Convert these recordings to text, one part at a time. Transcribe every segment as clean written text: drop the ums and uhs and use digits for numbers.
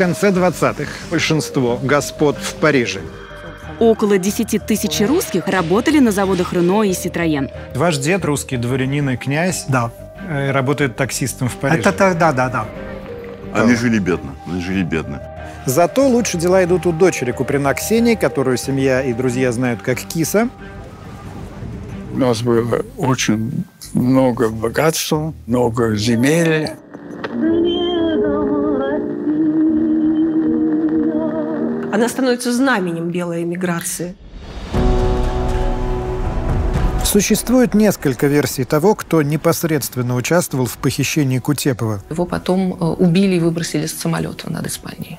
конца 20-х большинство господ в Париже. Около 10 тысяч русских работали на заводах Рено и Ситроен. Ваш дед русский дворянин и князь? Да. Работает таксистом в Париже? Это, да. Они жили бедно, Зато лучше дела идут у дочери Куприна Ксении, которую семья и друзья знают как Киса. У нас было очень много богатства, много земель. Она становится знаменем белой эмиграции. Существует несколько версий того, кто непосредственно участвовал в похищении Кутепова. Его потом убили и выбросили с самолета над Испанией.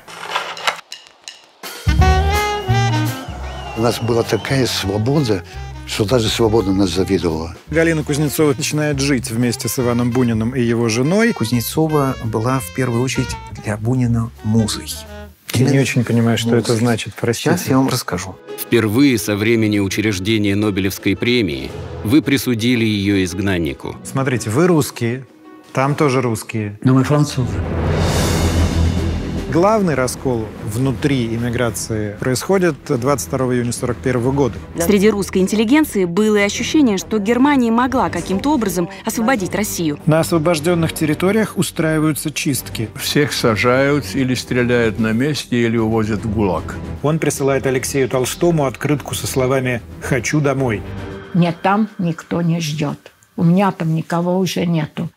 У нас была такая свобода, что даже свобода нас завидовала. Галина Кузнецова начинает жить вместе с Иваном Буниным и его женой. Кузнецова была в первую очередь для Бунина музой. Я не очень понимаю, что это значит. Простите. Сейчас я вам расскажу. Впервые со времени учреждения Нобелевской премии вы присудили ее изгнаннику. Смотрите, вы русские, там тоже русские. Но мы французы. Главный раскол внутри иммиграции происходит 22 июня 1941 года. Среди русской интеллигенции было и ощущение, что Германия могла каким-то образом освободить Россию. На освобожденных территориях устраиваются чистки. Всех сажают или стреляют на месте, или увозят в ГУЛАГ. Он присылает Алексею Толстому открытку со словами «Хочу домой». Меня там никто не ждет. У меня там никого уже нету.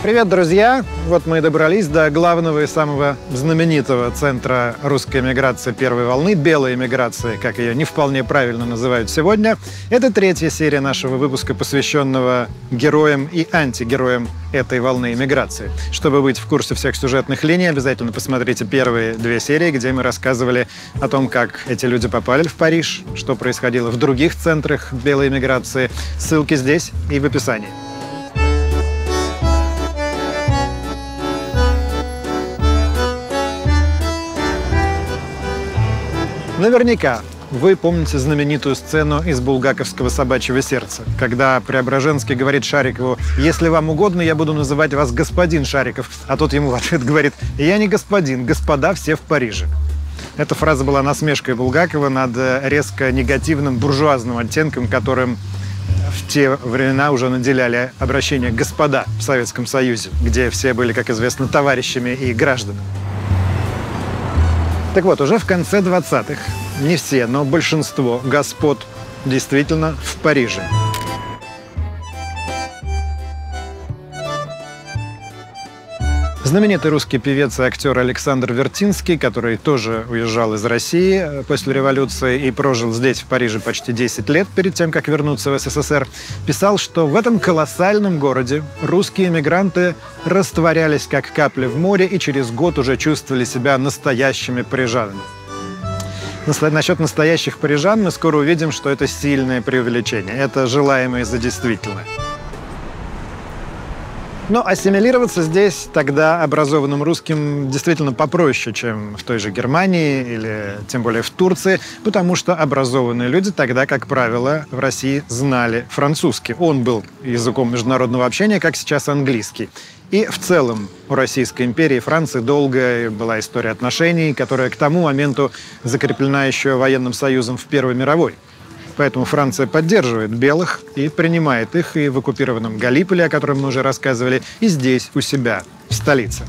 Привет, друзья! Вот мы и добрались до главного и самого знаменитого центра русской эмиграции первой волны, белой эмиграции, как ее не вполне правильно называют сегодня. Это третья серия нашего выпуска, посвященного героям и антигероям этой волны эмиграции. Чтобы быть в курсе всех сюжетных линий, обязательно посмотрите первые две серии, где мы рассказывали о том, как эти люди попали в Париж, что происходило в других центрах белой эмиграции. Ссылки здесь и в описании. Наверняка вы помните знаменитую сцену из булгаковского «Собачьего сердца», когда Преображенский говорит Шарикову: «Если вам угодно, я буду называть вас господин Шариков», а тот ему в ответ говорит: «Я не господин, господа все в Париже». Эта фраза была насмешкой Булгакова над резко негативным буржуазным оттенком, которым в те времена уже наделяли обращение «господа» в Советском Союзе, где все были, как известно, товарищами и гражданами. Так вот, уже в конце 20-х, не все, но большинство господ действительно в Париже. Знаменитый русский певец и актер Александр Вертинский, который тоже уезжал из России после революции и прожил здесь, в Париже, почти 10 лет перед тем, как вернуться в СССР, писал, что в этом колоссальном городе русские эмигранты растворялись как капли в море и через год уже чувствовали себя настоящими парижанами. Насчет настоящих парижан мы скоро увидим, что это сильное преувеличение, это желаемое за действительное. Но ассимилироваться здесь тогда образованным русским действительно попроще, чем в той же Германии или тем более в Турции, потому что образованные люди тогда, как правило, в России знали французский. Он был языком международного общения, как сейчас английский. И в целом у Российской империи и Франции долгая была история отношений, которая к тому моменту закреплена еще военным союзом в Первой мировой. Поэтому Франция поддерживает белых и принимает их и в оккупированном Галиполе, о котором мы уже рассказывали, и здесь, у себя, в столице.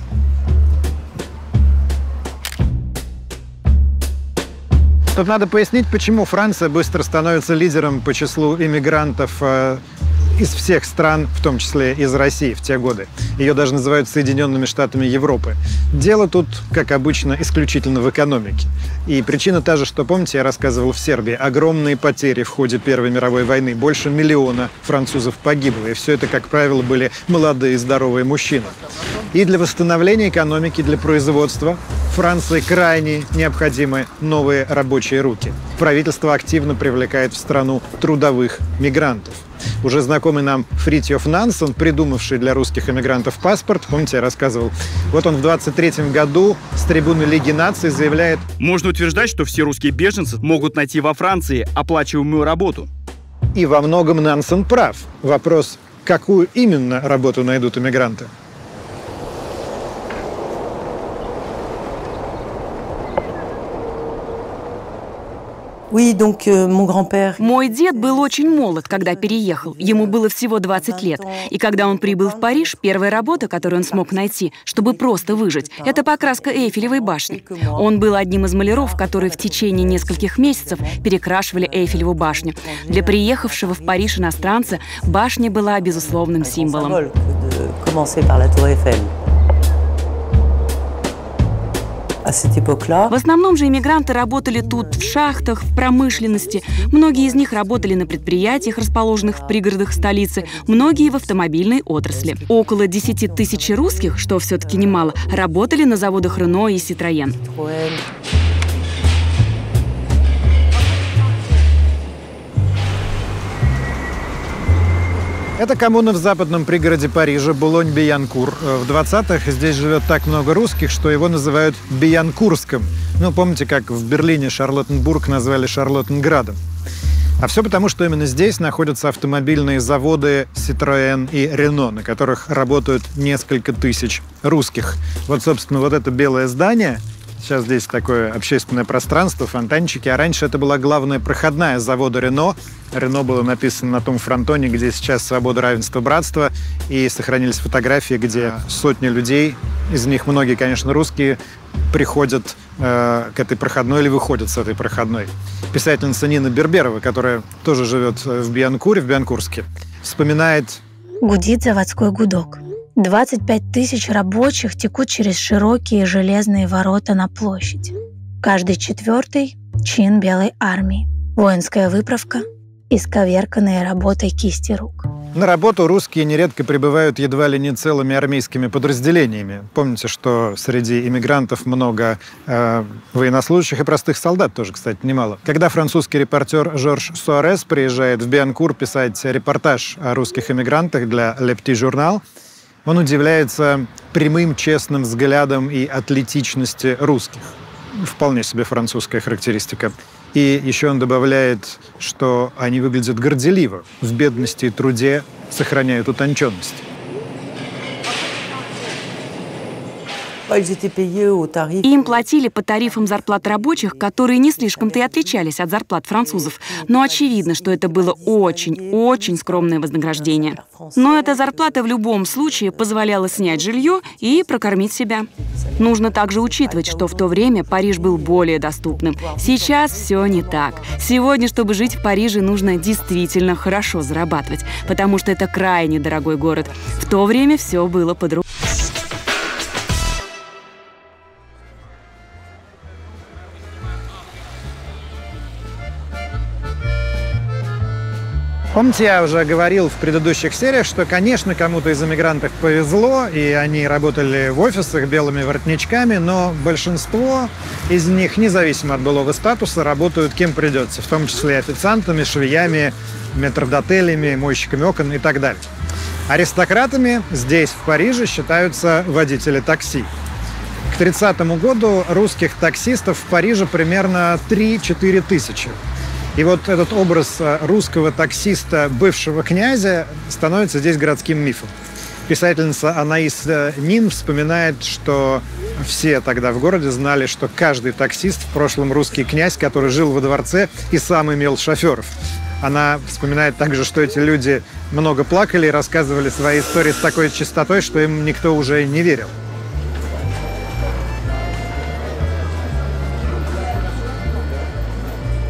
Тут надо пояснить, почему Франция быстро становится лидером по числу иммигрантов из всех стран, в том числе из России в те годы. Ее даже называют Соединенными Штатами Европы. Дело тут, как обычно, исключительно в экономике. И причина та же, что, помните, я рассказывал в Сербии. Огромные потери в ходе Первой мировой войны. Больше 1 миллиона французов погибло. И все это, как правило, были молодые здоровые мужчины. И для восстановления экономики, для производства Франции крайне необходимы новые рабочие руки. правительство активно привлекает в страну трудовых мигрантов. Уже знакомый нам Фритьоф Нансен, придумавший для русских эмигрантов паспорт, помните, я рассказывал, вот он в 23-м году с трибуны Лиги наций заявляет: «Можно утверждать, что все русские беженцы могут найти во Франции оплачиваемую работу». И во многом Нансен прав. Вопрос, какую именно работу найдут эмигранты? Мой дед был очень молод, когда переехал. Ему было всего 20 лет. И когда он прибыл в Париж, первая работа, которую он смог найти, чтобы просто выжить, это покраска Эйфелевой башни. Он был одним из маляров, которые в течение нескольких месяцев перекрашивали Эйфелеву башню. Для приехавшего в Париж иностранца башня была безусловным символом. В основном же иммигранты работали тут в шахтах, в промышленности. Многие из них работали на предприятиях, расположенных в пригородах столицы, многие в автомобильной отрасли. Около 10 тысяч русских, что все-таки немало, работали на заводах Рено и Ситроен. Это коммуна в западном пригороде Парижа, Булонь-Биянкур. В 20-х здесь живет так много русских, что его называют Биянкурском. Ну, помните, как в Берлине Шарлоттенбург назвали Шарлоттенградом. А все потому, что именно здесь находятся автомобильные заводы Citroën и Renault, на которых работают несколько тысяч русских. Вот, собственно, вот это белое здание. Сейчас здесь такое общественное пространство, фонтанчики. А раньше это была главная проходная завода «Рено». «Рено» было написано на том фронтоне, где сейчас «Свобода, равенство, братство». И сохранились фотографии, где сотни людей, из них многие, конечно, русские, приходят к этой проходной или выходят с этой проходной. Писательница Нина Берберова, которая тоже живет в Биянкуре, в Биянкурске, вспоминает... Гудит заводской гудок. 25 тысяч рабочих текут через широкие железные ворота на площадь. Каждый четвертый – чин Белой армии. Воинская выправка и сковерканные работой кисти рук. На работу русские нередко прибывают едва ли не целыми армейскими подразделениями. Помните, что среди иммигрантов много военнослужащих и простых солдат тоже, кстати, немало. Когда французский репортер Жорж Суарес приезжает в Биянкур писать репортаж о русских иммигрантах для «Le Petit Journal», он удивляется прямым, честным взглядом и атлетичности русских. Вполне себе французская характеристика. И еще он добавляет, что они выглядят горделиво. В бедности и труде сохраняют утонченность. Им платили по тарифам зарплат рабочих, которые не слишком-то и отличались от зарплат французов. Но очевидно, что это было очень скромное вознаграждение. Но эта зарплата в любом случае позволяла снять жилье и прокормить себя. Нужно также учитывать, что в то время Париж был более доступным. Сейчас все не так. Сегодня, чтобы жить в Париже, нужно действительно хорошо зарабатывать, потому что это крайне дорогой город. В то время все было по-другому. Помните, я уже говорил в предыдущих сериях, что, конечно, кому-то из эмигрантов повезло, и они работали в офисах белыми воротничками, но большинство из них, независимо от былого статуса, работают кем придется, в том числе официантами, швеями, метрдотелями, мойщиками окон и так далее. Аристократами здесь, в Париже, считаются водители такси. К 30-му году русских таксистов в Париже примерно 3-4 тысячи. И вот этот образ русского таксиста, бывшего князя, становится здесь городским мифом. Писательница Анаис Нин вспоминает, что все тогда в городе знали, что каждый таксист в прошлом русский князь, который жил во дворце и сам имел шоферов. Она вспоминает также, что эти люди много плакали и рассказывали свои истории с такой чистотой, что им никто уже не верил.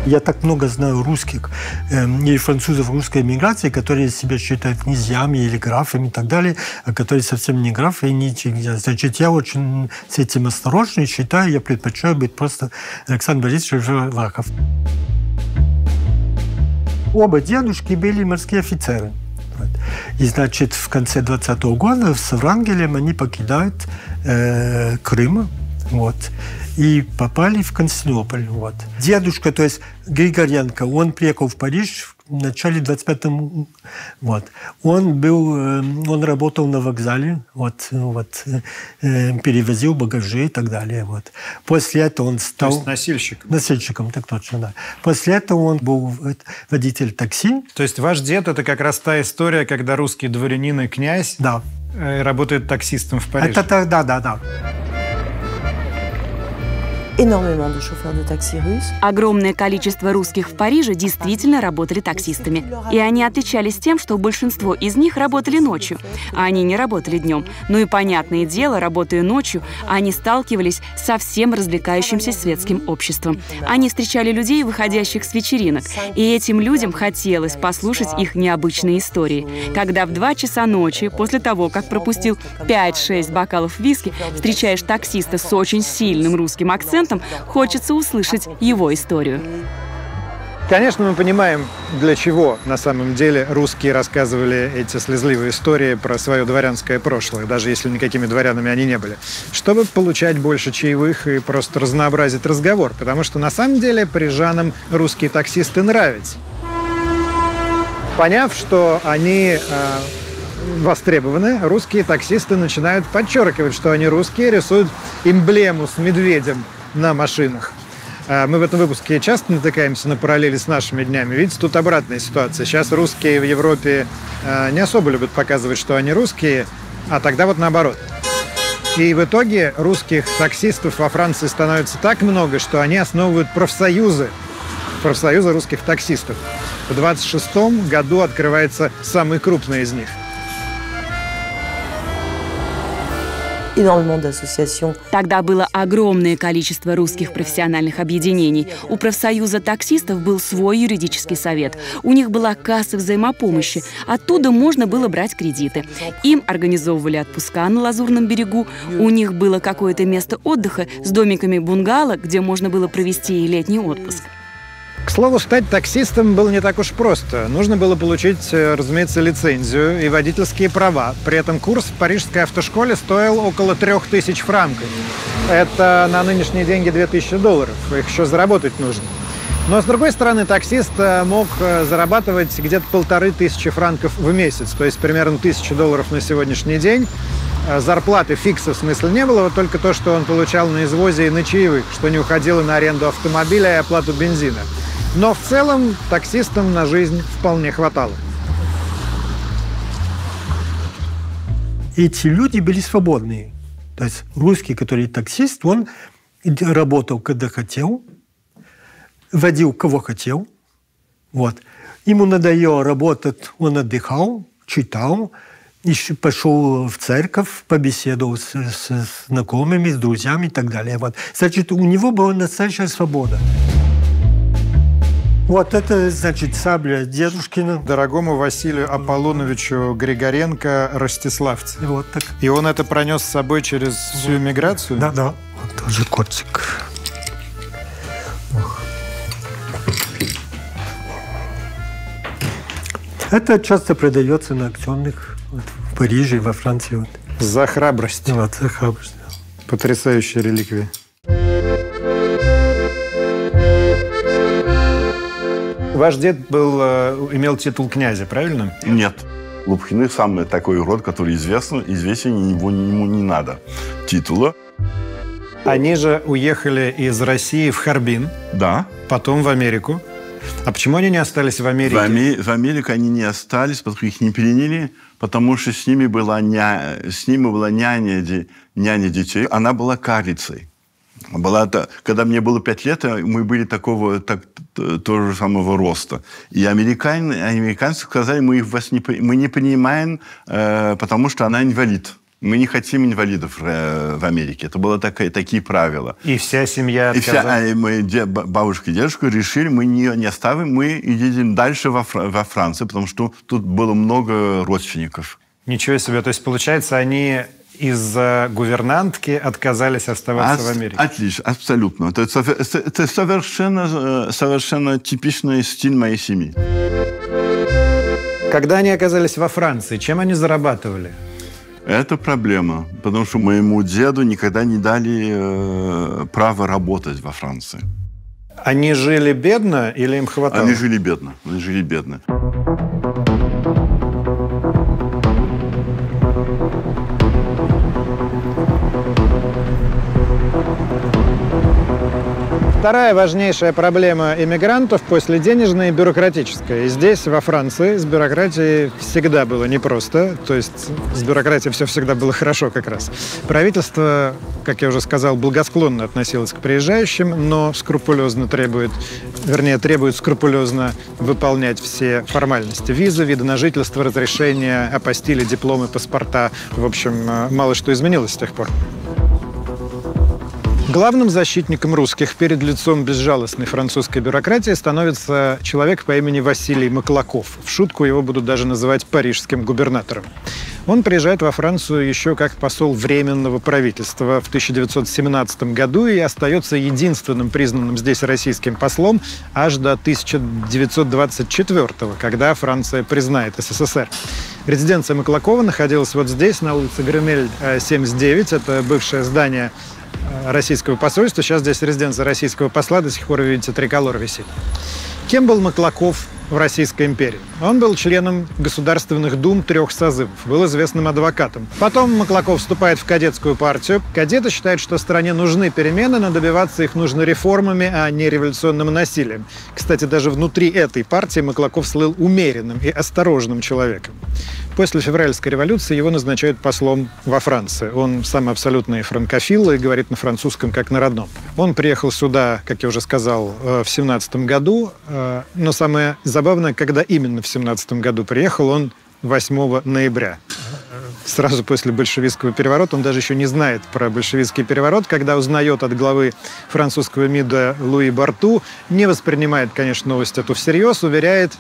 Я так много знаю русских и французов русской эмиграции, которые себя считают князьями или графами и так далее, а которые совсем не графы и не князья. Значит, я очень с этим осторожный, считаю, я предпочитаю быть просто Александр Борисович Вахов. Оба дедушки были морские офицеры. И, значит, в конце 20-го года с Врангелем они покидают Крым. Вот. и попали в Константинополь. Вот. Дедушка, то есть Григоренко, он приехал в Париж в начале 25-го. Вот. Он работал на вокзале, перевозил багажи и так далее. Вот. После этого он стал... То есть носильщиком. Носильщиком, так точно, да. После этого он был водитель такси. То есть ваш дед – это как раз та история, когда русский дворянин и князь, да, работает таксистом в Париже. Это, да, да, да. Огромное количество русских в Париже действительно работали таксистами. И они отличались тем, что большинство из них работали ночью, а они не работали днем. Ну и, понятное дело, работая ночью, они сталкивались со всем развлекающимся светским обществом. Они встречали людей, выходящих с вечеринок, и этим людям хотелось послушать их необычные истории. Когда в 2 часа ночи, после того, как пропустил 5-6 бокалов виски, встречаешь таксиста с очень сильным русским акцентом, хочется услышать его историю. Конечно, мы понимаем, для чего на самом деле русские рассказывали эти слезливые истории про свое дворянское прошлое, даже если никакими дворянами они не были, чтобы получать больше чаевых и просто разнообразить разговор, потому что на самом деле парижанам русские таксисты нравятся. Поняв, что они востребованы, русские таксисты начинают подчеркивать, что они русские, рисуют эмблему с медведем на машинах. Мы в этом выпуске часто натыкаемся на параллели с нашими днями. Видите, тут обратная ситуация. Сейчас русские в Европе не особо любят показывать, что они русские, а тогда вот наоборот. И в итоге русских таксистов во Франции становится так много, что они основывают профсоюзы русских таксистов. В 1926 году открывается самый крупный из них. Тогда было огромное количество русских профессиональных объединений. У профсоюза таксистов был свой юридический совет. У них была касса взаимопомощи. Оттуда можно было брать кредиты. Им организовывали отпуска на Лазурном берегу. У них было какое-то место отдыха с домиками бунгало, где можно было провести и летний отпуск. К слову, стать таксистом было не так уж просто. Нужно было получить, разумеется, лицензию и водительские права. При этом курс в парижской автошколе стоил около 3000 франков. Это на нынешние деньги $2000. Их еще заработать нужно. Но, с другой стороны, таксист мог зарабатывать где-то 1500 франков в месяц, то есть примерно $1000 на сегодняшний день. Зарплаты фикса в смысле не было, вот только то, что он получал на извозе и на чаевых, что не уходило на аренду автомобиля и оплату бензина. Но в целом таксистам на жизнь вполне хватало. Эти люди были свободные. То есть русский, который таксист, он работал, когда хотел, водил, кого хотел. Вот. Ему надоело работать, он отдыхал, читал, еще пошел в церковь, побеседовал с знакомыми, с друзьями и так далее. Вот. Значит, у него была настоящая свобода. Вот это, значит, сабля дедушкина. Дорогому Василию Аполлоновичу Григоренко Ростиславце. Вот так. И он это пронес с собой через всю эмиграцию? Да, да. Вот тоже котик. Это часто продается на аукционных в Париже и во Франции. Вот. За храбрость. Вот, за храбрость. Потрясающая реликвия. Ваш дед был, имел титул князя, правильно? Нет. Лопухины самый такой род, который известен, ему не надо титула. Они же уехали из России в Харбин, да, потом в Америку. А почему они не остались в Америке? В Америке они не остались, потому что их не переняли, потому что с ними была няня детей. Она была карицей. Когда мне было 5 лет, мы были того же самого роста. И американцы сказали, мы их мы не принимаем, потому что она инвалид. Мы не хотим инвалидов в Америке. Это были такие правила. И вся семья отказалась? И мы, бабушка и дедушка, решили, мы ее не оставим, мы едем дальше во Францию, потому что тут было много родственников. Ничего себе. То есть, получается, они из-за гувернантки отказались оставаться в Америке? Отлично, абсолютно. Это совершенно типичный стиль моей семьи. Когда они оказались во Франции, чем они зарабатывали? Это проблема, потому что моему деду никогда не дали права работать во Франции. Они жили бедно или им хватало? Они жили бедно, они жили бедно. Вторая важнейшая проблема эмигрантов после денежной и бюрократическая. И здесь, во Франции, с бюрократией всегда было непросто. То есть с бюрократией все всегда было хорошо как раз. Правительство, как я уже сказал, благосклонно относилось к приезжающим, но скрупулезно требует скрупулезно выполнять все формальности. Визы, виды на жительство, разрешения, апостили, дипломы, паспорта. В общем, мало что изменилось с тех пор. Главным защитником русских перед лицом безжалостной французской бюрократии становится человек по имени Василий Маклаков. В шутку его будут даже называть парижским губернатором. Он приезжает во Францию еще как посол Временного правительства в 1917 году и остается единственным признанным здесь российским послом аж до 1924, когда Франция признает СССР. Резиденция Маклакова находилась вот здесь, на улице Грюмель, 79. Это бывшее здание российского посольства. Сейчас здесь резиденция российского посла. До сих пор, видите, триколор висит. Кем был Маклаков в Российской империи? Он был членом Государственных дум трех созывов, был известным адвокатом. Потом Маклаков вступает в кадетскую партию. Кадеты считают, что стране нужны перемены, но добиваться их нужно реформами, а не революционным насилием. Кстати, даже внутри этой партии Маклаков слыл умеренным и осторожным человеком. После февральской революции его назначают послом во Франции. Он сам абсолютный франкофил и говорит на французском как на родном. Он приехал сюда, как я уже сказал, в 1917 году, но самое забавное, когда именно в 1917 году приехал он 8 ноября. Сразу после большевистского переворота, он даже еще не знает про большевистский переворот, когда узнает от главы французского МИДа Луи Барту, не воспринимает, конечно, новость эту всерьез, уверяет,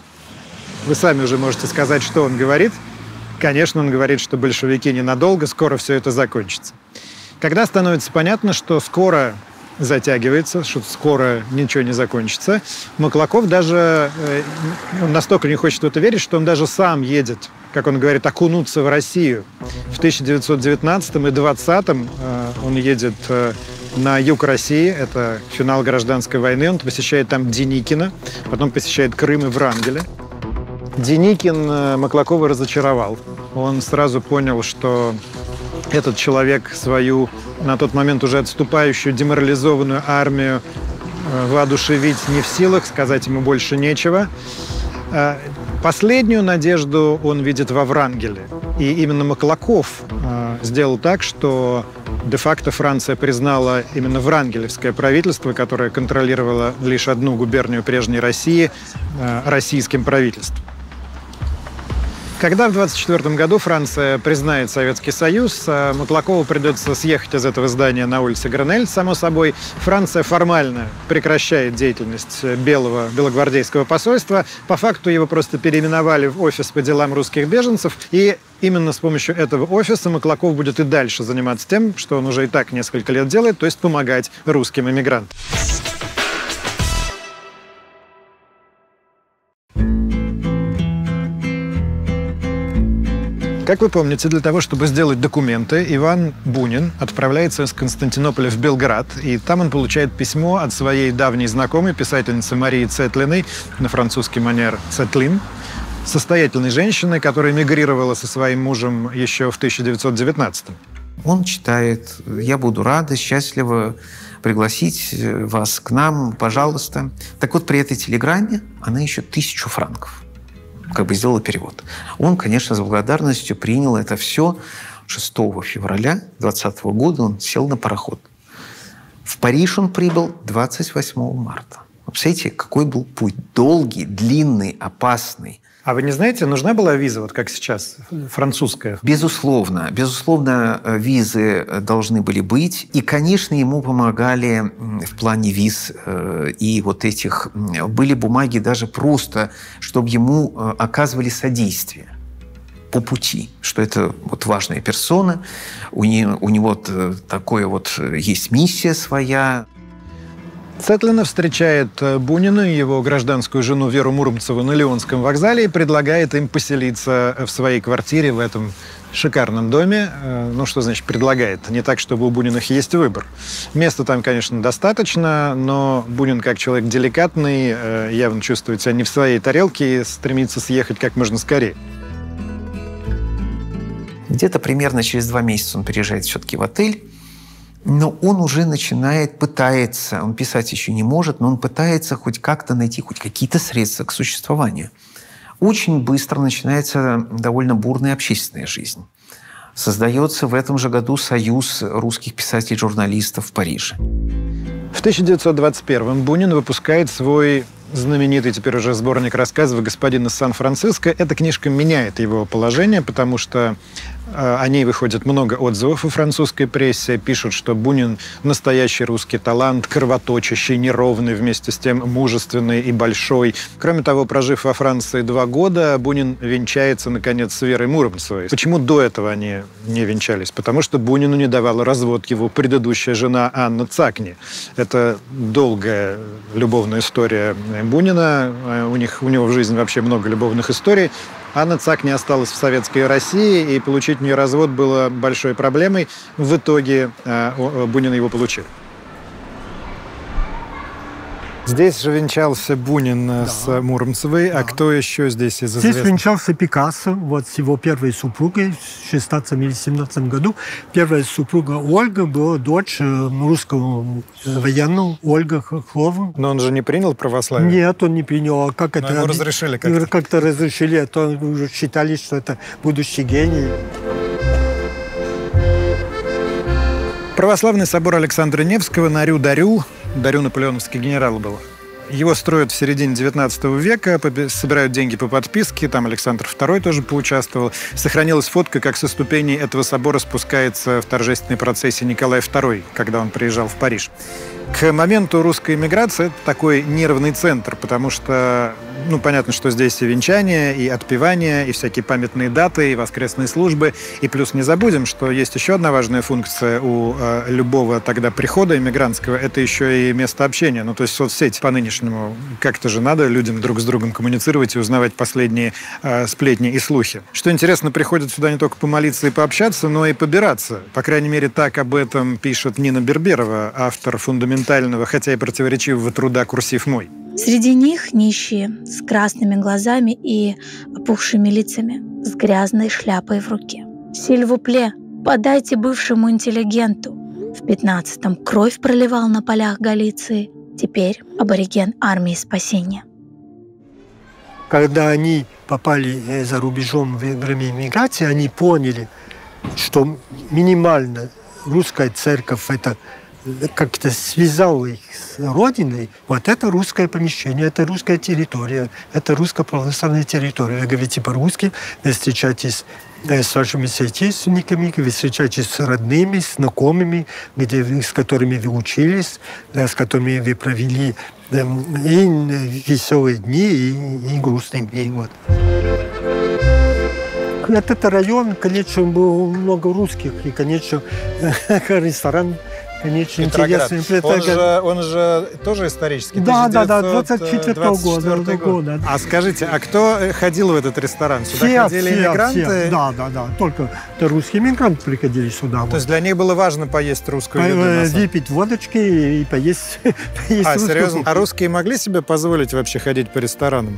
вы сами уже можете сказать, что он говорит. Конечно, он говорит, что большевики ненадолго, скоро все это закончится. Когда становится понятно, что скоро затягивается, что скоро ничего не закончится, Маклаков даже настолько не хочет в это верить, что он даже сам едет, как он говорит, окунуться в Россию. В 1919 и 1920 он едет на юг России, это финал гражданской войны, он посещает там Деникина, потом посещает Крым и Врангеля. Деникин Маклакова разочаровал. Он сразу понял, что этот человек свою, на тот момент уже отступающую, деморализованную армию воодушевить не в силах, сказать ему больше нечего. Последнюю надежду он видит во Врангеле. И именно Маклаков сделал так, что де-факто Франция признала именно врангелевское правительство, которое контролировало лишь одну губернию прежней России, российским правительством. Когда в 1924 году Франция признает Советский Союз, Маклакову придется съехать из этого здания на улице Гренель, само собой. Франция формально прекращает деятельность белогвардейского посольства. По факту его просто переименовали в офис по делам русских беженцев. И именно с помощью этого офиса Маклаков будет и дальше заниматься тем, что он уже и так несколько лет делает, то есть помогать русским эмигрантам. Как вы помните, для того, чтобы сделать документы, Иван Бунин отправляется из Константинополя в Белград, и там он получает письмо от своей давней знакомой, писательницы Марии Цетлиной, на французский манер Цетлин, состоятельной женщины, которая эмигрировала со своим мужем еще в 1919-м. Он читает: «Я буду рада, счастлива пригласить вас к нам, пожалуйста». Так вот, при этой телеграмме она еще 1000 франков. Как бы сделала перевод. Он, конечно, с благодарностью принял это все. 6 февраля 2020 года он сел на пароход. В Париж он прибыл 28 марта. Вы представляете, какой был путь? Долгий, длинный, опасный. А вы не знаете, нужна была виза, вот как сейчас, французская? Безусловно. Безусловно, визы должны были быть. И, конечно, ему помогали в плане виз и вот этих... Были бумаги даже просто, чтобы ему оказывали содействие по пути, что это вот важная персона, у него такое вот есть миссия своя. Цетлина встречает Бунина и его гражданскую жену Веру Муромцеву на Леонском вокзале и предлагает им поселиться в своей квартире в этом шикарном доме. Ну, что значит предлагает? Не так, чтобы у Буниных есть выбор. Места там, конечно, достаточно, но Бунин, как человек деликатный, явно чувствует себя не в своей тарелке и стремится съехать как можно скорее. Где-то примерно через 2 месяца он переезжает все-таки в отель. Но он уже начинает, пытается, он писать еще не может, но он пытается хоть как-то найти хоть какие-то средства к существованию. Очень быстро начинается довольно бурная общественная жизнь. Создается в этом же году Союз русских писателей-журналистов в Париже. В 1921-м Бунин выпускает свой знаменитый теперь уже сборник рассказов «Господин из Сан-Франциско». Эта книжка меняет его положение, потому что о ней выходит много отзывов у французской прессы. Пишут, что Бунин – настоящий русский талант, кровоточащий, неровный, вместе с тем мужественный и большой. Кроме того, прожив во Франции 2 года, Бунин венчается, наконец, с Верой Муромцевой. Почему до этого они не венчались? Потому что Бунину не давала развод его предыдущая жена Анна Цакни. Это долгая любовная история Бунина. У него в жизни вообще много любовных историй. Анна Цакни осталась в советской России, и получить у нее развод было большой проблемой. В итоге Бунин его получил. Здесь же венчался Бунин, да, с Муромцевой. Да. А кто еще здесь из известных? Здесь венчался Пикассо, вот с его первой супругой в 16 или 17 году. Первая супруга Ольга была дочь русского военного Ольга Хохлова. Но он же не принял православие? Нет, он не принял. А как это? Его разрешили как-то. Как-то разрешили, а то уже считали, что это будущий гений. Православный собор Александра Невского на Рю-Дарю, Дарю наполеоновский генерал был. Его строят в середине 19 века, собирают деньги по подписке, там Александр II тоже поучаствовал. Сохранилась фотка, как со ступеней этого собора спускается в торжественной процессии Николай II, когда он приезжал в Париж. К моменту русской эмиграции это такой нервный центр, потому что, ну, понятно, что здесь и венчание, и отпевание, и всякие памятные даты, и воскресные службы. И плюс не забудем, что есть еще одна важная функция у любого тогда прихода эмигрантского, это еще и место общения. Ну, то есть соцсети по-нынешнему. Как-то же надо людям друг с другом коммуницировать и узнавать последние сплетни и слухи. Что интересно, приходят сюда не только помолиться и пообщаться, но и побираться. По крайней мере, так об этом пишет Нина Берберова, автор фундаментального, хотя и противоречивого труда «Курсив мой». Среди них нищие, с красными глазами и опухшими лицами, с грязной шляпой в руке. Сильвупле, подайте бывшему интеллигенту. В 15-м кровь проливал на полях Галиции, теперь абориген армии спасения. Когда они попали за рубежом во время эмиграции, они поняли, что минимально русская церковь – это как-то связал их с родиной, вот это русское помещение, это русская территория, это русско-православная территория. Вы говорите по-русски, вы встречаетесь с вашими соотечественниками, вы встречаетесь с родными, с знакомыми, с которыми вы учились, с которыми вы провели и веселые дни, и грустные дни. Вот. Этот район, конечно, был много русских, и, конечно, ресторан. Конечно, интересный. Он же тоже исторический. Да, 1924 года. А скажите, а кто ходил в этот ресторан? Сюда все, ходили все, иммигранты? Все. Да. Только русские иммигранты приходили сюда. То есть для них было важно поесть русскую еду? Выпить водочки и поесть русскую. Серьезно? А русские могли себе позволить вообще ходить по ресторанам?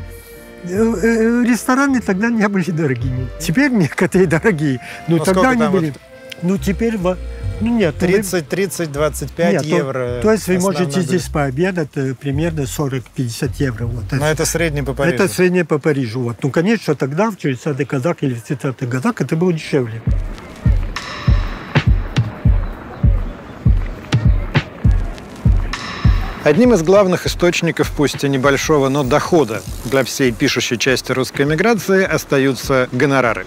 Рестораны тогда не были дорогими. Теперь некоторые дорогие. Но тогда они были... Ну, теперь... Ну, нет, 30-25 евро. То есть вы можете здесь пообедать примерно 40-50 евро. Вот. Но это среднее по Парижу. Это среднее по Парижу. Вот. Ну, конечно, тогда, в 60-х годах или в 30-х годах, это было дешевле. Одним из главных источников, пусть и небольшого, но дохода для всей пишущей части русской эмиграции остаются гонорары.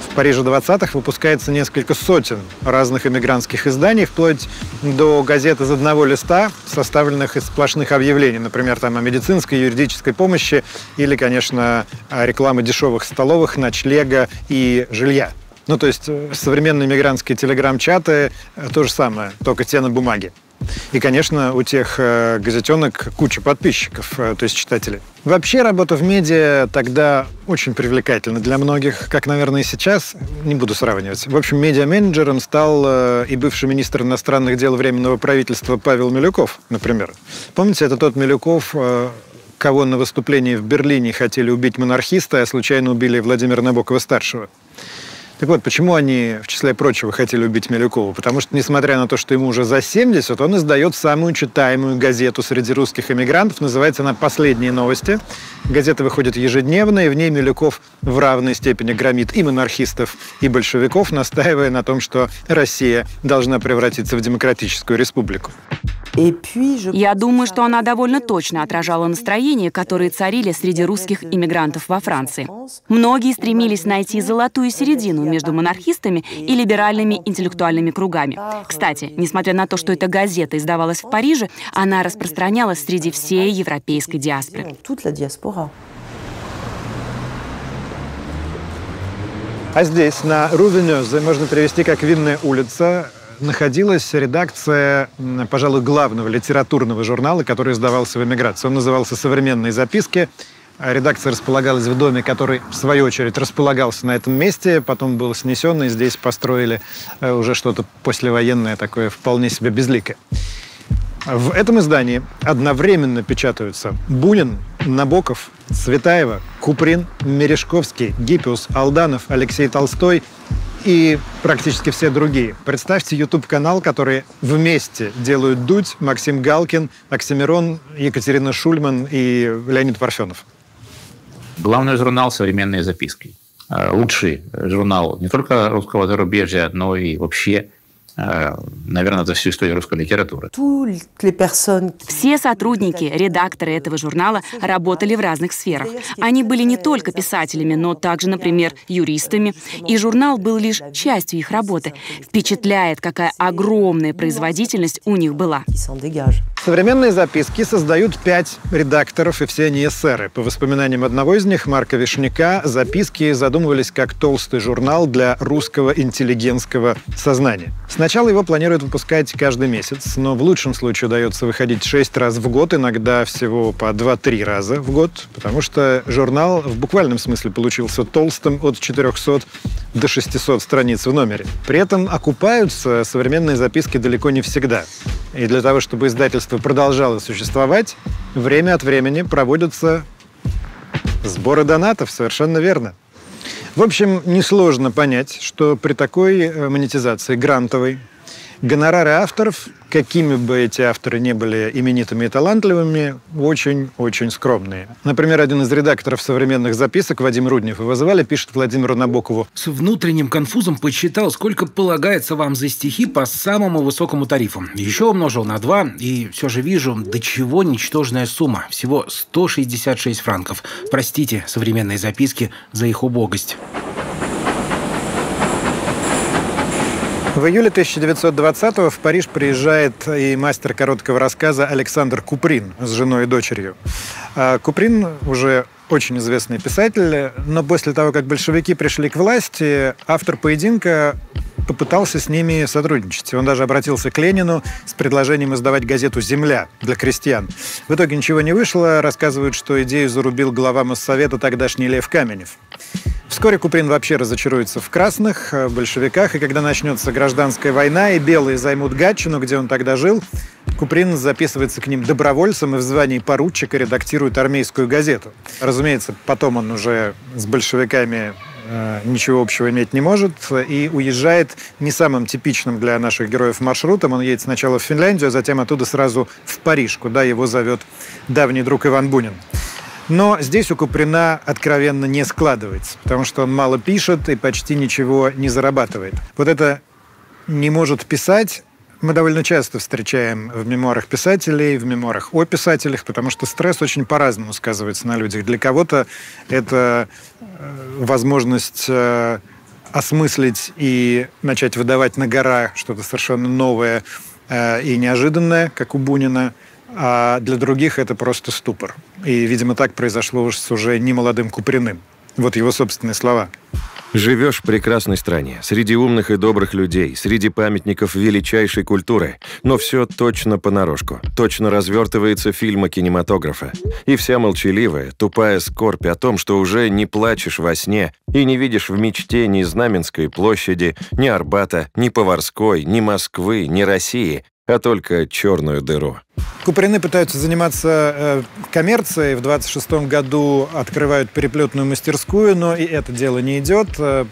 В Париже 20-х выпускается несколько сотен разных эмигрантских изданий, вплоть до газет из одного листа, составленных из сплошных объявлений, например, там о медицинской, юридической помощи или, конечно, рекламы дешевых столовых, ночлега и жилья. Ну, то есть современные эмигрантские телеграм-чаты – то же самое, только те на бумаге. И, конечно, у тех газетенок куча подписчиков, то есть читателей. Вообще работа в медиа тогда очень привлекательна для многих, как, наверное, и сейчас. Не буду сравнивать. В общем, медиа-менеджером стал и бывший министр иностранных дел Временного правительства Павел Милюков, например. Помните, это тот Милюков, кого на выступлении в Берлине хотели убить монархисты, а случайно убили Владимира Набокова-старшего. Так вот, почему они, в числе прочего, хотели убить Милюкова? Потому что, несмотря на то, что ему уже за 70, он издает самую читаемую газету среди русских эмигрантов. Называется она «Последние новости». Газета выходит ежедневно, и в ней Милюков в равной степени громит и монархистов, и большевиков, настаивая на том, что Россия должна превратиться в демократическую республику. Я думаю, что она довольно точно отражала настроения, которые царили среди русских иммигрантов во Франции. Многие стремились найти золотую середину между монархистами и либеральными интеллектуальными кругами. Кстати, несмотря на то, что эта газета издавалась в Париже, она распространялась среди всей европейской диаспоры. А здесь, на Рувенёзе, можно перевести как «Винная улица», находилась редакция, пожалуй, главного литературного журнала, который издавался в эмиграции. Он назывался «Современные записки». Редакция располагалась в доме, который, в свою очередь, располагался на этом месте, потом был снесен, и здесь построили уже что-то послевоенное такое, вполне себе безликое. В этом издании одновременно печатаются Бунин, Набоков, Цветаева, Куприн, Мережковский, Гиппиус, Алданов, Алексей Толстой и практически все другие. Представьте YouTube-канал, который вместе делают Дудь, Максим Галкин, Оксимирон, Екатерина Шульман и Леонид Парфенов. Главный журнал «Современные записки». Лучший журнал не только русского зарубежья, но и вообще, наверное, за всю историю русской литературы. Все сотрудники, редакторы этого журнала работали в разных сферах. Они были не только писателями, но также, например, юристами. И журнал был лишь частью их работы. Впечатляет, какая огромная производительность у них была. «Современные записки» создают 5 редакторов, и все они эсеры. По воспоминаниям одного из них, Марка Вишняка, записки задумывались как толстый журнал для русского интеллигентского сознания. Сначала его планируют выпускать каждый месяц, но в лучшем случае удается выходить 6 раз в год, иногда всего по 2-3 раза в год, потому что журнал в буквальном смысле получился толстым от 400 до 600 страниц в номере. При этом окупаются «Современные записки» далеко не всегда. И для того, чтобы издательство продолжало существовать, время от времени проводятся сборы донатов, совершенно верно. В общем, несложно понять, что при такой монетизации грантовой гонорары авторов, какими бы эти авторы ни были именитыми и талантливыми, очень-очень скромные. Например, один из редакторов «Современных записок», Вадим Руднев, его звали, пишет Владимиру Набокову: «С внутренним конфузом подсчитал, сколько полагается вам за стихи по самому высокому тарифу. Еще умножил на 2, и все же вижу, до чего ничтожная сумма. Всего 166 франков. Простите «Современные записки» за их убогость». В июле 1920-го в Париж приезжает и мастер короткого рассказа Александр Куприн с женой и дочерью. Куприн уже очень известный писатель, но после того, как большевики пришли к власти, автор «Поединка» попытался с ними сотрудничать. Он даже обратился к Ленину с предложением издавать газету «Земля» для крестьян. В итоге ничего не вышло. Рассказывают, что идею зарубил глава Моссовета тогдашний Лев Каменев. Вскоре Куприн вообще разочаруется в красных, в большевиках, и когда начнется гражданская война, и белые займут Гатчину, где он тогда жил, Куприн записывается к ним добровольцем и в звании поручика редактирует армейскую газету. Разумеется, потом он уже с большевиками ничего общего иметь не может и уезжает не самым типичным для наших героев маршрутом. Он едет сначала в Финляндию, а затем оттуда сразу в Париж, куда его зовет давний друг Иван Бунин. Но здесь у Куприна откровенно не складывается, потому что он мало пишет и почти ничего не зарабатывает. Вот это «не может писать» мы довольно часто встречаем в мемуарах писателей, в мемуарах о писателях, потому что стресс очень по-разному сказывается на людях. Для кого-то это возможность осмыслить и начать выдавать на гора что-то совершенно новое и неожиданное, как у Бунина, а для других это просто ступор. И, видимо, так произошло с уже немолодым Куприным. Вот его собственные слова. Живешь в прекрасной стране, среди умных и добрых людей, среди памятников величайшей культуры, но все точно понарошку, точно развертывается фильма кинематографа. И вся молчаливая, тупая скорбь о том, что уже не плачешь во сне и не видишь в мечте ни Знаменской площади, ни Арбата, ни Поварской, ни Москвы, ни России, а только черную дыру. Куприны пытаются заниматься коммерцией. В 26-м году открывают переплетную мастерскую, но и это дело не идет.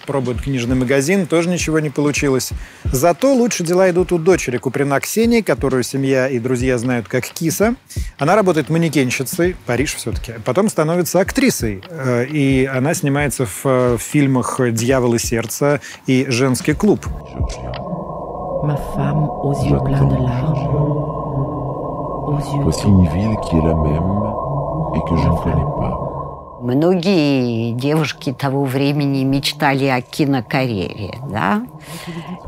Пробуют книжный магазин, тоже ничего не получилось. Зато лучше дела идут у дочери Куприна Ксении, которую семья и друзья знают как Киса. Она работает манекенщицей, Париж все-таки. Потом становится актрисой. И она снимается в фильмах «Дьявол и сердце» и «Женский клуб». Многие девушки того времени мечтали о кинокарьере, да?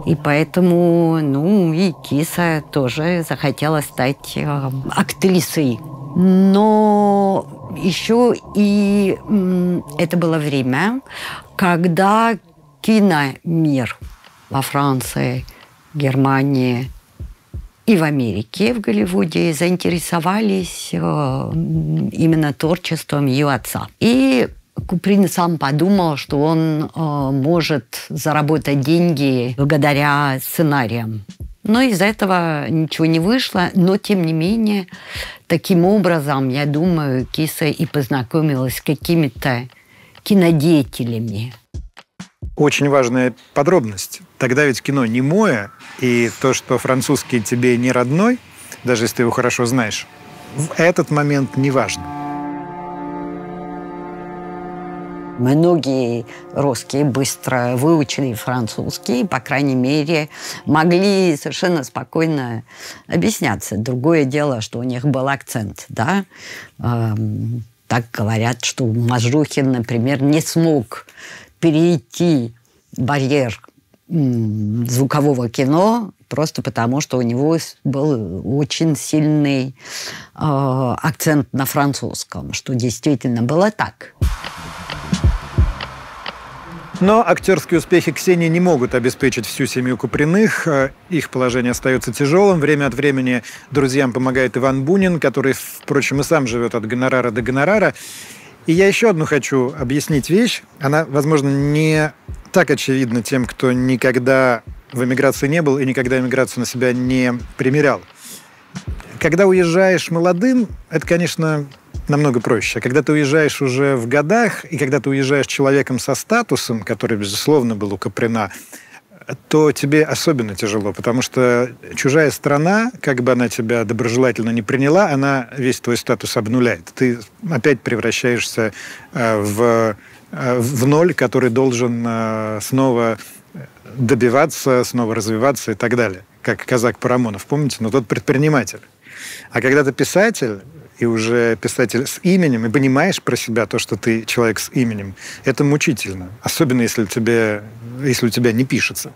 И поэтому, ну, и Киса тоже захотела стать актрисой. Но еще и это было время, когда киномир во Франции, Германии и в Америке, в Голливуде заинтересовались именно творчеством ее отца. И Куприн сам подумал, что он может заработать деньги благодаря сценариям. Но из этого ничего не вышло. Но, тем не менее, таким образом, я думаю, Киса и познакомилась с какими-то кинодеятелями. Очень важная подробность. Тогда ведь кино немое, и то, что французский тебе не родной, даже если ты его хорошо знаешь, в этот момент не важно. Многие русские быстро выучили французский, по крайней мере, могли совершенно спокойно объясняться. Другое дело, что у них был акцент, да? Так говорят, что Мажухин, например, не смог перейти барьер звукового кино просто потому, что у него был очень сильный акцент на французском, что действительно было так. Но актерские успехи Ксении не могут обеспечить всю семью Куприных. Их положение остается тяжелым. Время от времени друзьям помогает Иван Бунин, который, впрочем, и сам живет от гонорара до гонорара. И я еще одну хочу объяснить вещь. Она, возможно, не так очевидна тем, кто никогда в эмиграции не был и никогда эмиграцию на себя не примерял. Когда уезжаешь молодым, это, конечно, намного проще. Когда ты уезжаешь уже в годах, и когда ты уезжаешь человеком со статусом, который, безусловно, был у Куприна, то тебе особенно тяжело, потому что чужая страна, как бы она тебя доброжелательно не приняла, она весь твой статус обнуляет. Ты опять превращаешься в ноль, который должен снова добиваться, снова развиваться и так далее. Как казак Парамонов, помните? Но тот предприниматель. А когда ты писатель, и уже писатель с именем, и понимаешь про себя то, что ты человек с именем, это мучительно. Особенно, если у тебя не пишется.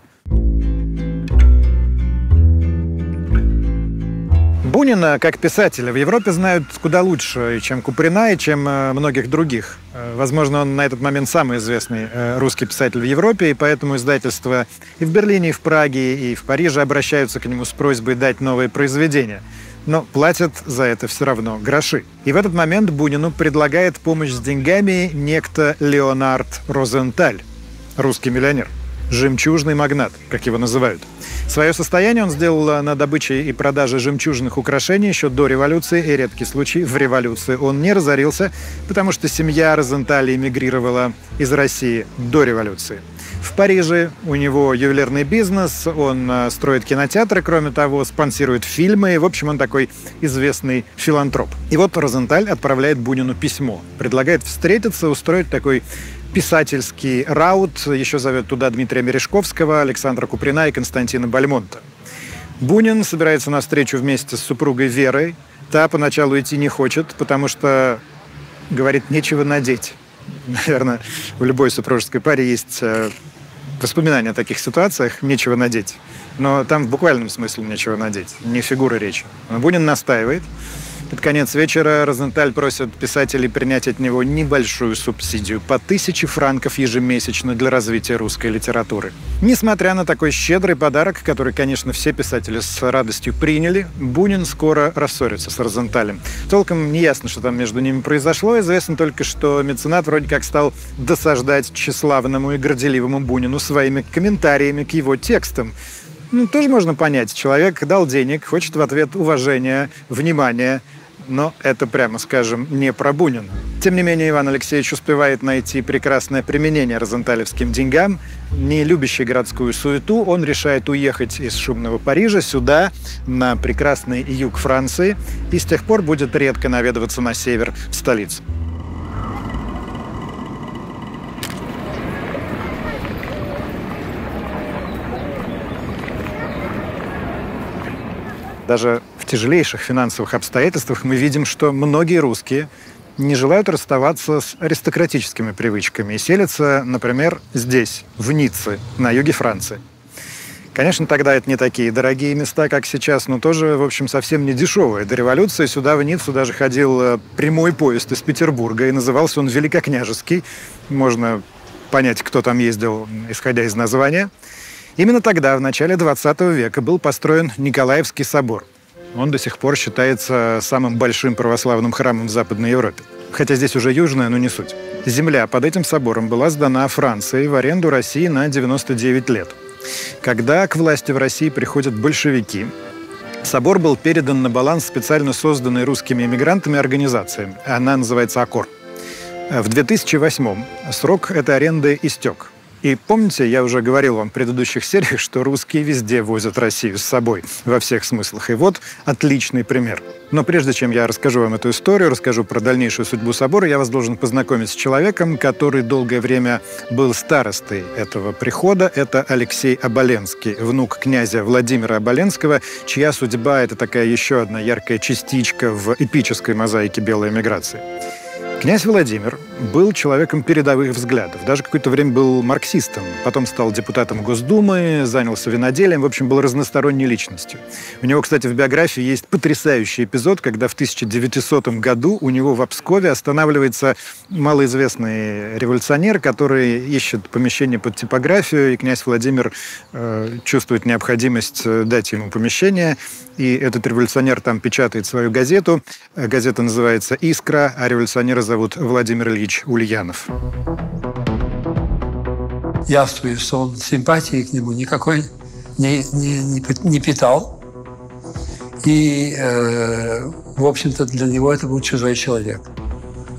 Бунина, как писателя, в Европе знают куда лучше, чем Куприна, и чем многих других. Возможно, он на этот момент самый известный русский писатель в Европе, и поэтому издательства и в Берлине, и в Праге, и в Париже обращаются к нему с просьбой дать новые произведения. Но платят за это все равно гроши. И в этот момент Бунину предлагает помощь с деньгами некто Леонард Розенталь, русский миллионер, жемчужный магнат, как его называют. Свое состояние он сделал на добыче и продаже жемчужных украшений еще до революции, и редкий случай в революции он не разорился, потому что семья Розенталя эмигрировала из России до революции. В Париже у него ювелирный бизнес, он строит кинотеатры, кроме того, спонсирует фильмы. В общем, он такой известный филантроп. И вот Розенталь отправляет Бунину письмо. Предлагает встретиться, устроить такой писательский раут. Еще зовет туда Дмитрия Мережковского, Александра Куприна и Константина Бальмонта. Бунин собирается на встречу вместе с супругой Верой. Та поначалу идти не хочет, потому что, говорит, нечего надеть. Наверное, в любой супружеской паре есть воспоминания о таких ситуациях, нечего надеть. Но там в буквальном смысле нечего надеть, не фигура речи. Бунин настаивает, Под конец вечера Розенталь просит писателей принять от него небольшую субсидию по 1000 франков ежемесячно для развития русской литературы. Несмотря на такой щедрый подарок, который, конечно, все писатели с радостью приняли, Бунин скоро рассорится с Розенталем. Толком не ясно, что там между ними произошло. Известно только, что меценат вроде как стал досаждать тщеславному и горделивому Бунину своими комментариями к его текстам. Ну, тоже можно понять. Человек дал денег, хочет в ответ уважения, внимания. Но это, прямо скажем, не про Бунина. Тем не менее, Иван Алексеевич успевает найти прекрасное применение розенталевским деньгам. Не любящий городскую суету, он решает уехать из шумного Парижа сюда, на прекрасный юг Франции, и с тех пор будет редко наведываться на север, в столицу. Даже в тяжелейших финансовых обстоятельствах мы видим, что многие русские не желают расставаться с аристократическими привычками и селятся, например, здесь, в Ницце, на юге Франции. Конечно, тогда это не такие дорогие места, как сейчас, но тоже, в общем, совсем не дешевые. До революции сюда, в Ниццу, даже ходил прямой поезд из Петербурга, и назывался он Великокняжеский. Можно понять, кто там ездил, исходя из названия. Именно тогда, в начале 20 века, был построен Николаевский собор. Он до сих пор считается самым большим православным храмом в Западной Европе. Хотя здесь уже южная, но не суть. Земля под этим собором была сдана Франции в аренду России на 99 лет. Когда к власти в России приходят большевики, собор был передан на баланс специально созданной русскими эмигрантами организации. Она называется «Аккор». В 2008 срок этой аренды истек. И помните, я уже говорил вам в предыдущих сериях, что русские везде возят Россию с собой, во всех смыслах. И вот отличный пример. Но прежде чем я расскажу вам эту историю, расскажу про дальнейшую судьбу собора, я вас должен познакомить с человеком, который долгое время был старостой этого прихода. Это Алексей Оболенский, внук князя Владимира Оболенского, чья судьба – это такая еще одна яркая частичка в эпической мозаике белой эмиграции. Князь Владимир был человеком передовых взглядов, даже какое-то время был марксистом, потом стал депутатом Госдумы, занялся виноделием, в общем, был разносторонней личностью. У него, кстати, в биографии есть потрясающий эпизод, когда в 1900 году у него в Обскове останавливается малоизвестный революционер, который ищет помещение под типографию, и князь Владимир чувствует необходимость дать ему помещение, и этот революционер там печатает свою газету, газета называется «Искра», а революционера зовут Владимир Ильич Ульянов. Ясно, что он симпатии к нему никакой не питал. И, в общем-то, для него это был чужой человек.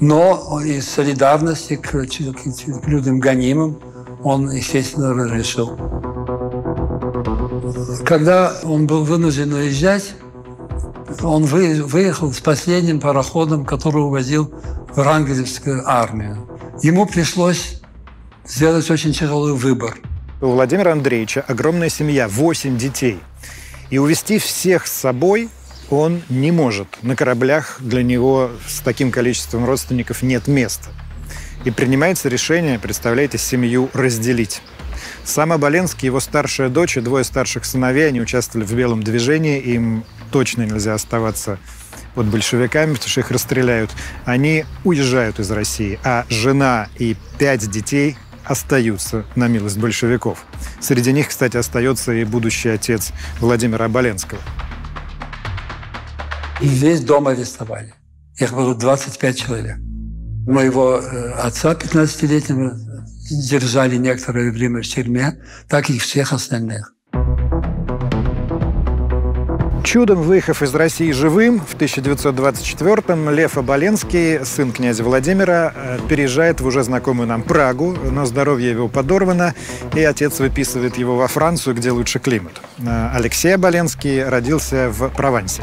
Но из солидарности к людям гонимым он, естественно, разрешил. Когда он был вынужден уезжать, он выехал с последним пароходом, который увозил врангелевскую армию. Ему пришлось сделать очень тяжелый выбор. У Владимира Андреевича огромная семья, 8 детей. И увезти всех с собой он не может. На кораблях для него с таким количеством родственников нет места. И принимается решение, представляете, семью разделить. Сам Оболенский, его старшая дочь и двое старших сыновей, они участвовали в белом движении, им точно нельзя оставаться под большевиками, потому что их расстреляют. Они уезжают из России, а жена и 5 детей остаются на милость большевиков. Среди них, кстати, остается и будущий отец Владимира Оболенского. И весь дом арестовали. Их было 25 человек. Моего отца 15-летнего держали некоторое время в тюрьме, так и всех остальных. Чудом выехав из России живым, в 1924-м Лев Оболенский, сын князя Владимира, переезжает в уже знакомую нам Прагу, но здоровье его подорвано, и отец выписывает его во Францию, где лучше климат. Алексей Оболенский родился в Провансе.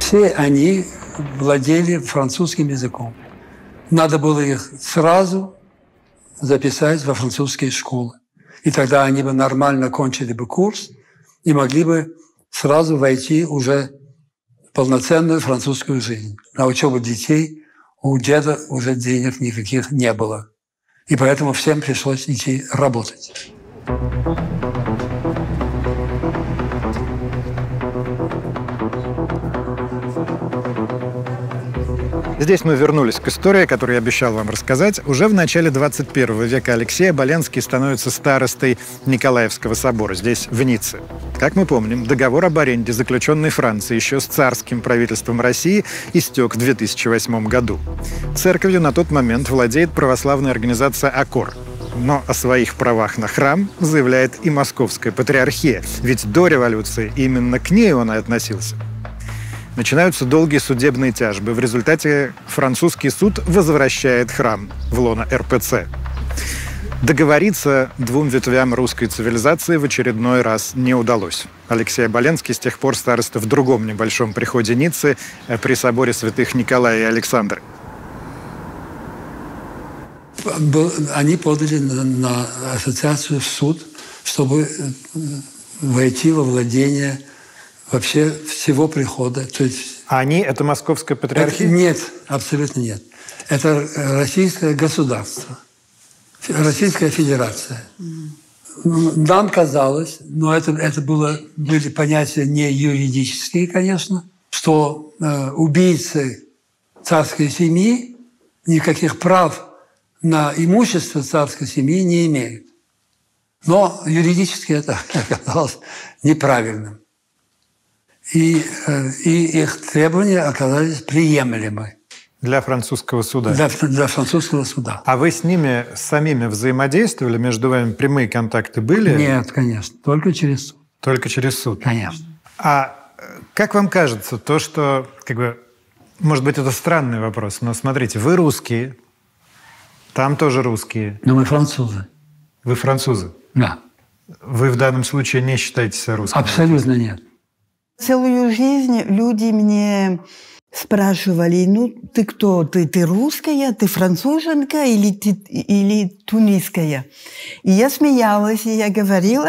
Все они владели французским языком. Надо было их сразу записать во французские школы. И тогда они бы нормально кончили бы курс и могли бы сразу войти уже в полноценную французскую жизнь. На учебу детей у деда уже денег никаких не было. И поэтому всем пришлось идти работать. Здесь мы вернулись к истории, которую я обещал вам рассказать. Уже в начале 21 века Алексей Оболенский становится старостой Николаевского собора, здесь, в Ницце. Как мы помним, договор об аренде, заключенный Францией еще с царским правительством России, истек в 2008 году. Церковью на тот момент владеет православная организация «Аккор». Но о своих правах на храм заявляет и Московская патриархия, ведь до революции именно к ней он и относился. Начинаются долгие судебные тяжбы. В результате французский суд возвращает храм в лоно РПЦ. Договориться двум ветвям русской цивилизации в очередной раз не удалось. Алексей Оболенский с тех пор староста в другом небольшом приходе Ниццы при соборе святых Николая и Александра. Они подали на ассоциацию в суд, чтобы войти во владение вообще всего прихода. То есть они — это Московская патриархия? Нет, абсолютно нет. Это российское государство, Российская Федерация. Нам казалось, но это были понятия не юридические, конечно, что убийцы царской семьи никаких прав на имущество царской семьи не имеют. Но юридически это оказалось неправильным. И их требования оказались приемлемы. Для французского суда? Для французского суда. А вы с ними самими взаимодействовали? Между вами прямые контакты были? Нет, конечно. Только через суд. Только через суд? Конечно. А как вам кажется, то, что... Как бы, может быть, это странный вопрос, но смотрите, вы русские, там тоже русские. Но мы французы. Вы французы? Да. Вы в данном случае не считаетесь русским? Абсолютно нет. Целую жизнь люди мне спрашивали: ну ты кто? Ты русская, ты француженка или тунисская? И я смеялась, и я говорила,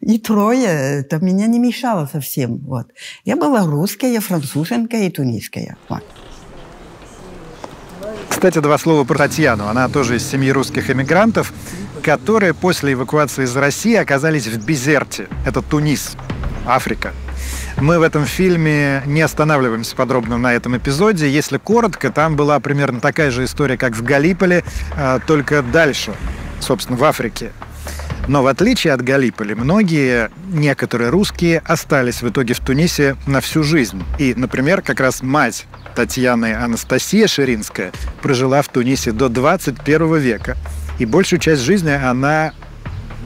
и трое, это меня не мешало совсем. Вот. Я была русская, француженка и тунисская. Вот. Кстати, два слова про Татьяну. Она тоже из семьи русских эмигрантов, которые после эвакуации из России оказались в Безерте. Это Тунис. Африка. Мы в этом фильме не останавливаемся подробно на этом эпизоде. Если коротко, там была примерно такая же история, как в Галиполе, только дальше, собственно, в Африке. Но в отличие от Галиполи, некоторые русские остались в итоге в Тунисе на всю жизнь. И, например, как раз мать Татьяны, Анастасия Ширинская, прожила в Тунисе до 21 века. И большую часть жизни она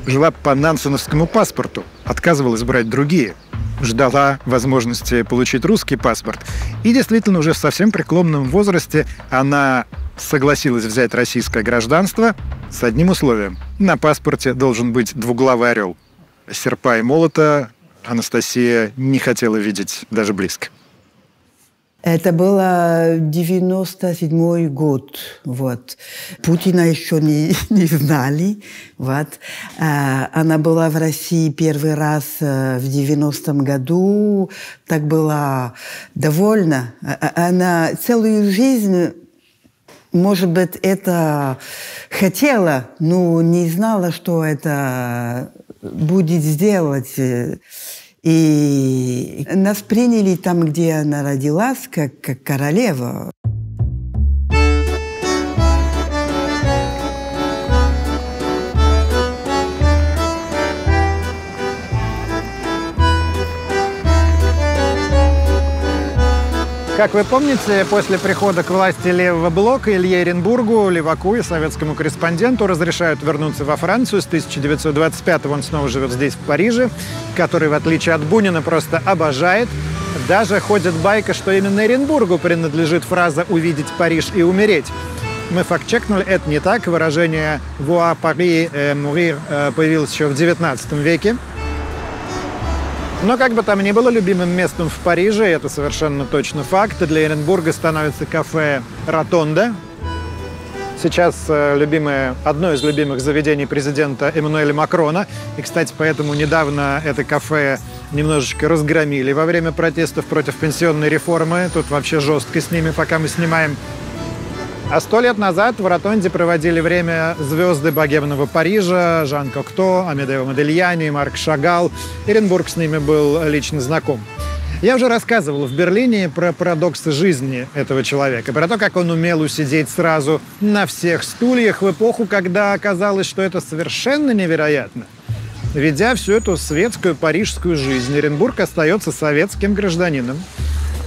жила по нансеновскому паспорту, отказывалась брать другие, ждала возможности получить русский паспорт. И действительно, уже в совсем преклонном возрасте она согласилась взять российское гражданство с одним условием. На паспорте должен быть двуглавый орел. Серпа и молота Анастасия не хотела видеть даже близко. Это был 1997 год. Вот. Путина еще не знали. Вот. Она была в России первый раз в 1990 году. Так была довольна. Она целую жизнь, может быть, это хотела, но не знала, что это будет сделать. И нас приняли там, где она родилась, как королева. Как вы помните, после прихода к власти левого блока Илье Эренбургу, леваку и советскому корреспонденту, разрешают вернуться во Францию. С 1925-го он снова живет здесь, в Париже, который, в отличие от Бунина, просто обожает. Даже ходит байка, что именно Эренбургу принадлежит фраза «увидеть Париж и умереть». Мы факт-чекнули, это не так. Выражение «voir Paris mourir» появилось еще в 19 веке. Но как бы там ни было, любимым местом в Париже, это совершенно точно факт, для Эренбурга становится кафе «Ротонда». Сейчас одно из любимых заведений президента Эммануэля Макрона. И, кстати, поэтому недавно это кафе немножечко разгромили во время протестов против пенсионной реформы. Тут вообще жестко с ними, пока мы снимаем. А 100 лет назад в «Ротонде» проводили время звезды богемного Парижа: Жан Кокто, Амедео Модельяни, Марк Шагал. Эренбург с ними был лично знаком. Я уже рассказывал в Берлине про парадоксы жизни этого человека, про то, как он умел усидеть сразу на всех стульях в эпоху, когда оказалось, что это совершенно невероятно. Ведя всю эту светскую парижскую жизнь, Эренбург остается советским гражданином.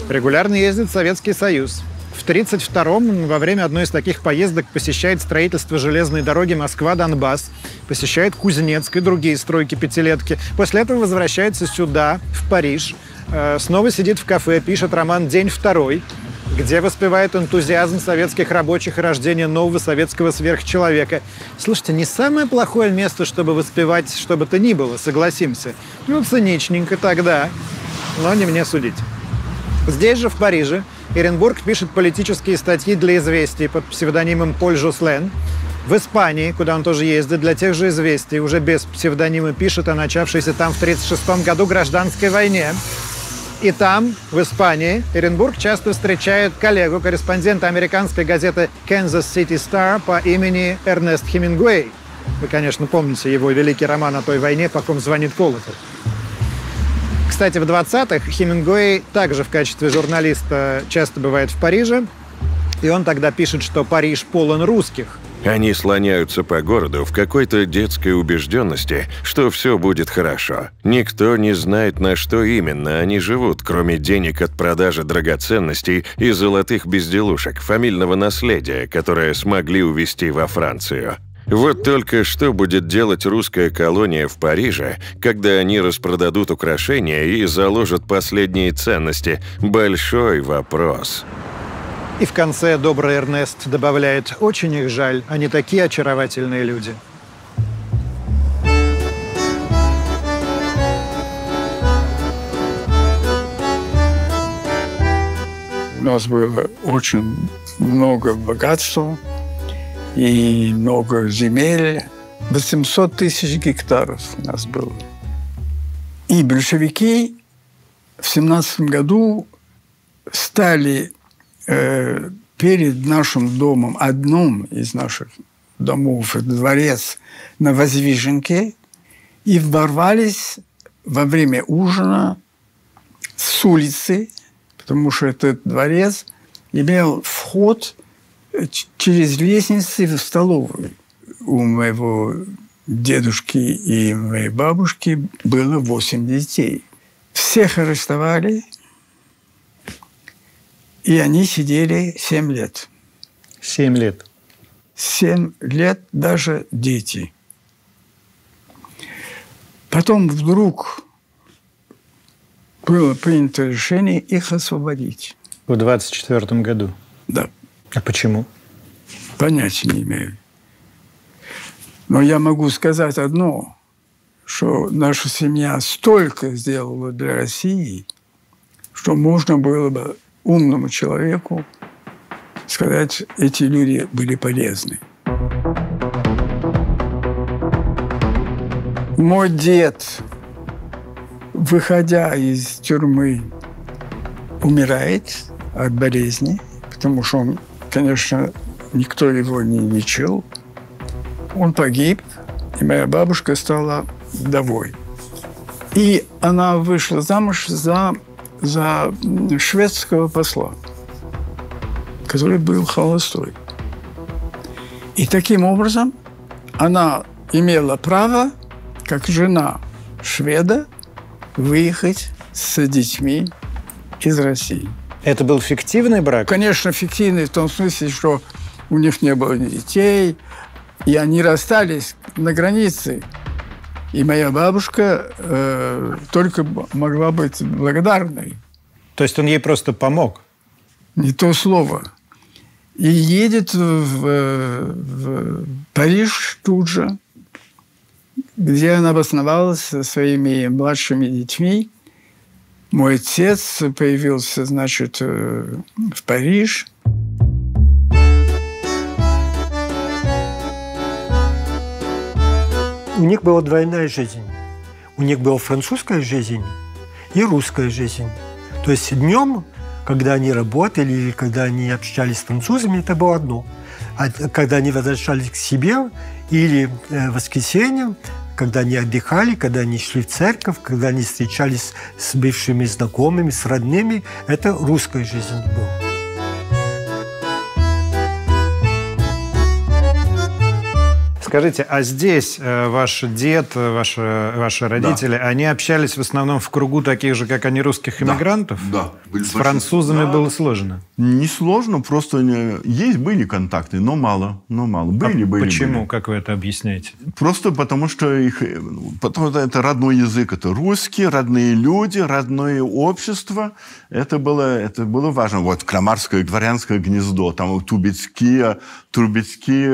Регулярно ездит в Советский Союз. В 1932-м во время одной из таких поездок посещает строительство железной дороги Москва-Донбасс, посещает Кузнецк и другие стройки пятилетки. После этого возвращается сюда, в Париж, снова сидит в кафе, пишет роман «День второй», где воспевает энтузиазм советских рабочих и рождение нового советского сверхчеловека. Слушайте, не самое плохое место, чтобы воспевать что бы то ни было, согласимся. Ну, циничненько тогда, но не мне судить. Здесь же, в Париже, Эренбург пишет политические статьи для «Известий» под псевдонимом Поль Жослен. В Испании, куда он тоже ездит, для тех же «Известий», уже без псевдонима, пишет о начавшейся там в 1936 году гражданской войне. И там, в Испании, Эренбург часто встречает коллегу, корреспондента американской газеты Kansas City Star по имени Эрнест Хемингуэй. Вы, конечно, помните его великий роман о той войне, по ком звонит колокол. Кстати, в 20-х Хемингуэй также в качестве журналиста часто бывает в Париже, и он тогда пишет, что Париж полон русских. Они слоняются по городу в какой-то детской убежденности, что все будет хорошо. Никто не знает, на что именно они живут, кроме денег от продажи драгоценностей и золотых безделушек, фамильного наследия, которое смогли увезти во Францию. Вот только что будет делать русская колония в Париже, когда они распродадут украшения и заложат последние ценности? Большой вопрос. И в конце добрый Эрнест добавляет: «Очень их жаль, они такие очаровательные люди». У нас было очень много богатства и много земель. 800 тысяч гектаров у нас было. И большевики в 1917 году стали перед нашим домом, одним из наших домов, дворец на Воздвиженке, и ворвались во время ужина с улицы, потому что этот дворец имел вход через лестницы в столовую. У моего дедушки и моей бабушки было 8 детей. Всех арестовали, и они сидели 7 лет. 7 лет? 7 лет даже дети. Потом вдруг было принято решение их освободить. В 1924 году? Да. А почему? Понятия не имею. Но я могу сказать одно, что наша семья столько сделала для России, что можно было бы умному человеку сказать, эти люди были полезны. Мой дед, выходя из тюрьмы, умирает от болезни, потому что он, конечно, никто его не лечил. Он погиб, и моя бабушка стала вдовой. И она вышла замуж за шведского посла, который был холостой. И таким образом она имела право, как жена шведа, выехать с детьми из России. Это был фиктивный брак? Конечно, фиктивный в том смысле, что у них не было детей, и они расстались на границе. И моя бабушка только могла быть благодарной. То есть он ей просто помог? Не то слово. И едет в Париж тут же, где она обосновалась со своими младшими детьми. Мой отец появился, значит, в Париж. У них была двойная жизнь. У них была французская жизнь и русская жизнь. То есть днем, когда они работали или когда они общались с французами, это было одно. А когда они возвращались к себе или воскресеньем, когда они отдыхали, когда они шли в церковь, когда они встречались с бывшими знакомыми, с родными. Это русская жизнь была. Скажите, а здесь ваш дед, ваши родители, да, они общались в основном в кругу таких же, как они, русских иммигрантов? Да. Да. С французами, да, было сложно? Не сложно, просто есть были контакты, но мало. Были. Почему? Были. Как вы это объясняете? Просто потому, что это родной язык, это русские, родные люди, родное общество. Это было важно. Вот Крамарское дворянское гнездо, там Трубецкие,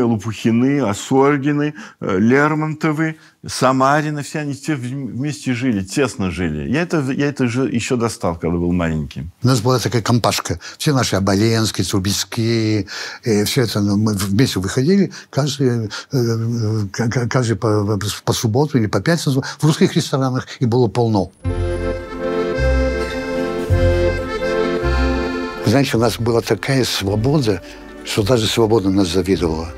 Лопухины, Осольги, Лермонтовы, Самарины, все они все вместе жили, тесно жили. Я это же еще достал, когда был маленький. У нас была такая компашка. Все наши Оболенские, Трубецкие, все это, мы вместе выходили, каждый по субботу или по пятницу в русских ресторанах, и было полно. Знаете, у нас была такая свобода, что даже свобода нас завидовала.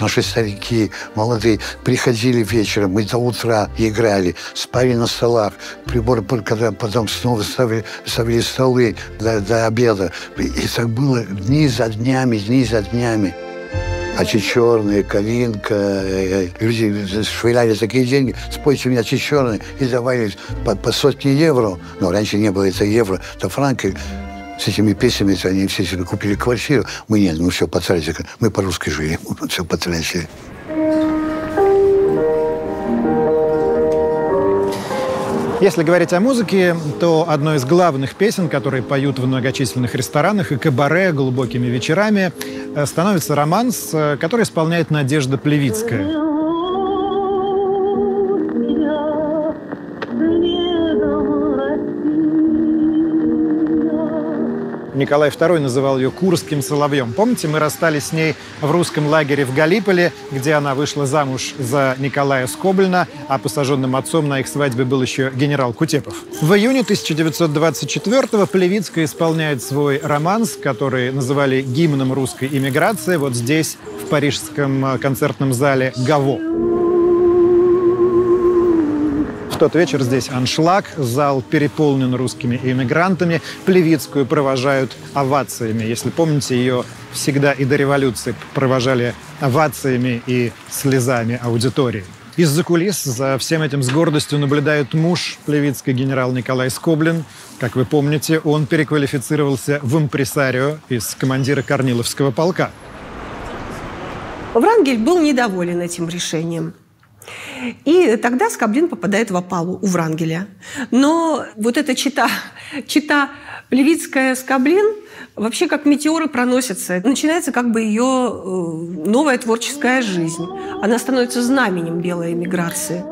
Наши старики, молодые, приходили вечером, мы до утра играли, спали на столах, приборы, когда потом снова ставили столы до обеда. И так было дни за днями. Очечёрные, Калинка, люди швыряли такие деньги, спойте меня очечёрные, и давали по сотне евро. Но раньше не было это евро, это франки. С этими песнями они все себе купили квартиру. Мы нет, мы все потратили. Мы по-русски жили, мы все потратили. Если говорить о музыке, то одной из главных песен, которые поют в многочисленных ресторанах и кабаре глубокими вечерами, становится романс, который исполняет Надежда Плевицкая. Николай II называл ее «Курским соловьем». Помните, мы расстались с ней в русском лагере в Галиполе, где она вышла замуж за Николая Скоблина, а посаженным отцом на их свадьбе был еще генерал Кутепов. В июне 1924-го Плевицкая исполняет свой романс, который называли гимном русской иммиграции, вот здесь, в парижском концертном зале «Гаво». В тот вечер здесь аншлаг, зал переполнен русскими иммигрантами. Плевицкую провожают овациями. Если помните, ее всегда и до революции провожали овациями и слезами аудитории. Из-за кулис за всем этим с гордостью наблюдает муж Плевицкой, генерал Николай Скоблин. Как вы помните, он переквалифицировался в импресарио из командира Корниловского полка. Врангель был недоволен этим решением. И тогда Скоблин попадает в опалу у Врангеля. Но вот эта чита Плевицкая-Скоблин вообще как метеоры проносятся. Начинается как бы ее новая творческая жизнь. Она становится знаменем белой эмиграции.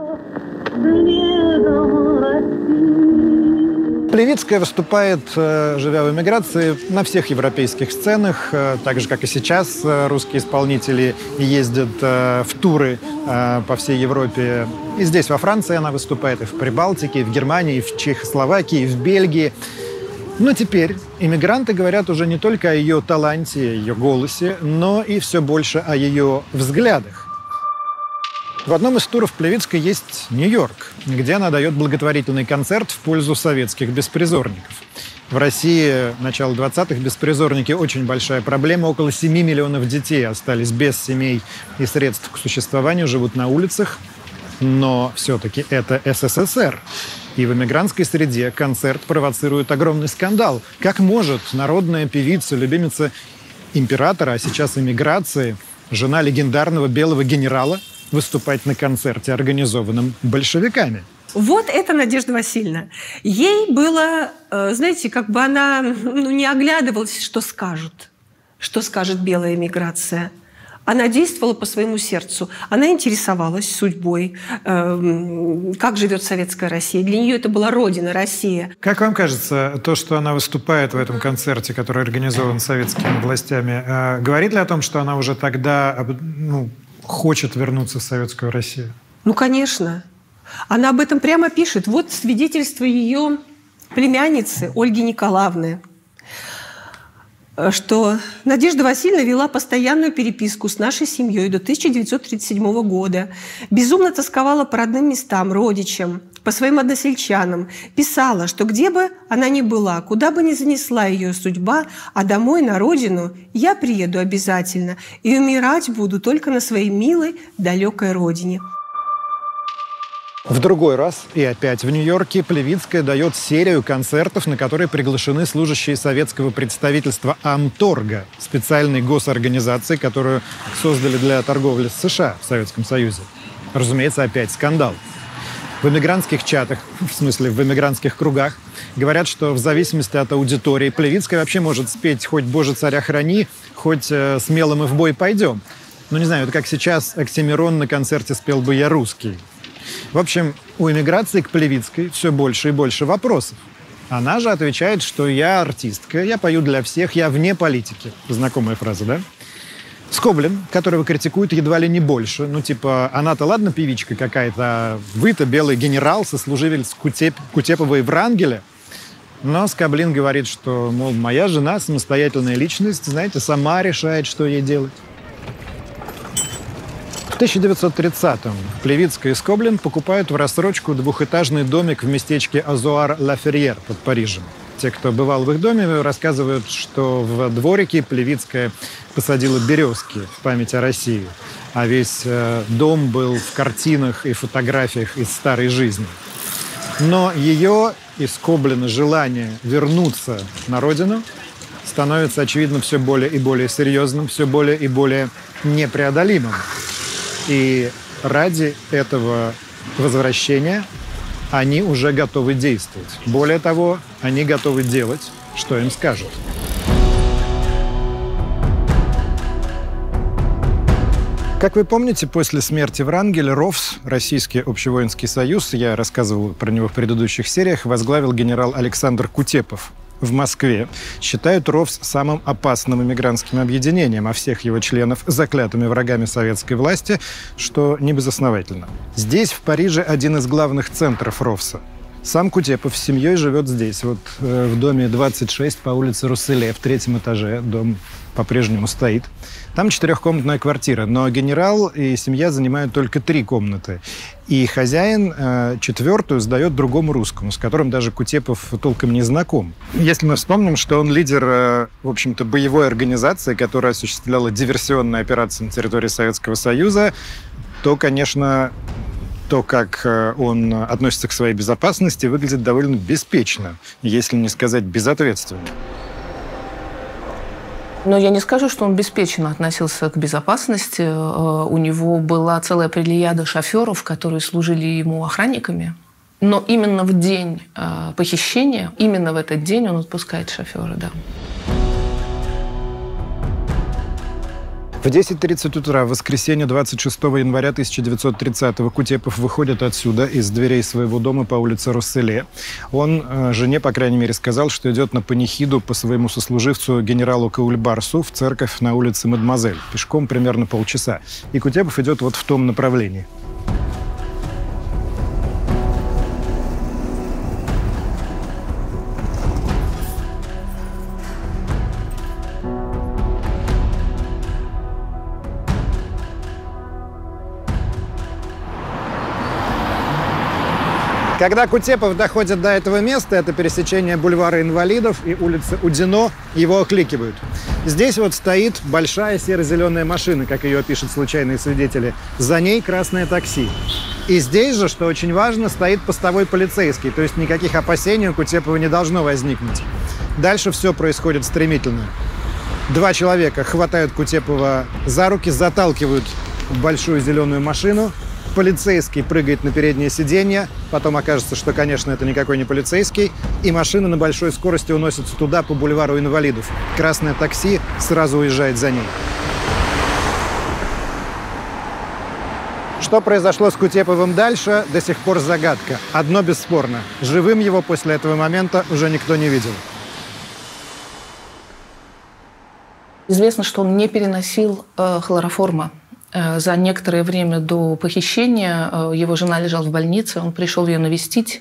Плевицкая выступает, живя в эмиграции, на всех европейских сценах. Так же, как и сейчас, русские исполнители ездят в туры по всей Европе. И здесь, во Франции, она выступает, и в Прибалтике, и в Германии, и в Чехословакии, и в Бельгии. Но теперь иммигранты говорят уже не только о ее таланте, ее голосе, но и все больше о ее взглядах. В одном из туров Плевицкой есть Нью-Йорк, где она дает благотворительный концерт в пользу советских беспризорников. В России начала 20-х беспризорники – очень большая проблема. Около 7 миллионов детей остались без семей и средств к существованию, живут на улицах. Но все-таки это СССР. И в эмигрантской среде концерт провоцирует огромный скандал. Как может народная певица, любимица императора, а сейчас эмиграции, жена легендарного белого генерала, выступать на концерте, организованном большевиками? Вот это Надежда Васильевна. Ей было, знаете, как бы она не оглядывалась, что скажет белая эмиграция. Она действовала по своему сердцу. Она интересовалась судьбой, как живет советская Россия. Для нее это была родина, Россия. Как вам кажется, то, что она выступает в этом концерте, который организован советскими властями, говорит ли о том, что она уже тогда, хочет вернуться в советскую Россию? Ну, конечно. Она об этом прямо пишет. Вот свидетельство ее племянницы Ольги Николаевны. что Надежда Васильевна вела постоянную переписку с нашей семьей до 1937 года, безумно тосковала по родным местам, родичам, по своим односельчанам, писала, что где бы она ни была, куда бы ни занесла ее судьба, а домой, на родину, я приеду обязательно и умирать буду только на своей милой, далекой родине. В другой раз и опять в Нью-Йорке Плевицкая дает серию концертов, на которые приглашены служащие советского представительства Амторга, специальной госорганизации, которую создали для торговли с США в Советском Союзе. Разумеется, опять скандал. В эмигрантских чатах, в смысле, в эмигрантских кругах, говорят, что в зависимости от аудитории Плевицкая вообще может спеть хоть «Боже, царя храни», хоть «Смелым и в бой пойдем». Ну, не знаю, вот как сейчас Оксимирон на концерте спел бы «Я русский». В общем, у эмиграции к Плевицкой все больше и больше вопросов. Она же отвечает, что я артистка, я пою для всех, я вне политики. Знакомая фраза, да? Скоблин, которого критикуют едва ли не больше, ну типа она-то ладно певичка какая-то, а вы-то белый генерал, сослуживец Кутепова и Врангеля. Но Скоблин говорит, что, мол, моя жена самостоятельная личность, знаете, сама решает, что ей делать. В 1930-м Плевицкая и Скоблин покупают в рассрочку двухэтажный домик в местечке Азуар-Ла-Ферьер под Парижем. Те, кто бывал в их доме, рассказывают, что в дворике Плевицкая посадила березки в память о России, а весь дом был в картинах и фотографиях из старой жизни. Но ее и Скоблина желание вернуться на родину становится, очевидно, все более и более серьезным, все более и более непреодолимым. И ради этого возвращения они уже готовы действовать. Более того, они готовы делать, что им скажут. Как вы помните, после смерти Врангеля РОВС, Российский общевоинский союз, я рассказывал про него в предыдущих сериях, возглавил генерал Александр Кутепов. В Москве считают РОВС самым опасным эмигрантским объединением, а всех его членов заклятыми врагами советской власти, что небезосновательно. Здесь, в Париже, один из главных центров РОВСа. Сам Кутепов с семьей живет здесь, вот в доме 26 по улице Русселе, в третьем этаже. Дом по-прежнему стоит. Там четырехкомнатная квартира, но генерал и семья занимают только три комнаты. И хозяин четвертую сдает другому русскому, с которым даже Кутепов толком не знаком. Если мы вспомним, что он лидер, в общем-то, боевой организации, которая осуществляла диверсионные операции на территории Советского Союза, то, конечно... то, как он относится к своей безопасности, выглядит довольно беспечно, если не сказать безответственно. Но я не скажу, что он беспечно относился к безопасности. У него была целая плеяда шоферов, которые служили ему охранниками. Но именно в день похищения, именно в этот день он отпускает шофера, да. В 10:30 утра, в воскресенье 26 января 1930-го, Кутепов выходит отсюда, из дверей своего дома по улице Русселе. Он жене, по крайней мере, сказал, что идет на панихиду по своему сослуживцу генералу Каульбарсу в церковь на улице Мадемуазель. Пешком примерно полчаса. И Кутепов идет вот в том направлении. Когда Кутепов доходит до этого места, это пересечение бульвара Инвалидов и улицы Удино, его окликивают. Здесь вот стоит большая серо-зеленая машина, как ее пишут случайные свидетели. За ней красное такси. И здесь же, что очень важно, стоит постовой полицейский. То есть никаких опасений у Кутепова не должно возникнуть. Дальше все происходит стремительно. Два человека хватают Кутепова за руки, заталкивают в большую зеленую машину. Полицейский прыгает на переднее сиденье, потом окажется, что, конечно, это никакой не полицейский, и машина на большой скорости уносится туда, по бульвару Инвалидов. Красное такси сразу уезжает за ней. Что произошло с Кутеповым дальше, до сих пор загадка. Одно бесспорно – живым его после этого момента уже никто не видел. Известно, что он не переносил хлороформа. За некоторое время до похищения его жена лежала в больнице, он пришел ее навестить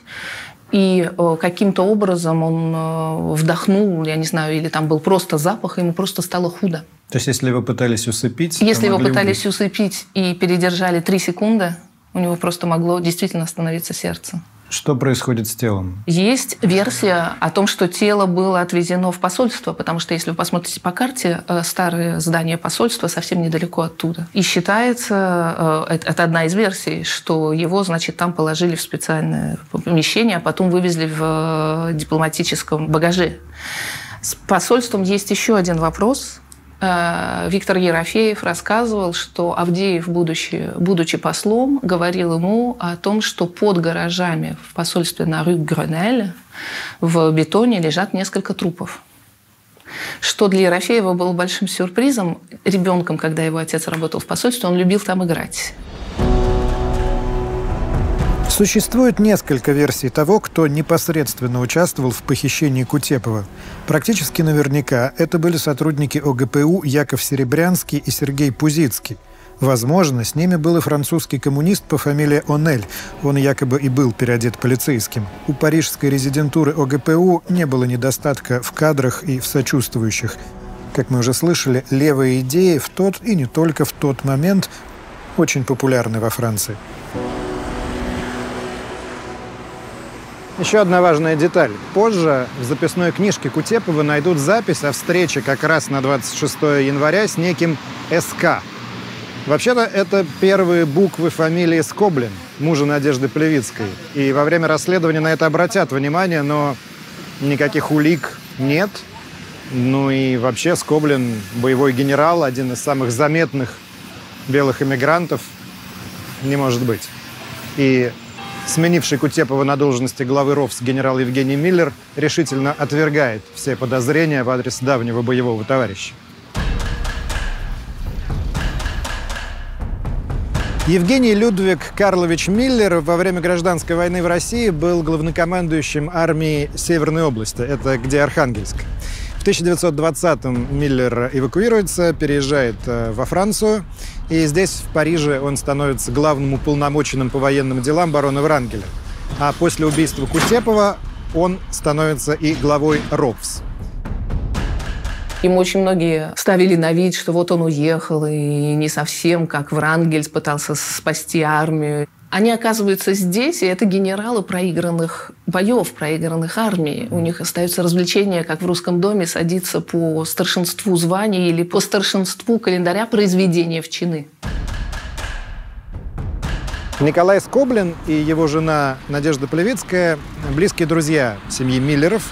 И каким-то образом он вдохнул, я не знаю, или там был просто запах, ему просто стало худо. То есть если вы пытались усыпить... Если его пытались усыпить и передержали 3 секунды, у него просто могло действительно остановиться сердце. Что происходит с телом? Есть версия о том, что тело было отвезено в посольство, потому что, если вы посмотрите по карте, старое здание посольства совсем недалеко оттуда. И считается, это одна из версий, что его, значит, там положили в специальное помещение, а потом вывезли в дипломатическом багаже. С посольством есть еще один вопрос. Виктор Ерофеев рассказывал, что Авдеев, будучи послом, говорил ему о том, что под гаражами в посольстве на Рю-Гренеле в бетоне лежат несколько трупов. Что для Ерофеева было большим сюрпризом. Ребенком, когда его отец работал в посольстве, он любил там играть. Существует несколько версий того, кто непосредственно участвовал в похищении Кутепова. Практически наверняка это были сотрудники ОГПУ Яков Серебрянский и Сергей Пузицкий. Возможно, с ними был и французский коммунист по фамилии Онель. Он якобы и был переодет полицейским. У парижской резидентуры ОГПУ не было недостатка в кадрах и в сочувствующих. Как мы уже слышали, левые идеи в тот и не только в тот момент очень популярны во Франции. Еще одна важная деталь. Позже в записной книжке Кутепова найдут запись о встрече как раз на 26 января с неким СК. Вообще-то это первые буквы фамилии Скоблин, мужа Надежды Плевицкой. И во время расследования на это обратят внимание, но никаких улик нет. Ну и вообще Скоблин – боевой генерал, один из самых заметных белых эмигрантов, не может быть. И сменивший Кутепова на должности главы РОВС генерал Евгений Миллер решительно отвергает все подозрения в адрес давнего боевого товарища. Евгений Людвиг Карлович Миллер во время гражданской войны в России был главнокомандующим армии Северной области, это где Архангельск. В 1920-м Миллер эвакуируется, переезжает во Францию, и здесь, в Париже, он становится главным уполномоченным по военным делам барона Врангеля. А после убийства Кутепова он становится и главой РОВС. Ему очень многие ставили на вид, что вот он уехал, и не совсем как Врангель пытался спасти армию. Они оказываются здесь, и это генералы проигранных боев, проигранных армий. У них остается развлечение, как в русском доме, садиться по старшинству звания или по старшинству календаря произведения в чины. Николай Скоблин и его жена Надежда Плевицкая – близкие друзья семьи Миллеров,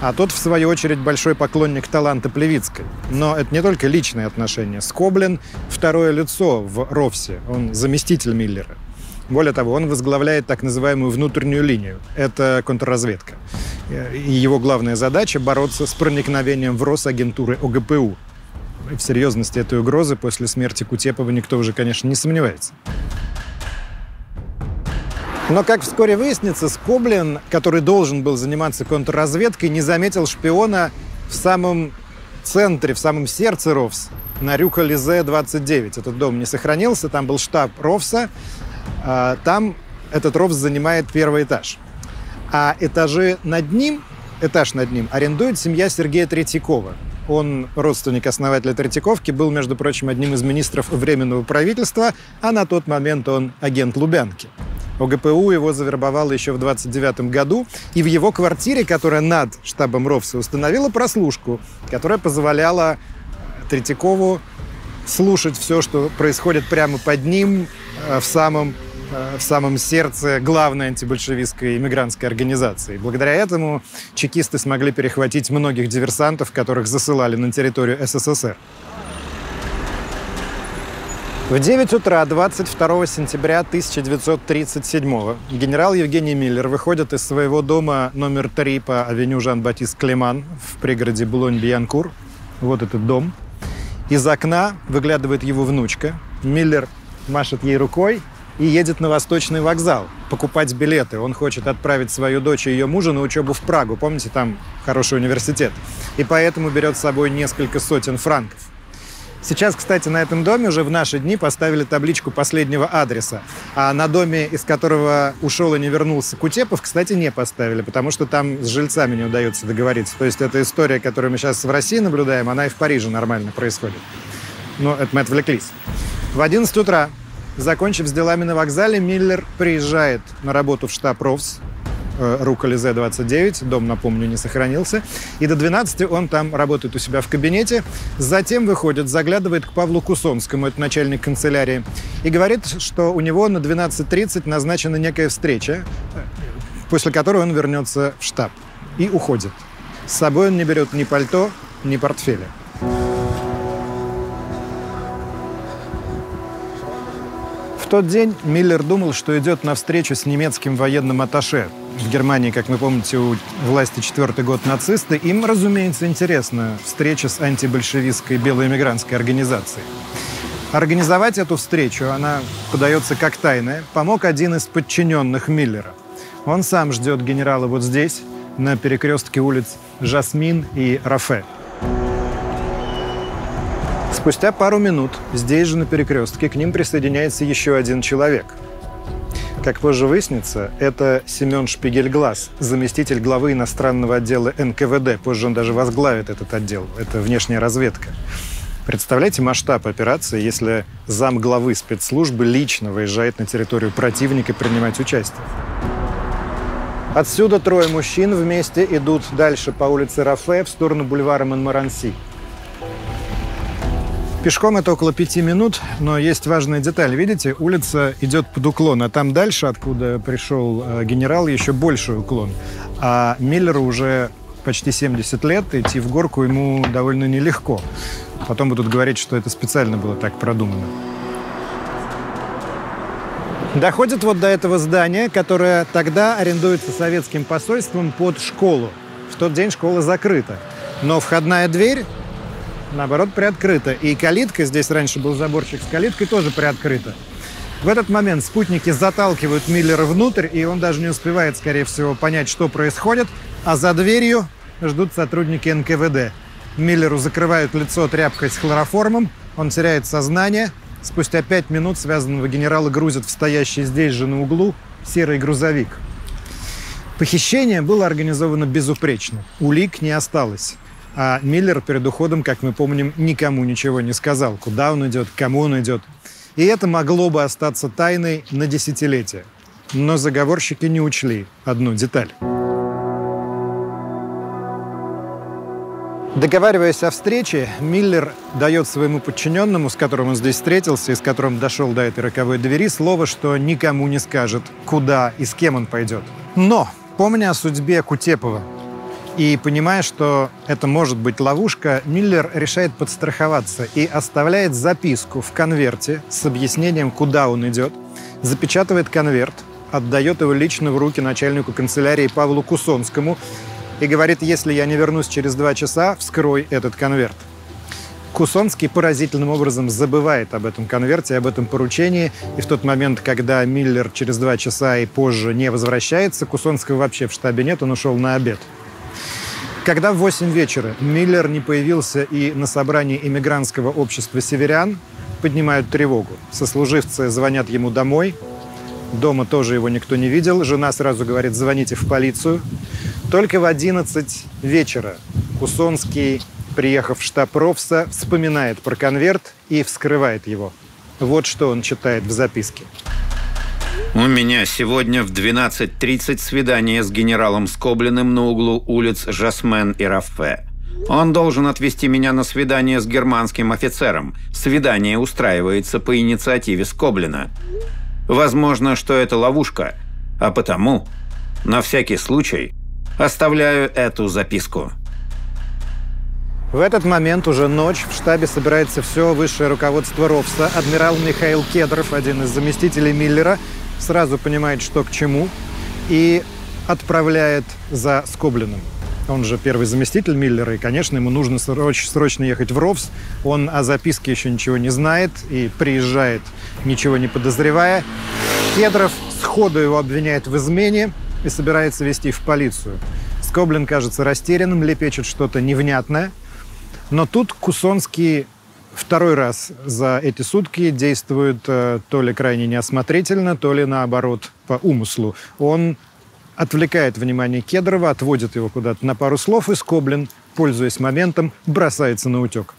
а тот, в свою очередь, большой поклонник таланта Плевицкой. Но это не только личные отношения. Скоблин – второе лицо в РОВСе, он заместитель Миллера. Более того, он возглавляет так называемую внутреннюю линию. Это контрразведка. И его главная задача – бороться с проникновением в Росагентуры ОГПУ. В серьезности этой угрозы после смерти Кутепова никто уже, конечно, не сомневается. Но, как вскоре выяснится, Скоблин, который должен был заниматься контрразведкой, не заметил шпиона в самом центре, в самом сердце РОВС, на Рюкализе 29. Этот дом не сохранился, там был штаб РОВСа. Там этот РОВС занимает первый этаж. А этаж над ним арендует семья Сергея Третьякова. Он родственник основателя Третьяковки, был, между прочим, одним из министров Временного правительства, а на тот момент он агент Лубянки. ОГПУ его завербовало еще в 1929 году, и в его квартире, которая над штабом РОВСа, установила прослушку, которая позволяла Третьякову слушать все, что происходит прямо под ним, в самом сердце главной антибольшевистской иммигрантской организации. Благодаря этому чекисты смогли перехватить многих диверсантов, которых засылали на территорию СССР. В 9 утра 22 сентября 1937 генерал Евгений Миллер выходит из своего дома номер 3 по авеню Жан-Батист Клеман в пригороде Булонь-Бьянкур. Вот этот дом. Из окна выглядывает его внучка. Миллер машет ей рукой и едет на Восточный вокзал покупать билеты. Он хочет отправить свою дочь и ее мужа на учебу в Прагу. Помните, там хороший университет. И поэтому берет с собой несколько сотен франков. Сейчас, кстати, на этом доме уже в наши дни поставили табличку последнего адреса. А на доме, из которого ушел и не вернулся Кутепов, кстати, не поставили, потому что там с жильцами не удается договориться. То есть эта история, которую мы сейчас в России наблюдаем, она и в Париже нормально происходит. Но это мы отвлеклись. В 11 утра, закончив с делами на вокзале, Миллер приезжает на работу в штаб РОВС. Руколизе 29, дом, напомню, не сохранился. И до 12 он там работает у себя в кабинете. Затем выходит, заглядывает к Павлу Кусонскому, это начальник канцелярии, и говорит, что у него на 12:30 назначена некая встреча, после которой он вернется в штаб и уходит. С собой он не берет ни пальто, ни портфеля. В тот день Миллер думал, что идет на встречу с немецким военным атташе. В Германии, как вы помните, у власти 4-й год нацисты. Им, разумеется, интересна встреча с антибольшевистской белоэмигрантской организацией. Организовать эту встречу, она подается как тайная, помог один из подчиненных Миллера. Он сам ждет генерала вот здесь, на перекрестке улиц Жасмин и Рафе. Спустя пару минут здесь же, на перекрестке, к ним присоединяется еще один человек. Как позже выяснится, это Семен Шпигельглаз, заместитель главы иностранного отдела НКВД. Позже он даже возглавит этот отдел. Это внешняя разведка. Представляете масштаб операции, если зам главы спецслужбы лично выезжает на территорию противника принимать участие. Отсюда трое мужчин вместе идут дальше по улице Рафе в сторону бульвара Монмаранси. Пешком это около 5 минут, но есть важная деталь. Видите, улица идет под уклон, а там дальше, откуда пришел генерал, еще больший уклон. А Миллеру уже почти 70 лет, идти в горку ему довольно нелегко. Потом будут говорить, что это специально было так продумано. Доходит вот до этого здания, которое тогда арендуется советским посольством под школу. В тот день школа закрыта, но входная дверь, наоборот, приоткрыто. И калитка, здесь раньше был заборчик с калиткой, тоже приоткрыта. В этот момент спутники заталкивают Миллера внутрь, и он даже не успевает, скорее всего, понять, что происходит. А за дверью ждут сотрудники НКВД. Миллеру закрывают лицо тряпкой с хлороформом, он теряет сознание. Спустя 5 минут связанного генерала грузят в стоящий здесь же на углу серый грузовик. Похищение было организовано безупречно, улик не осталось. А Миллер перед уходом, как мы помним, никому ничего не сказал, куда он идет, кому он идет. И это могло бы остаться тайной на десятилетия. Но заговорщики не учли одну деталь. Договариваясь о встрече, Миллер дает своему подчиненному, с которым он здесь встретился и с которым дошел до этой роковой двери, слово, что никому не скажет, куда и с кем он пойдет. Но, помня о судьбе Кутепова, и понимая, что это может быть ловушка, Миллер решает подстраховаться и оставляет записку в конверте с объяснением, куда он идет, запечатывает конверт, отдает его лично в руки начальнику канцелярии Павлу Кусонскому и говорит: если я не вернусь через 2 часа, вскрой этот конверт. Кусонский поразительным образом забывает об этом конверте, об этом поручении. И в тот момент, когда Миллер через 2 часа и позже не возвращается, Кусонского вообще в штабе нет, он ушел на обед. Когда в 8 вечера Миллер не появился и на собрании эмигрантского общества северян, поднимают тревогу. Сослуживцы звонят ему домой. Дома тоже его никто не видел. Жена сразу говорит: звоните в полицию. Только в 11 вечера Кусонский, приехав в штаб РОВСа, вспоминает про конверт и вскрывает его. Вот что он читает в записке. У меня сегодня в 12:30 свидание с генералом Скоблиным на углу улиц Жасмен и Рафе. Он должен отвезти меня на свидание с германским офицером. Свидание устраивается по инициативе Скоблина. Возможно, что это ловушка, а потому, на всякий случай, оставляю эту записку. В этот момент, уже ночь, в штабе собирается все высшее руководство РОВСа. Адмирал Михаил Кедров, один из заместителей Миллера, сразу понимает, что к чему, и отправляет за Скоблиным. Он же первый заместитель Миллера, и, конечно, ему нужно срочно ехать в РОВС. Он о записке еще ничего не знает и приезжает, ничего не подозревая. Кедров сходу его обвиняет в измене и собирается вести в полицию. Скоблин кажется растерянным, лепечет что-то невнятное. Но тут Кусонский Второй раз за эти сутки действует то ли крайне неосмотрительно, то ли наоборот по умыслу. Он отвлекает внимание Кедрова, отводит его куда-то на пару слов, и Скоблин, пользуясь моментом, бросается на утек.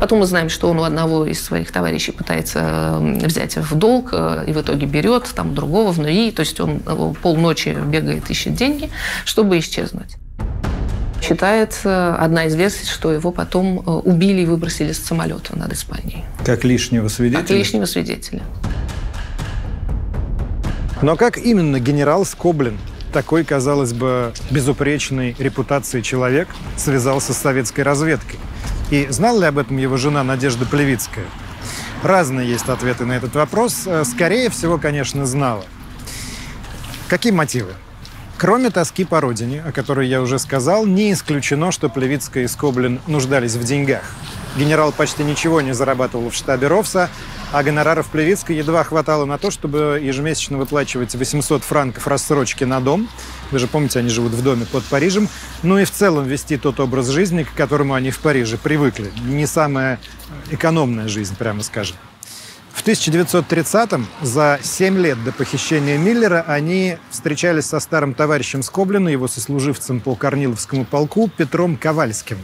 Потом мы знаем, что он у одного из своих товарищей пытается взять в долг и в итоге берет, там другого в НУИ. То есть он полночи бегает, ищет деньги, чтобы исчезнуть. Считается, одна из версий, что его потом убили и выбросили с самолета над Испанией. Как лишнего свидетеля? Как лишнего свидетеля. Но как именно генерал Скоблин, такой, казалось бы, безупречной репутации человек, связался с советской разведкой? И знала ли об этом его жена Надежда Плевицкая? Разные есть ответы на этот вопрос. Скорее всего, конечно, знала. Какие мотивы? Кроме тоски по родине, о которой я уже сказал, не исключено, что Плевицкая и Скоблин нуждались в деньгах. Генерал почти ничего не зарабатывал в штабе РОВСа, а гонораров Плевицкой едва хватало на то, чтобы ежемесячно выплачивать 800 франков рассрочки на дом. Вы же помните, они живут в доме под Парижем. Ну и в целом вести тот образ жизни, к которому они в Париже привыкли. Не самая экономная жизнь, прямо скажем. В 1930-м, за 7 лет до похищения Миллера, они встречались со старым товарищем Скоблина, его сослуживцем по Корниловскому полку Петром Ковальским.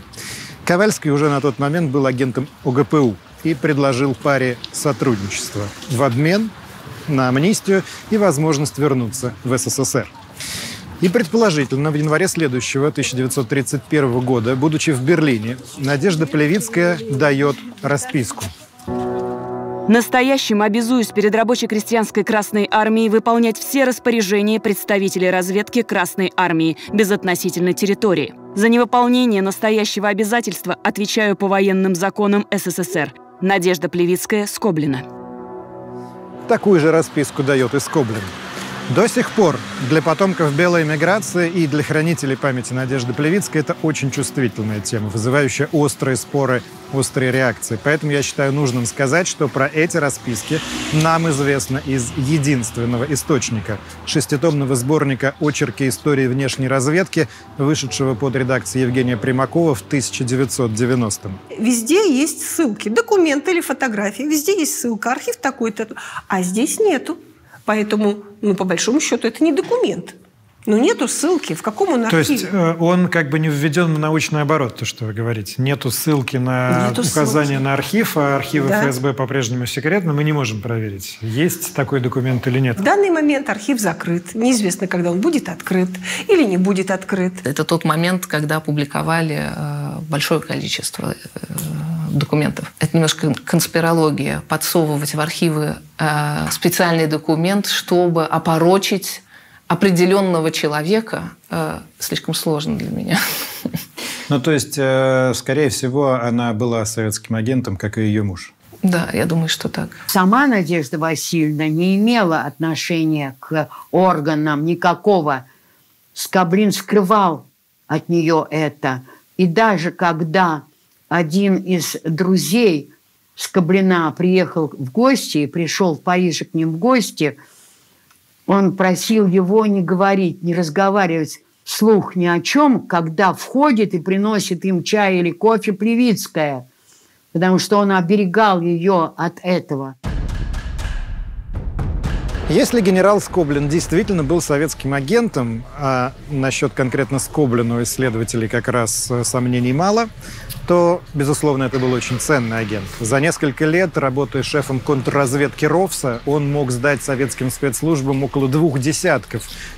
Ковальский уже на тот момент был агентом ОГПУ и предложил паре сотрудничество в обмен на амнистию и возможность вернуться в СССР. И предположительно, в январе следующего, 1931 года, будучи в Берлине, Надежда Плевицкая дает расписку. Настоящим обязуюсь перед рабоче-крестьянской Красной Армией выполнять все распоряжения представителей разведки Красной Армии безотносительно территории. За невыполнение настоящего обязательства отвечаю по военным законам СССР. Надежда Плевицкая, Скоблина. Такую же расписку дает и Скоблин. До сих пор для потомков белой эмиграции и для хранителей памяти Надежды Плевицкой это очень чувствительная тема, вызывающая острые споры, острые реакции. Поэтому я считаю нужным сказать, что про эти расписки нам известно из единственного источника – шеститомного сборника «Очерки истории внешней разведки», вышедшего под редакцией Евгения Примакова в 1990-м. Везде есть ссылки, документы или фотографии, везде есть ссылка, архив такой-то, а здесь нету. Поэтому, ну, по большому счету, это не документ. Ну, нету ссылки, в каком он архиве. То есть он как бы не введен в научный оборот, то, что вы говорите. Нету ссылки на указание на архив, а архивы ФСБ по-прежнему секретны, мы не можем проверить, есть такой документ или нет. В данный момент архив закрыт. Неизвестно, когда он будет открыт или не будет открыт. Это тот момент, когда опубликовали большое количество документов. Это немножко конспирология, подсовывать в архивы специальный документ, чтобы опорочить определенного человека, слишком сложно для меня. Ну, то есть, скорее всего, она была советским агентом, как и ее муж. Да, я думаю, что так. Сама Надежда Васильевна не имела отношения к органам никакого. Скоблин скрывал от нее это. И даже когда один из друзей Скоблина приехал в гости и пришел в Париж к ним в гости, он просил его не говорить, не разговаривать вслух ни о чем, когда входит и приносит им чай или кофе Плевицкая, потому что он оберегал ее от этого. Если генерал Скоблин действительно был советским агентом, а насчет конкретно Скоблина у исследователей как раз сомнений мало, то, безусловно, это был очень ценный агент. За несколько лет, работая шефом контрразведки РОВСа, он мог сдать советским спецслужбам около 20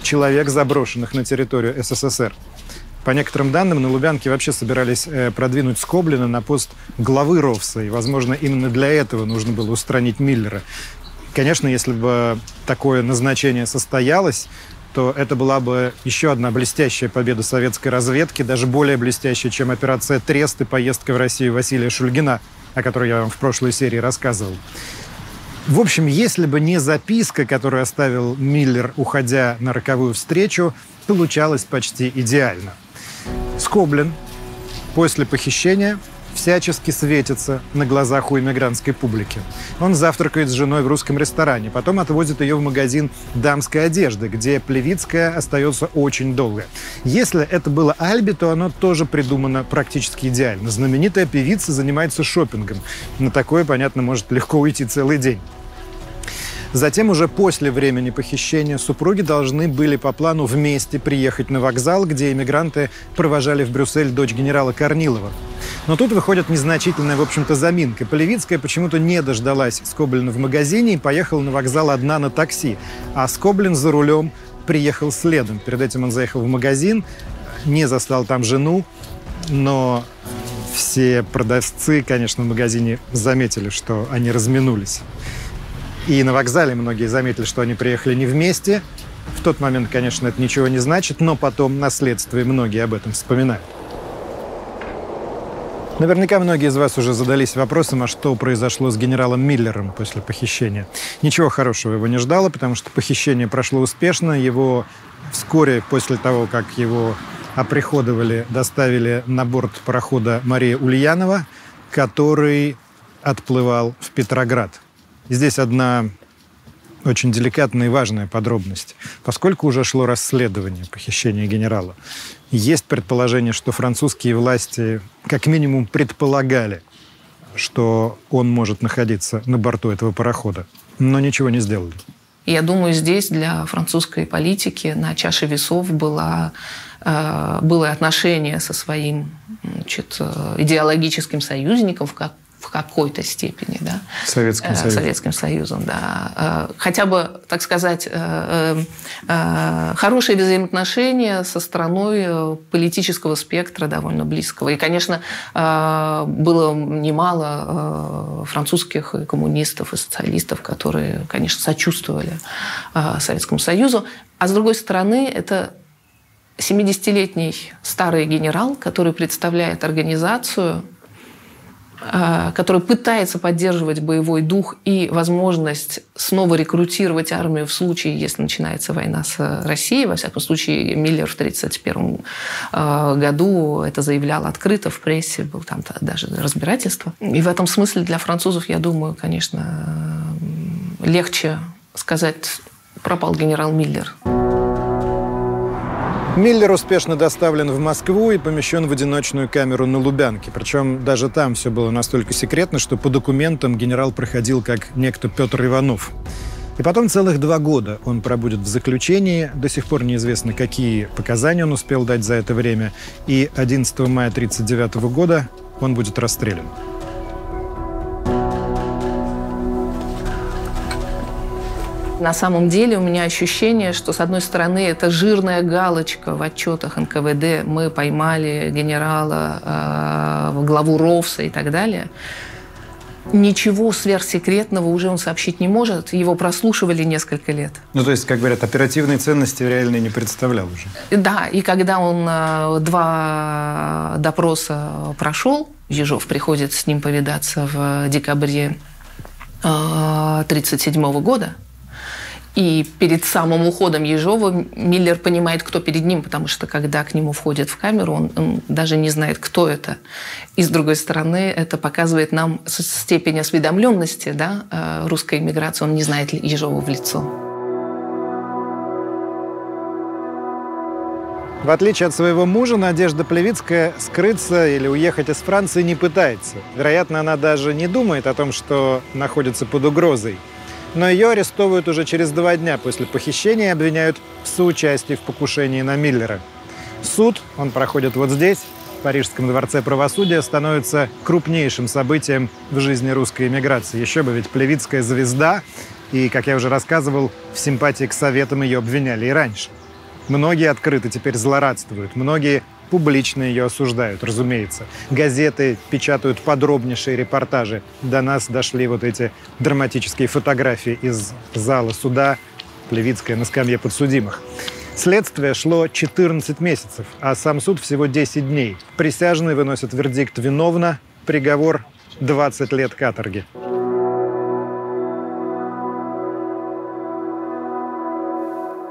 человек, заброшенных на территорию СССР. По некоторым данным, на Лубянке вообще собирались продвинуть Скоблина на пост главы РОВСа, и, возможно, именно для этого нужно было устранить Миллера. Конечно, если бы такое назначение состоялось, то это была бы еще одна блестящая победа советской разведки, даже более блестящая, чем операция «Трест» и поездка в Россию Василия Шульгина, о которой я вам в прошлой серии рассказывал. В общем, если бы не записка, которую оставил Миллер, уходя на роковую встречу, получалось почти идеально. Скоблин после похищения всячески светится на глазах у иммигрантской публики. Он завтракает с женой в русском ресторане, потом отвозит ее в магазин дамской одежды, где Плевицкая остается очень долго. Если это было Альби, то оно тоже придумано практически идеально. Знаменитая певица занимается шопингом. На такое, понятно, может легко уйти целый день. Затем уже после времени похищения супруги должны были по плану вместе приехать на вокзал, где эмигранты провожали в Брюссель дочь генерала Корнилова. Но тут выходит незначительная, в общем-то, заминка. Плевицкая почему-то не дождалась Скоблина в магазине и поехала на вокзал одна на такси. А Скоблин за рулем приехал следом. Перед этим он заехал в магазин, не застал там жену, но все продавцы, конечно, в магазине заметили, что они разминулись. И на вокзале многие заметили, что они приехали не вместе. В тот момент, конечно, это ничего не значит, но потом на следствии многие об этом вспоминают. Наверняка многие из вас уже задались вопросом, а что произошло с генералом Миллером после похищения. Ничего хорошего его не ждало, потому что похищение прошло успешно. Его вскоре после того, как его оприходовали, доставили на борт парохода Мария Ульянова, который отплывал в Петроград. И здесь одна очень деликатная и важная подробность. Поскольку уже шло расследование похищения генерала, есть предположение, что французские власти как минимум предполагали, что он может находиться на борту этого парохода, но ничего не сделали. Я думаю, здесь для французской политики на чаше весов было отношение со своим, значит, идеологическим союзником, в какой-то степени, да, Советским Союзом, да, хотя бы, так сказать, хорошие взаимоотношения со страной политического спектра довольно близкого. И, конечно, было немало французских коммунистов и социалистов, которые, конечно, сочувствовали Советскому Союзу. А с другой стороны, это 70-летний старый генерал, который представляет организацию, который пытается поддерживать боевой дух и возможность снова рекрутировать армию в случае, если начинается война с Россией. Во всяком случае, Миллер в 1931 году это заявлял открыто в прессе, было там даже разбирательство. И в этом смысле для французов, я думаю, конечно, легче сказать «пропал генерал Миллер». Миллер успешно доставлен в Москву и помещен в одиночную камеру на Лубянке. Причем даже там все было настолько секретно, что по документам генерал проходил как некто Петр Иванов. И потом целых 2 года он пробудет в заключении. До сих пор неизвестно, какие показания он успел дать за это время. И 11 мая 1939 года он будет расстрелян. На самом деле у меня ощущение, что, с одной стороны, это жирная галочка в отчетах НКВД. Мы поймали генерала, главу РОВСа и так далее. Ничего сверхсекретного уже он сообщить не может. Его прослушивали несколько лет. Ну, то есть, как говорят, оперативные ценности реальные не представлял уже. Да, и когда он 2 допроса прошел, Ежов приходит с ним повидаться в декабре 1937 года, и перед самым уходом Ежова Миллер понимает, кто перед ним, потому что когда к нему входит в камеру, он даже не знает, кто это. И, с другой стороны, это показывает нам степень осведомленности, да, русской эмиграции. Он не знает Ежова в лицо. В отличие от своего мужа, Надежда Плевицкая скрыться или уехать из Франции не пытается. Вероятно, она даже не думает о том, что находится под угрозой. Но ее арестовывают уже через 2 дня после похищения и обвиняют в соучастии в покушении на Миллера. Суд, он проходит вот здесь, в Парижском дворце правосудия, становится крупнейшим событием в жизни русской эмиграции. Еще бы, ведь Плевицкая звезда, и, как я уже рассказывал, в симпатии к Советам ее обвиняли и раньше. Многие открыто теперь злорадствуют, многие публично ее осуждают, разумеется. Газеты печатают подробнейшие репортажи. До нас дошли вот эти драматические фотографии из зала суда. Плевицкая на скамье подсудимых. Следствие шло 14 месяцев, а сам суд всего 10 дней. Присяжные выносят вердикт «виновна», приговор 20 лет каторги.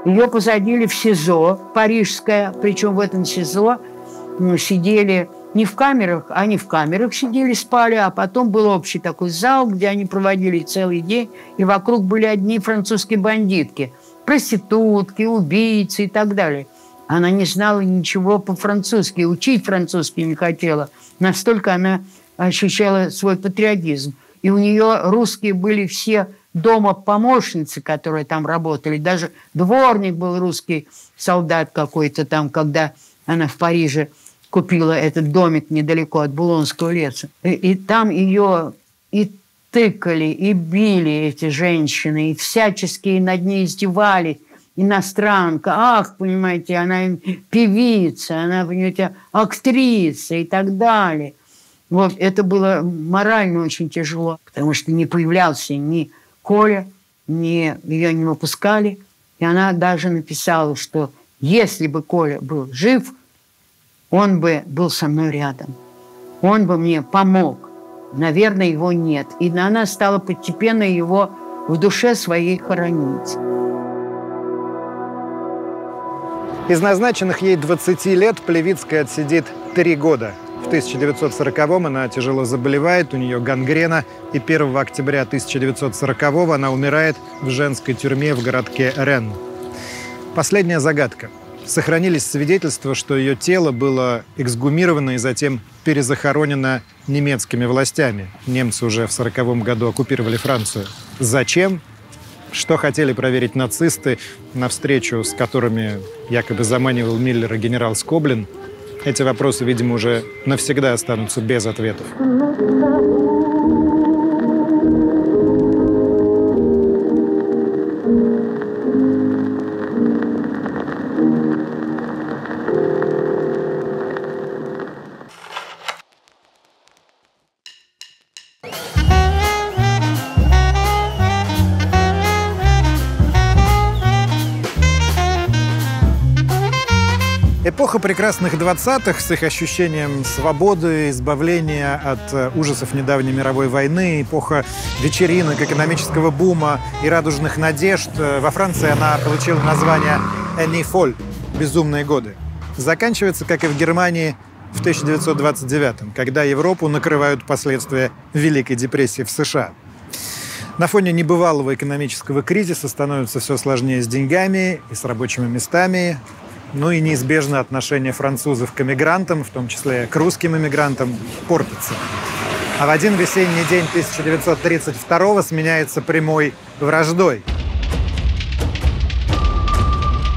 Ее посадили в СИЗО парижское, причем в этом СИЗО сидели не в камерах, они в камерах сидели, спали, а потом был общий такой зал, где они проводили целый день, и вокруг были одни французские бандитки, проститутки, убийцы и так далее. Она не знала ничего по-французски, учить французский не хотела. Настолько она ощущала свой патриотизм. И у нее русские были все дома помощницы, которые там работали. Даже дворник был русский солдат какой-то там, когда она в Париже купила этот домик недалеко от Булонского леса. И там ее и тыкали, и били эти женщины, и всячески над ней издевались. Иностранка, ах, понимаете, она певица, она, понимаете, актриса и так далее. Вот это было морально очень тяжело, потому что не появлялся ни Коля, ни ее не выпускали. И она даже написала, что если бы Коля был жив, он бы был со мной рядом, он бы мне помог. Наверное, его нет. И она стала постепенно его в душе своей хоронить. Из назначенных ей 20 лет Плевицкая отсидит 3 года. В 1940-м она тяжело заболевает, у нее гангрена, и 1 октября 1940-го она умирает в женской тюрьме в городке Ренн. Последняя загадка. Сохранились свидетельства, что ее тело было эксгумировано и затем перезахоронено немецкими властями. Немцы уже в 1940 году оккупировали Францию. Зачем? Что хотели проверить нацисты, на встречу с которыми якобы заманивал Миллера генерал Скоблин? Эти вопросы, видимо, уже навсегда останутся без ответов. Эпоха прекрасных 20-х с их ощущением свободы, избавления от ужасов недавней мировой войны, эпоха вечеринок, экономического бума и радужных надежд. Во Франции она получила название «Années folles» – «Безумные годы». Заканчивается, как и в Германии, в 1929-м, когда Европу накрывают последствия Великой депрессии в США. На фоне небывалого экономического кризиса становится все сложнее с деньгами и с рабочими местами. Ну и неизбежно отношение французов к эмигрантам, в том числе к русским эмигрантам, портится. А в один весенний день 1932-го сменяется прямой враждой.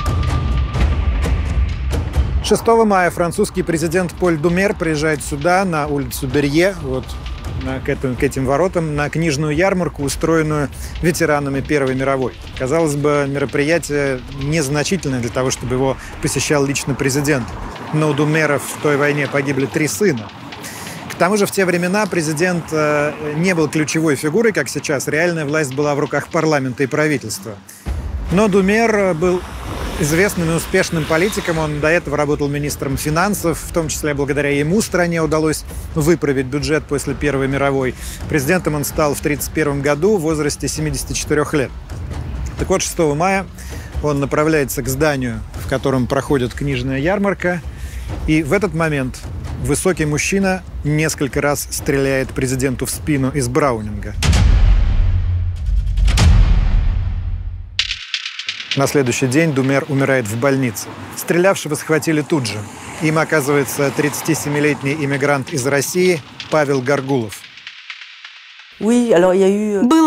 – 6 мая французский президент Поль Думер приезжает сюда, на улицу Берье, вот к этим воротам, на книжную ярмарку, устроенную ветеранами Первой мировой. Казалось бы, мероприятие незначительное для того, чтобы его посещал лично президент. Но у Думера в той войне погибли 3 сына. К тому же в те времена президент не был ключевой фигурой, как сейчас. Реальная власть была в руках парламента и правительства. Но Думер был известным и успешным политиком. Он до этого работал министром финансов, в том числе благодаря ему стране удалось выправить бюджет после Первой мировой. Президентом он стал в 1931 году в возрасте 74 лет. Так вот, 6 мая он направляется к зданию, в котором проходит книжная ярмарка, и в этот момент высокий мужчина несколько раз стреляет президенту в спину из Браунинга. На следующий день Думер умирает в больнице. Стрелявшего схватили тут же. Им оказывается 37-летний иммигрант из России Павел Горгулов. Было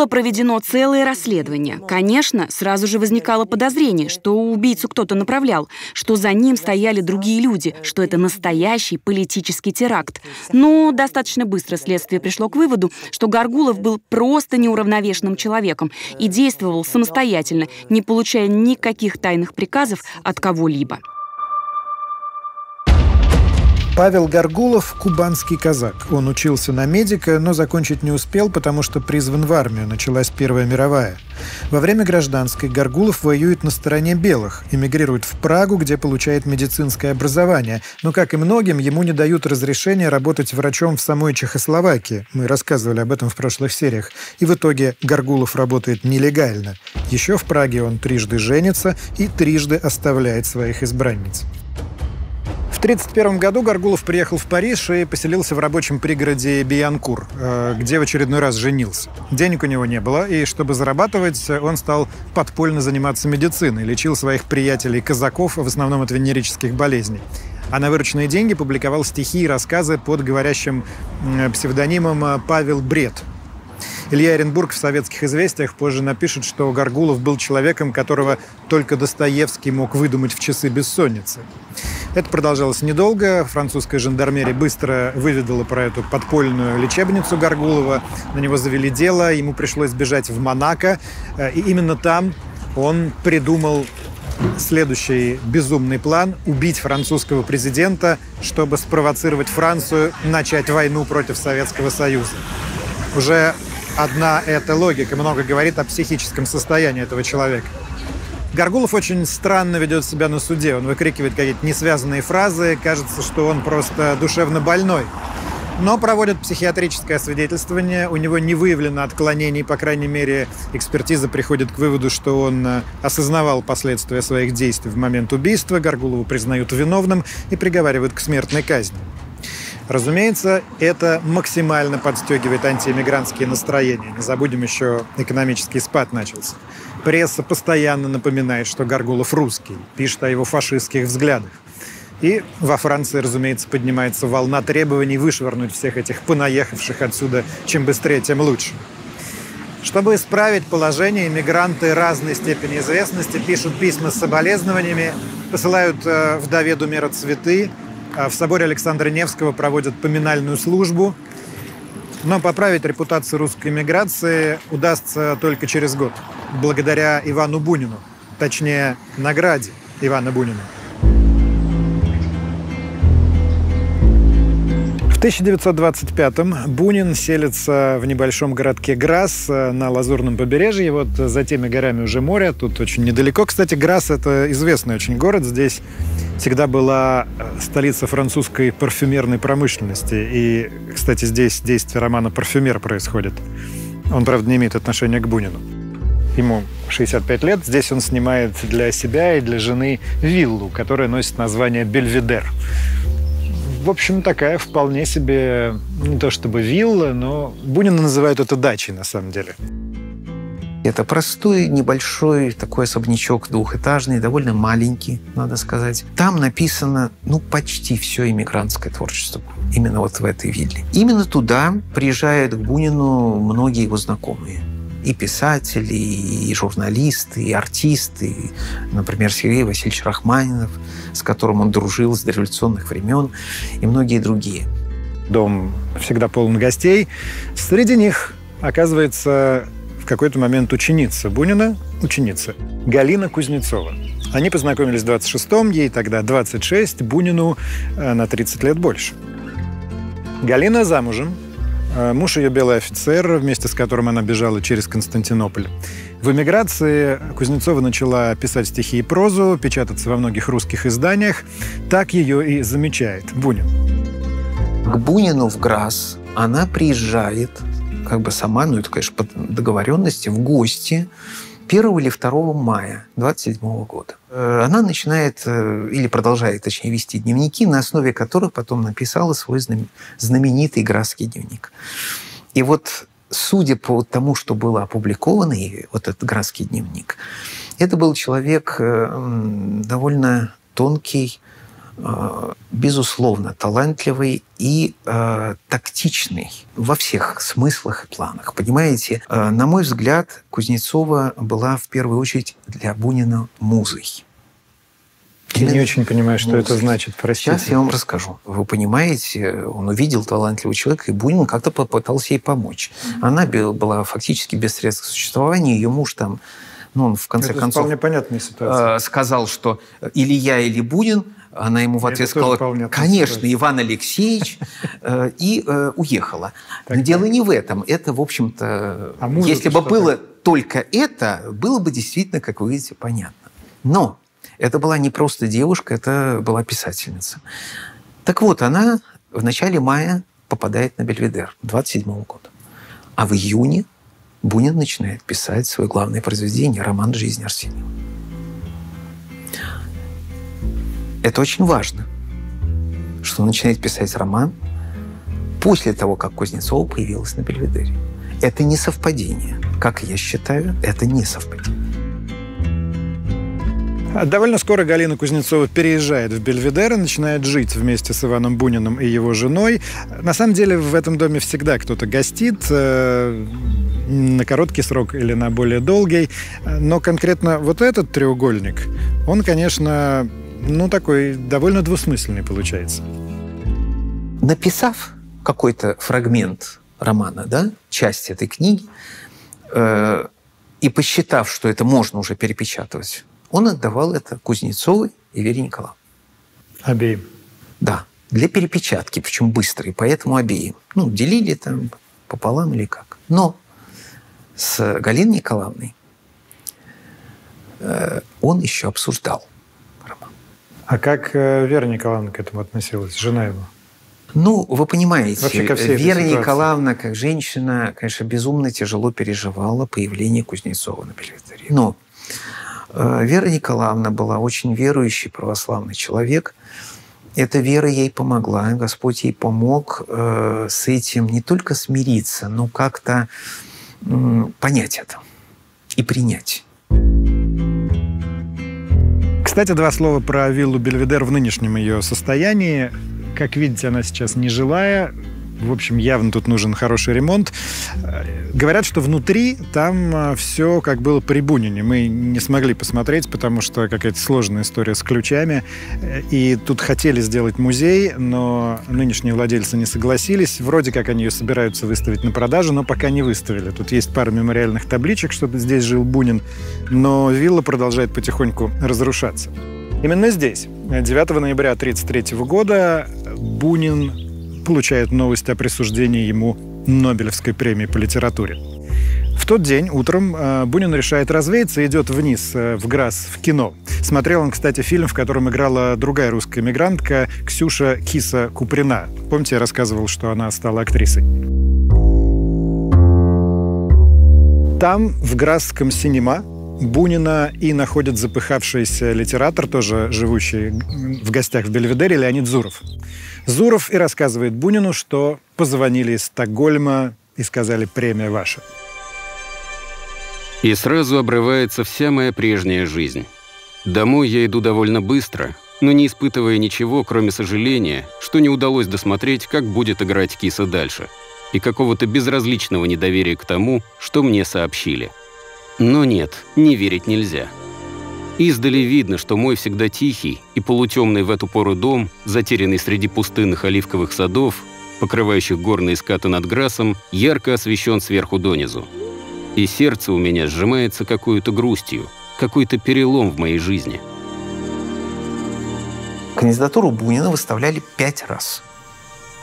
проведено целое расследование. Конечно, сразу же возникало подозрение, что убийцу кто-то направлял, что за ним стояли другие люди, что это настоящий политический теракт. Но достаточно быстро следствие пришло к выводу, что Горгулов был просто неуравновешенным человеком и действовал самостоятельно, не получая никаких тайных приказов от кого-либо. Павел Горгулов – кубанский казак. Он учился на медика, но закончить не успел, потому что призван в армию. Началась Первая мировая. Во время гражданской Горгулов воюет на стороне белых, эмигрирует в Прагу, где получает медицинское образование. Но, как и многим, ему не дают разрешения работать врачом в самой Чехословакии. Мы рассказывали об этом в прошлых сериях. И в итоге Горгулов работает нелегально. Еще в Праге он трижды женится и трижды оставляет своих избранниц. В 1931 году Горгулов приехал в Париж и поселился в рабочем пригороде Биянкур, где в очередной раз женился. Денег у него не было, и чтобы зарабатывать, он стал подпольно заниматься медициной, лечил своих приятелей-казаков, в основном от венерических болезней. А на вырученные деньги публиковал стихи и рассказы под говорящим псевдонимом Павел Бред. Илья Эренбург в «Советских известиях» позже напишет, что Горгулов был человеком, которого только Достоевский мог выдумать в часы бессонницы. Это продолжалось недолго. Французская жандармерия быстро выведала про эту подпольную лечебницу Горгулова. На него завели дело, ему пришлось бежать в Монако. И именно там он придумал следующий безумный план – убить французского президента, чтобы спровоцировать Францию начать войну против Советского Союза. Уже одна эта логика много говорит о психическом состоянии этого человека. Горгулов очень странно ведет себя на суде. Он выкрикивает какие-то несвязанные фразы. Кажется, что он просто душевно больной. Но проводят психиатрическое освидетельствование. У него не выявлено отклонений. По крайней мере, экспертиза приходит к выводу, что он осознавал последствия своих действий в момент убийства. Горгулова признают виновным и приговаривают к смертной казни. Разумеется, это максимально подстегивает антиэмигрантские настроения. Не забудем, еще экономический спад начался. Пресса постоянно напоминает, что Горгулов русский, пишет о его фашистских взглядах. И во Франции, разумеется, поднимается волна требований вышвырнуть всех этих понаехавших отсюда. Чем быстрее, тем лучше. Чтобы исправить положение, эмигранты разной степени известности пишут письма с соболезнованиями, посылают вдове Думера цветы. В соборе Александра Невского проводят поминальную службу. Но поправить репутацию русской эмиграции удастся только через год, благодаря Ивану Бунину, точнее, награде Ивана Бунина. В 1925-м Бунин селится в небольшом городке Грасс на Лазурном побережье. Вот за теми горами уже море, тут очень недалеко. Кстати, Грасс – это известный очень город. Здесь всегда была столица французской парфюмерной промышленности. И, кстати, здесь действие романа «Парфюмер» происходит. Он, правда, не имеет отношения к Бунину. Ему 65 лет. Здесь он снимает для себя и для жены виллу, которая носит название «Бельведер». В общем, такая вполне себе, не то чтобы вилла, но Бунина называют это дачей, на самом деле. Это простой, небольшой такой особнячок, двухэтажный, довольно маленький, надо сказать. Там написано, ну, почти все иммигрантское творчество, именно вот в этой вилле. Именно туда приезжают к Бунину многие его знакомые. И писатели, и журналисты, и артисты. Например, Сергей Васильевич Рахманинов, с которым он дружил с дореволюционных времен, и многие другие. Дом всегда полон гостей. Среди них оказывается в какой-то момент ученица Бунина, ученица Галина Кузнецова. Они познакомились в 26-м, ей тогда 26, Бунину на 30 лет больше. Галина замужем, муж ее белый офицер, вместе с которым она бежала через Константинополь. В эмиграции Кузнецова начала писать стихи и прозу, печататься во многих русских изданиях. Так ее и замечает Бунин. К Бунину в Грасс она приезжает как бы сама, ну это, конечно, по договоренности, в гости 1 или 2 мая 1927 года. Она начинает, или продолжает, точнее, вести дневники, на основе которых потом написала свой знаменитый «Грасский дневник». И вот, судя по тому, что было опубликовано, вот этот «Грасский дневник», это был человек довольно тонкий, безусловно, талантливый и тактичный во всех смыслах и планах. Понимаете, на мой взгляд, Кузнецова была в первую очередь для Бунина музой. Ты не очень понимаю, что это значит. Простите. Сейчас я вам расскажу. Вы понимаете, он увидел талантливого человека, и Бунин как-то попытался ей помочь. Она была фактически без средств к существованию, ее муж там, ну, он в конце концов сказал, что или я, или Бунин. Она ему в ответ сказала, конечно, Иван Алексеевич, и уехала. Но дело не в этом. Это, в общем-то, если бы было только это, было бы действительно, как вы видите, понятно. Но это была не просто девушка, это была писательница. Так вот, она в начале мая попадает на Бельведер 1927 года. А в июне Бунин начинает писать свое главное произведение «Роман жизни Арсеньева». Это очень важно. что начинать писать роман после того, как Кузнецова появилась на Бельведере. Это не совпадение. Как я считаю, это не совпадение. Довольно скоро Галина Кузнецова переезжает в Бельведер и начинает жить вместе с Иваном Буниным и его женой. На самом деле в этом доме всегда кто-то гостит, на короткий срок или на более долгий. Но конкретно вот этот треугольник, он, конечно, ну такой довольно двусмысленный получается. Написав какой-то фрагмент романа, да, часть этой книги, и посчитав, что это можно уже перепечатывать, он отдавал это Кузнецовой и Вере Николаевне. Обеим? Да, для перепечатки, причем быстрой, поэтому обеим. Ну, делили там пополам или как. Но с Галиной Николаевной он еще обсуждал роман. А как Вера Николаевна к этому относилась, жена его? Ну, вы понимаете, Вера Николаевна, как женщина, конечно, безумно тяжело переживала появление Кузнецова на Бельведере. Но Вера Николаевна была очень верующий православный человек. Эта вера ей помогла. Господь ей помог с этим не только смириться, но как-то понять это и принять. Кстати, два слова про виллу Бельведер в нынешнем ее состоянии. Как видите, она сейчас нежилая. В общем, явно тут нужен хороший ремонт. Говорят, что внутри там все как было при Бунине. Мы не смогли посмотреть, потому что какая-то сложная история с ключами. И тут хотели сделать музей, но нынешние владельцы не согласились. Вроде как они ее собираются выставить на продажу, но пока не выставили. Тут есть пара мемориальных табличек, что здесь жил Бунин. Но вилла продолжает потихоньку разрушаться. Именно здесь, 9 ноября 1933 года, Бунин получает новость о присуждении ему Нобелевской премии по литературе. В тот день утром Бунин решает развеяться и идет вниз, в Грасс, в кино. Смотрел он, кстати, фильм, в котором играла другая русская мигрантка Ксюша «Киса» Куприна. Помните, я рассказывал, что она стала актрисой? Там, в Грасском синема, Бунина и находит запыхавшийся литератор, тоже живущий в гостях в Бельведере, Леонид Зуров. Зуров и рассказывает Бунину, что позвонили из Стокгольма и сказали: «Премия ваша». И сразу обрывается вся моя прежняя жизнь. Домой я иду довольно быстро, но не испытывая ничего, кроме сожаления, что не удалось досмотреть, как будет играть Киса дальше, и какого-то безразличного недоверия к тому, что мне сообщили. Но нет, не верить нельзя. Издали видно, что мой всегда тихий и полутемный в эту пору дом, затерянный среди пустынных оливковых садов, покрывающих горные скаты над Грассом, ярко освещен сверху донизу. И сердце у меня сжимается какой-то грустью, какой-то перелом в моей жизни. Кандидатуру Бунина выставляли 5 раз.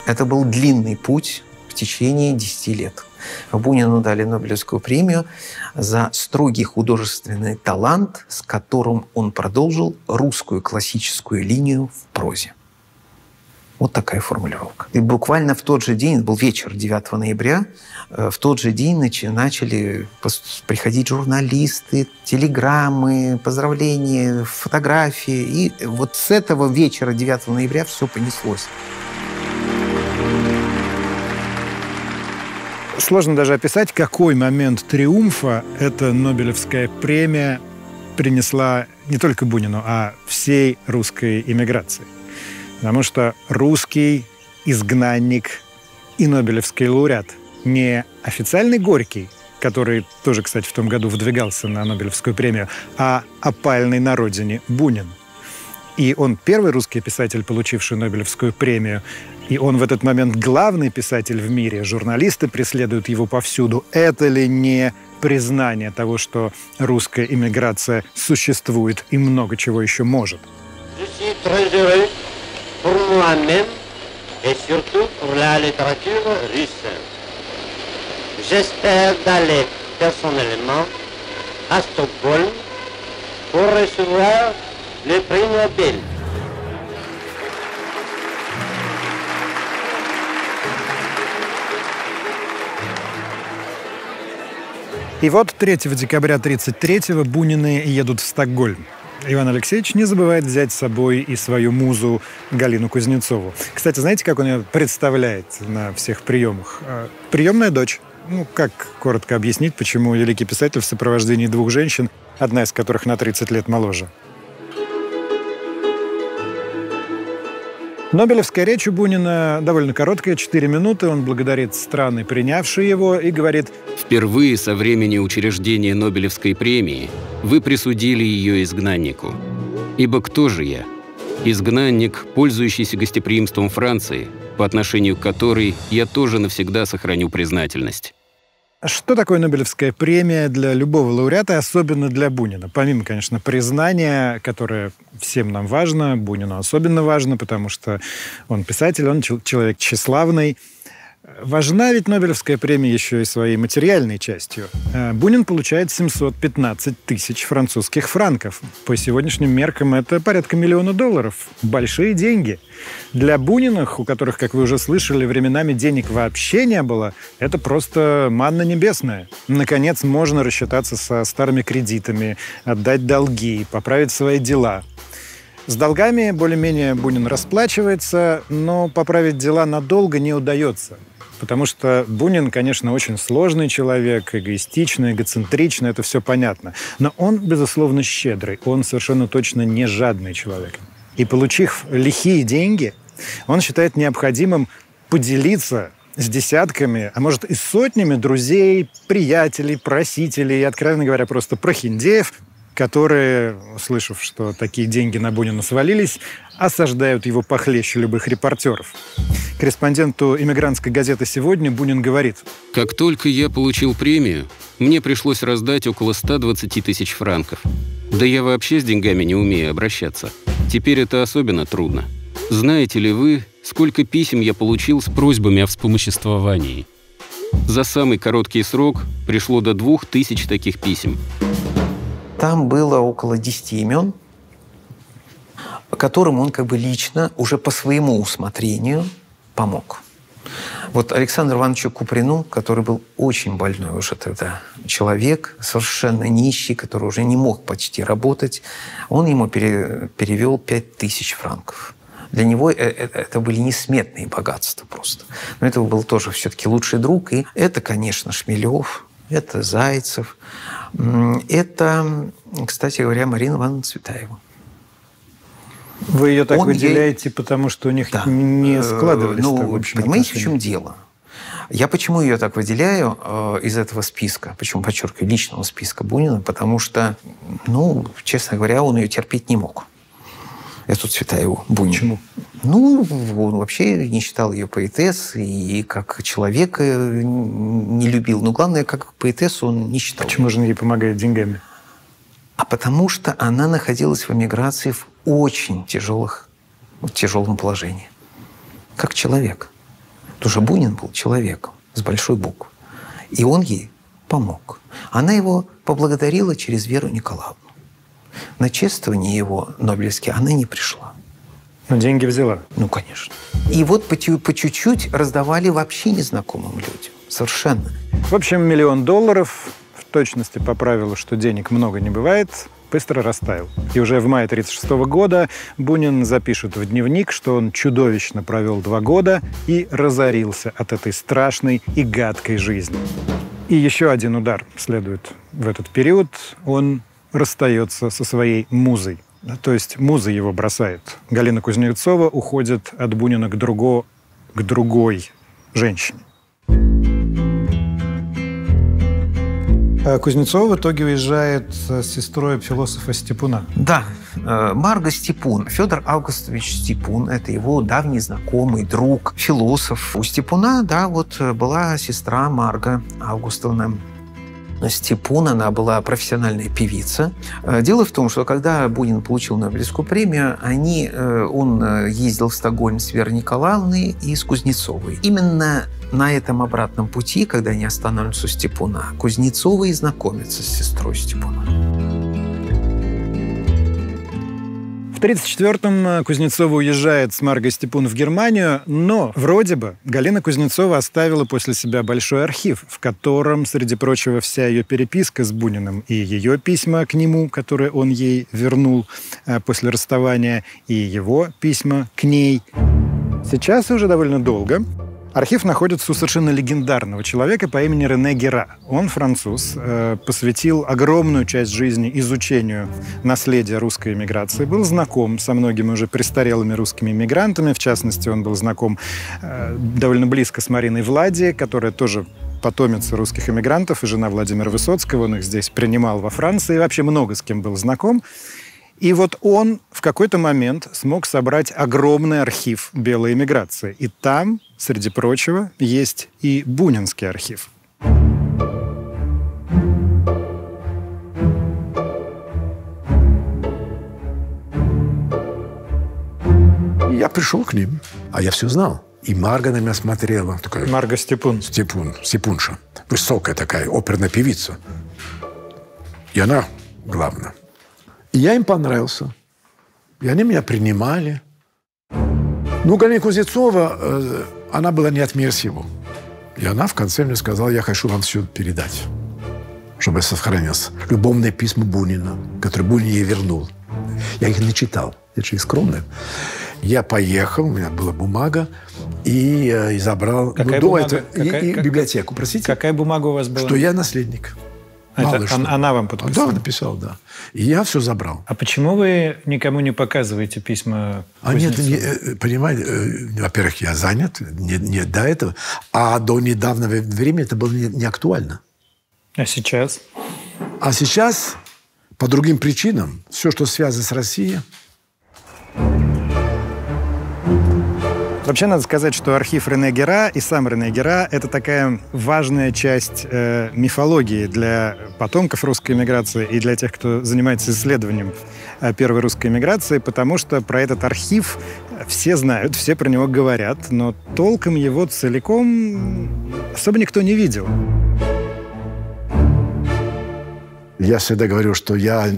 Это был длинный путь в течение 10 лет. Бунину дали Нобелевскую премию за строгий художественный талант, с которым он продолжил русскую классическую линию в прозе. Вот такая формулировка. И буквально в тот же день, был вечер 9 ноября, в тот же день начали приходить журналисты, телеграммы, поздравления, фотографии. И вот с этого вечера 9 ноября все понеслось. Сложно даже описать, какой момент триумфа эта Нобелевская премия принесла не только Бунину, а всей русской эмиграции. Потому что русский изгнанник и Нобелевский лауреат. Не официальный Горький, который тоже, кстати, в том году выдвигался на Нобелевскую премию, а опальный на родине Бунин. И он первый русский писатель, получивший Нобелевскую премию. И он в этот момент главный писатель в мире. Журналисты преследуют его повсюду. Это ли не признание того, что русская эмиграция существует и много чего еще может? И вот 3 декабря 1933-го Бунины едут в Стокгольм. Иван Алексеевич не забывает взять с собой и свою музу Галину Кузнецову. Кстати, знаете, как он ее представляет на всех приемах? Приемная дочь. Ну, как коротко объяснить, почему великий писатель в сопровождении двух женщин, одна из которых на 30 лет моложе? Нобелевская речь у Бунина довольно короткая, 4 минуты. Он благодарит страны, принявшие его, и говорит: «Впервые со времени учреждения Нобелевской премии вы присудили ее изгнаннику. Ибо кто же я? Изгнанник, пользующийся гостеприимством Франции, по отношению к которой я тоже навсегда сохраню признательность». Что такое Нобелевская премия для любого лауреата, особенно для Бунина? Помимо, конечно, признания, которое всем нам важно, Бунину особенно важно, потому что он писатель, он человек тщеславный. Важна ведь Нобелевская премия еще и своей материальной частью. Бунин получает 715 тысяч французских франков. По сегодняшним меркам это порядка $1 миллион. Большие деньги. Для Буниных, у которых, как вы уже слышали, временами денег вообще не было, это просто манна небесная. Наконец, можно рассчитаться со старыми кредитами, отдать долги, поправить свои дела. С долгами более-менее Бунин расплачивается, но поправить дела надолго не удается. Потому что Бунин, конечно, очень сложный человек, эгоистичный, эгоцентричный, это все понятно. Но он, безусловно, щедрый, он совершенно точно не жадный человек. И, получив лихие деньги, он считает необходимым поделиться с десятками, а может и сотнями друзей, приятелей, просителей, и, откровенно говоря, просто прохиндеев, которые, услышав, что такие деньги на Бунина свалились, осаждают его похлеще любых репортеров. Корреспонденту иммигрантской газеты «Сегодня» Бунин говорит: «Как только я получил премию, мне пришлось раздать около 120 тысяч франков. Да я вообще с деньгами не умею обращаться. Теперь это особенно трудно. Знаете ли вы, сколько писем я получил с просьбами о вспомоществовании? За самый короткий срок пришло до 2000 таких писем». Там было около 10 имен, которым он как бы лично, уже по своему усмотрению, помог. Вот Александру Ивановичу Куприну, который был очень больной уже тогда человек, совершенно нищий, который уже не мог почти работать, он ему перевел 5000 франков. Для него это были несметные богатства просто. Но это был тоже все-таки лучший друг. И это, конечно, Шмелёв, это Зайцев, это, кстати говоря, Марина Ивановна Цветаева. Вы ее так выделяете, потому что у них не складывались. Ну, понимаете, в чем дело? Я почему ее так выделяю из этого списка, почему подчеркиваю, личного списка Бунина, потому что, ну, честно говоря, он ее терпеть не мог. Эту Цветаеву Бунин. Почему? Ну, он вообще не считал ее поэтессой и как человека не любил. Но главное, как поэтессу он не считал. Почему же он ей помогает деньгами? А потому что она находилась в эмиграции в очень тяжелом положении. Как человек. Потому что Бунин был человеком с большой буквы. И он ей помог. Она его поблагодарила через Веру Николаевну. На чествование его Нобелевские она не пришла. Но деньги взяла? Ну, конечно. И вот по чуть-чуть раздавали вообще незнакомым людям. Совершенно. В общем, $1 миллион, в точности по правилу, что денег много не бывает, быстро растаял. И уже в мае 1936 года Бунин запишет в дневник, что он чудовищно провел 2 года и разорился от этой страшной и гадкой жизни. И еще один удар следует в этот период. Он расстается со своей музой. То есть муза его бросает. Галина Кузнецова уходит от Бунина к другой женщине. Кузнецова в итоге уезжает с сестрой философа Степуна. Да, Марга Степун. Федор Августович Степун – это его давний знакомый, друг, философ. У Степуна, да, вот была сестра Марга Августовна Степун, она была профессиональная певица. Дело в том, что когда Бунин получил Нобелевскую премию, он ездил в Стокгольм с Верой Николаевной и с Кузнецовой. Именно на этом обратном пути, когда они останавливаются у Степуна, Кузнецова и знакомится с сестрой Степуна. В В 1934-м Кузнецова уезжает с Маргой Степун в Германию, но вроде бы Галина Кузнецова оставила после себя большой архив, в котором, среди прочего, вся ее переписка с Буниным и ее письма к нему, которые он ей вернул после расставания, и его письма к ней. Сейчас уже довольно долго архив находится у совершенно легендарного человека по имени Рене Гера. Он француз, посвятил огромную часть жизни изучению наследия русской эмиграции, был знаком со многими уже престарелыми русскими эмигрантами. В частности, он был знаком довольно близко с Мариной Влади, которая тоже потомица русских эмигрантов и жена Владимира Высоцкого. Он их здесь принимал во Франции, и вообще много с кем был знаком. И вот он в какой-то момент смог собрать огромный архив белой эмиграции. И там, среди прочего, есть и бунинский архив. Я пришел к ним, а я все знал. И Марга на меня смотрела. Такая, Марга Степун. Степунша. Высокая такая, оперная певица. И она главная. И я им понравился. И они меня принимали. Ну, Галина Кузнецова, она была не от мира сего. И она в конце мне сказала, я хочу вам все передать, чтобы сохранилось. Любовные письма Бунина, которые Бунин ей вернул. Я их не читал, я человек скромный. Я поехал, у меня была бумага, и забрал... Какая ну, бумага? Библиотеку, простите. Какая бумага у вас была? Что я наследник. Это она вам подписала? Да, написала, да. И я все забрал. А почему вы никому не показываете письма Кузнецовой? А нет, понимаете, во-первых, я занят, не до этого, а до недавнего времени это было не актуально. А сейчас? А сейчас, по другим причинам, все, что связано с Россией... Вообще, надо сказать, что архив Рене Гера и сам Рене Гера – это такая важная часть мифологии для потомков русской эмиграции и для тех, кто занимается исследованием первой русской эмиграции, потому что про этот архив все знают, все про него говорят, но толком его целиком особо никто не видел. Я всегда говорю, что я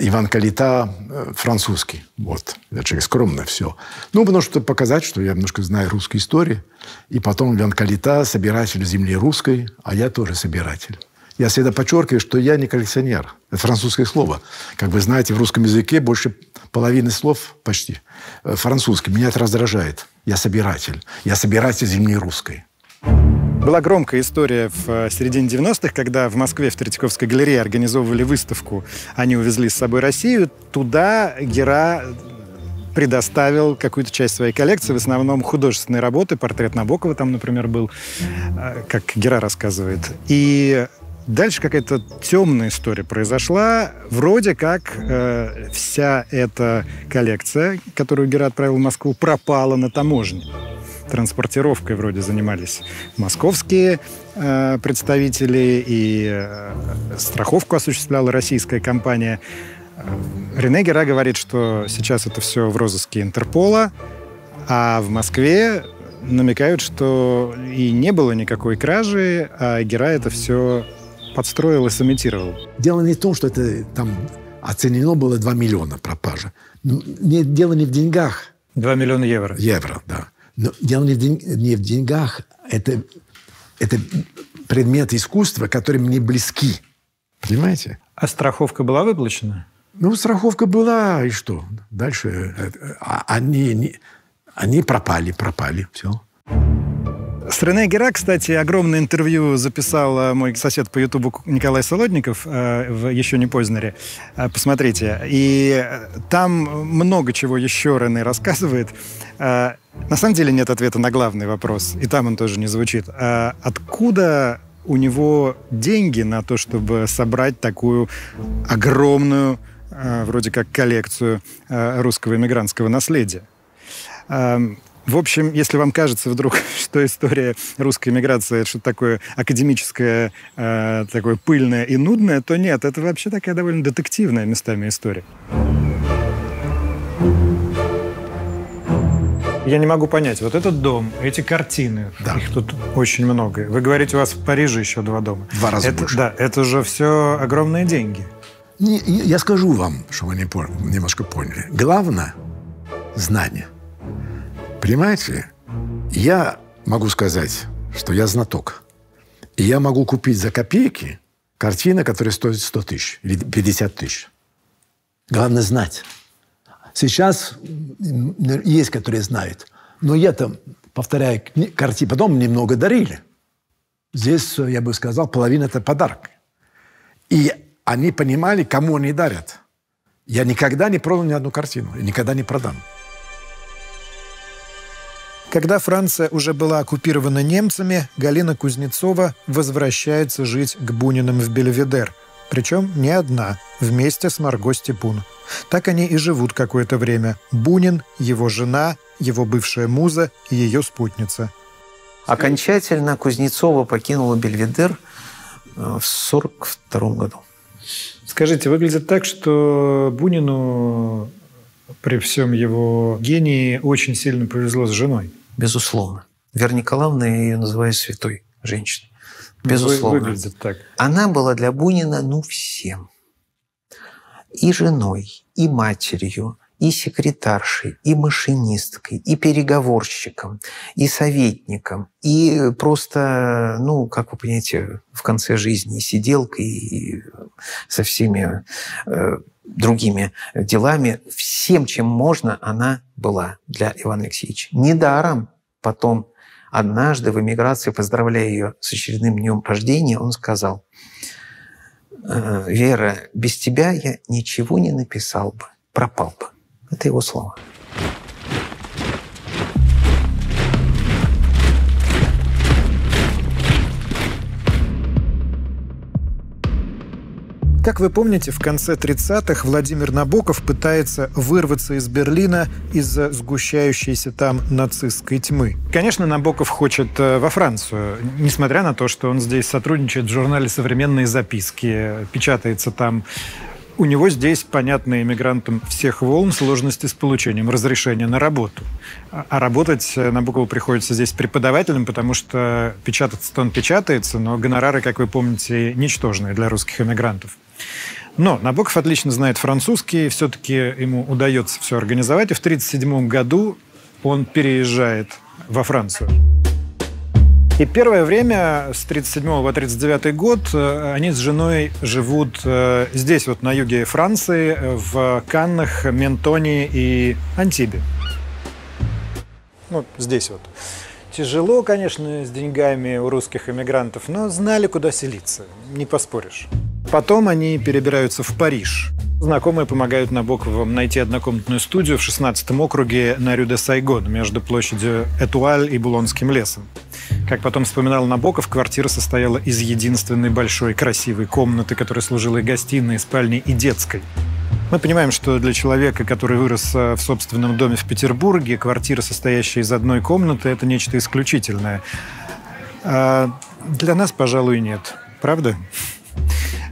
Иван Калита французский. Вот. Я человек скромный, все. Ну, потому что показать, что я немножко знаю русскую историю. И потом Иван Калита собиратель земли русской, а я тоже собиратель. Я всегда подчеркиваю, что я не коллекционер. Это французское слово. Как вы знаете, в русском языке больше половины слов почти французский. Меня это раздражает. Я собиратель. Я собиратель земли русской. Была громкая история в середине 90-х, когда в Москве в Третьяковской галерее организовывали выставку «Они увезли с собой Россию». Туда Гера предоставил какую-то часть своей коллекции, в основном художественные работы. Портрет Набокова там, например, был, как Гера рассказывает. И дальше какая-то темная история произошла. Вроде как вся эта коллекция, которую Гера отправил в Москву, пропала на таможне. Транспортировкой вроде занимались московские представители, и страховку осуществляла российская компания. Рене Гера говорит, что сейчас это все в розыске Интерпола, а в Москве намекают, что и не было никакой кражи, а Гера это все подстроил и сымитировал. Дело не в том, что это там оценено было 2 миллиона пропажи. Дело не в деньгах. 2 миллиона евро. Евро, да. Но дело не в деньгах. Это предметы искусства, которые мне близки. Понимаете? А страховка была выплачена? Ну, страховка была, и что? Дальше они пропали, все. С Рене Гера, кстати, огромное интервью записал мой сосед по Ютубу Николай Солодников в «Еще не Познере». Посмотрите. И там много чего еще Рене рассказывает. На самом деле нет ответа на главный вопрос, и там он тоже не звучит. А откуда у него деньги на то, чтобы собрать такую огромную, вроде как, коллекцию русского эмигрантского наследия? В общем, если вам кажется вдруг, что история русской эмиграции – это что-то такое академическое, такое пыльное и нудное, то нет, это вообще такая довольно детективная местами история. Я не могу понять, вот этот дом, эти картины, да. Их тут очень много. Вы говорите, у вас в Париже еще 2 дома. 2 раза больше. Да, это же все огромные деньги. Я скажу вам, чтобы они немножко поняли. Главное – знание. Понимаете? Я могу сказать, что я знаток. И я могу купить за копейки картины, которые стоят 100 тысяч или 50 тысяч. Главное – знать. Сейчас есть, которые знают. Но я-то, повторяю, картины потом немного дарили. Здесь, я бы сказал, половина – это подарок. И они понимали, кому они дарят. Я никогда не продал ни одну картину, и никогда не продам. Когда Франция уже была оккупирована немцами, Галина Кузнецова возвращается жить к Буниным в Бельведер. Причем не одна, вместе с Марго Степун. Так они и живут какое-то время. Бунин, его жена, его бывшая муза и ее спутница. Окончательно Кузнецова покинула Бельведер в 1942 году. Скажите, выглядит так, что Бунину при всем его гении очень сильно повезло с женой? Безусловно. Вера Николаевна, я ее называю святой женщиной. Безусловно. Выглядит так. Она была для Бунина, ну, всем. И женой, и матерью, и секретаршей, и машинисткой, и переговорщиком, и советником, и просто, ну, как вы понимаете, в конце жизни и сиделкой, и со всеми другими делами. Всем, чем можно, она была для Ивана Алексеевича. Недаром потом однажды в эмиграции, поздравляя ее с очередным днем рождения, он сказал: «Вера, без тебя я ничего не написал бы, пропал бы». Это его слова. Как вы помните, в конце 30-х Владимир Набоков пытается вырваться из Берлина из-за сгущающейся там нацистской тьмы. Конечно, Набоков хочет во Францию, несмотря на то, что он здесь сотрудничает в журнале «Современные записки», печатается там. У него здесь, понятно, эмигрантам всех волн сложности с получением разрешения на работу. А работать Набокову приходится здесь преподавателем, потому что печататься-то он печатается, но гонорары, как вы помните, ничтожные для русских эмигрантов. Но Набоков отлично знает французский, все-таки ему удается все организовать, и в 1937 году он переезжает во Францию. И первое время, с 1937 по 1939 год, они с женой живут здесь, вот на юге Франции, в Каннах, Ментоне и Антибе. Вот здесь вот. Тяжело, конечно, с деньгами у русских эмигрантов, но знали, куда селиться, не поспоришь. Потом они перебираются в Париж. Знакомые помогают Набоковым найти однокомнатную студию в 16-м округе на Рю-де-Сайгон, между площадью Этуаль и Булонским лесом. Как потом вспоминал Набоков, квартира состояла из единственной большой красивой комнаты, которая служила и гостиной, и спальней, и детской. Мы понимаем, что для человека, который вырос в собственном доме в Петербурге, квартира, состоящая из одной комнаты, это нечто исключительное. А для нас, пожалуй, нет. Правда?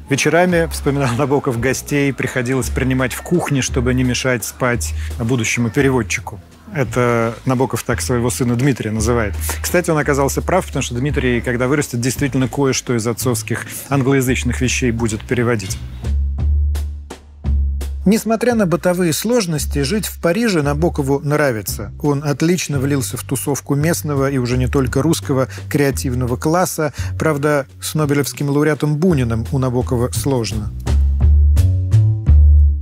Вечерами, вспоминал Набоков, гостей приходилось принимать в кухне, чтобы не мешать спать будущему переводчику. Это Набоков так своего сына Дмитрия называет. Кстати, он оказался прав, потому что Дмитрий, когда вырастет, действительно кое-что из отцовских англоязычных вещей будет переводить. Несмотря на бытовые сложности, жить в Париже Набокову нравится. Он отлично влился в тусовку местного и уже не только русского креативного класса. Правда, с нобелевским лауреатом Буниным у Набокова сложно.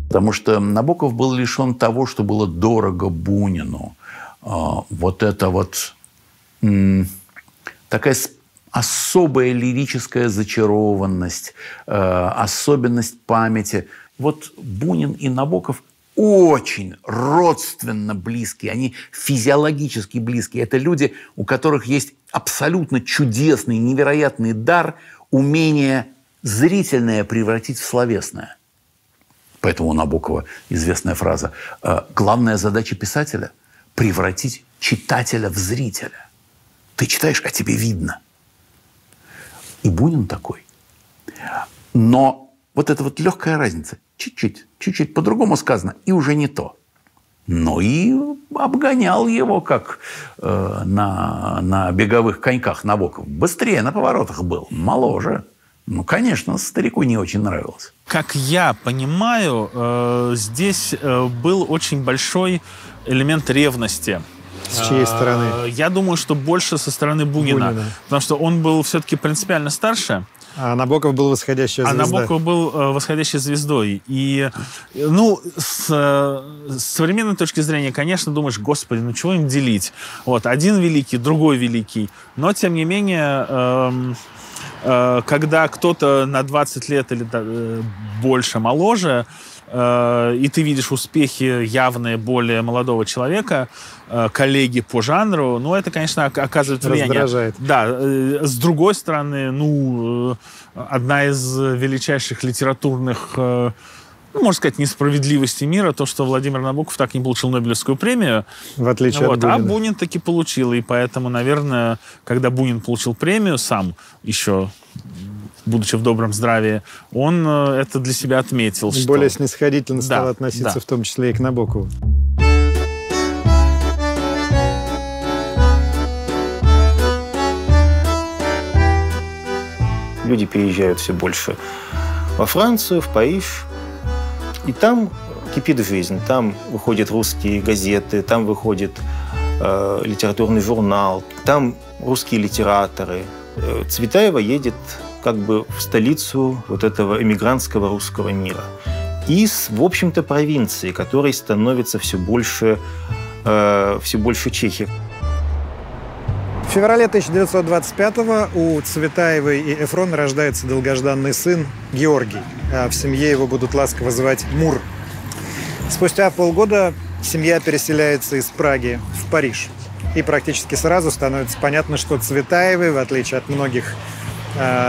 Потому что Набоков был лишен того, что было дорого Бунину. Вот это вот такая особая лирическая зачарованность, особенность памяти. Вот Бунин и Набоков очень родственно близкие, они физиологически близкие. Это люди, у которых есть абсолютно чудесный, невероятный дар, умение зрительное превратить в словесное. Поэтому у Набокова известная фраза: «Главная задача писателя – превратить читателя в зрителя. Ты читаешь, а тебе видно». И Бунин такой. Но вот это вот легкая разница. Чуть-чуть по-другому сказано, и уже не то. Но и обгонял его, как на беговых коньках Набоков. Быстрее на поворотах был, моложе. Ну, конечно, старику не очень нравилось. Как я понимаю, здесь был очень большой элемент ревности. С чьей стороны? Я думаю, что больше со стороны Бунина. Потому что он был все-таки принципиально старше. А Набоков был восходящей звездой. А Набоков был восходящей звездой. И, ну, с современной точки зрения, конечно, думаешь, господи, ну чего им делить? Вот, один великий, другой великий. Но, тем не менее, когда кто-то на 20 лет или больше моложе, и ты видишь успехи явные более молодого человека, коллеги по жанру, ну, это, конечно, оказывает влияние. Раздражает. Да. С другой стороны, ну, одна из величайших литературных, ну, можно сказать, несправедливостей мира, то, что Владимир Набоков так и не получил Нобелевскую премию. В отличие от Бунина. А Бунин таки получил, и поэтому, наверное, когда Бунин получил премию сам еще... будучи в добром здравии, он это для себя отметил. Более что... снисходительно стал относиться, в том числе и к Набокову. Люди переезжают все больше во Францию, в Париж. И там кипит жизнь. Там выходят русские газеты, там выходит литературный журнал, там русские литераторы. Цветаева едет как бы в столицу вот этого эмигрантского русского мира. Из, в общем-то, провинции, которой становится все больше Чехии. В феврале 1925-го у Цветаевой и Эфрона рождается долгожданный сын Георгий. А в семье его будут ласково звать Мур. Спустя полгода семья переселяется из Праги в Париж. И практически сразу становится понятно, что Цветаевой, в отличие от многих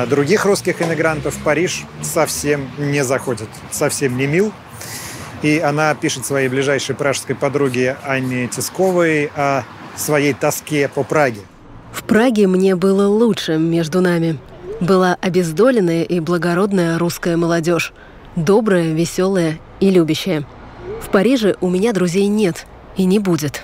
других русских эмигрантов, Париж совсем не заходит, совсем не мил. И она пишет своей ближайшей пражской подруге Анне Тисковой о своей тоске по Праге. «В Праге мне было лучше между нами. Была обездоленная и благородная русская молодежь, добрая, веселая и любящая. В Париже у меня друзей нет и не будет».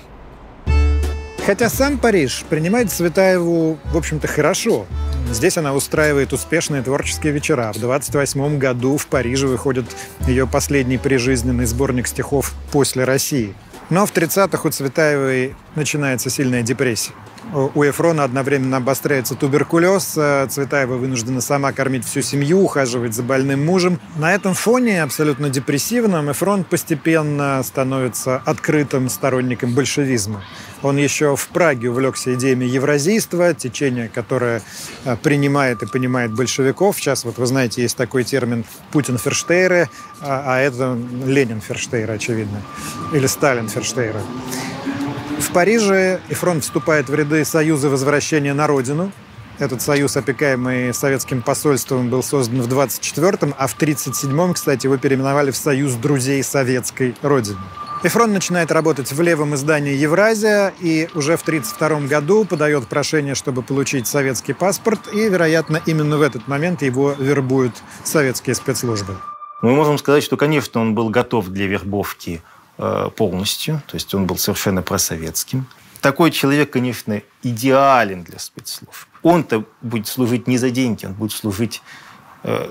Хотя сам Париж принимает Цветаеву, в общем-то, хорошо. Здесь она устраивает успешные творческие вечера. В 1928 году в Париже выходит ее последний прижизненный сборник стихов «После России». Но в 30-х у Цветаевой начинается сильная депрессия. У Эфрона одновременно обостряется туберкулез, Цветаева вынуждена сама кормить всю семью, ухаживать за больным мужем. На этом фоне, абсолютно депрессивном, Эфрон постепенно становится открытым сторонником большевизма. Он еще в Праге увлекся идеями евразийства, течение, которое принимает и понимает большевиков. Сейчас, вот вы знаете, есть такой термин «Путин-ферштейры», а это Ленин-ферштейры, очевидно, или Сталин-ферштейры. В Париже Эфрон вступает в ряды Союза возвращения на родину. Этот союз, опекаемый советским посольством, был создан в 1924-м, а в 1937-м, кстати, его переименовали в Союз друзей советской родины. Эфрон начинает работать в левом издании «Евразия» и уже в 1932 году подает прошение, чтобы получить советский паспорт, и, вероятно, именно в этот момент его вербуют советские спецслужбы. Мы можем сказать, что, конечно, он был готов для вербовки полностью, то есть он был совершенно просоветским. Такой человек, конечно, идеален для спецслужб. Он-то будет служить не за деньги, он будет служить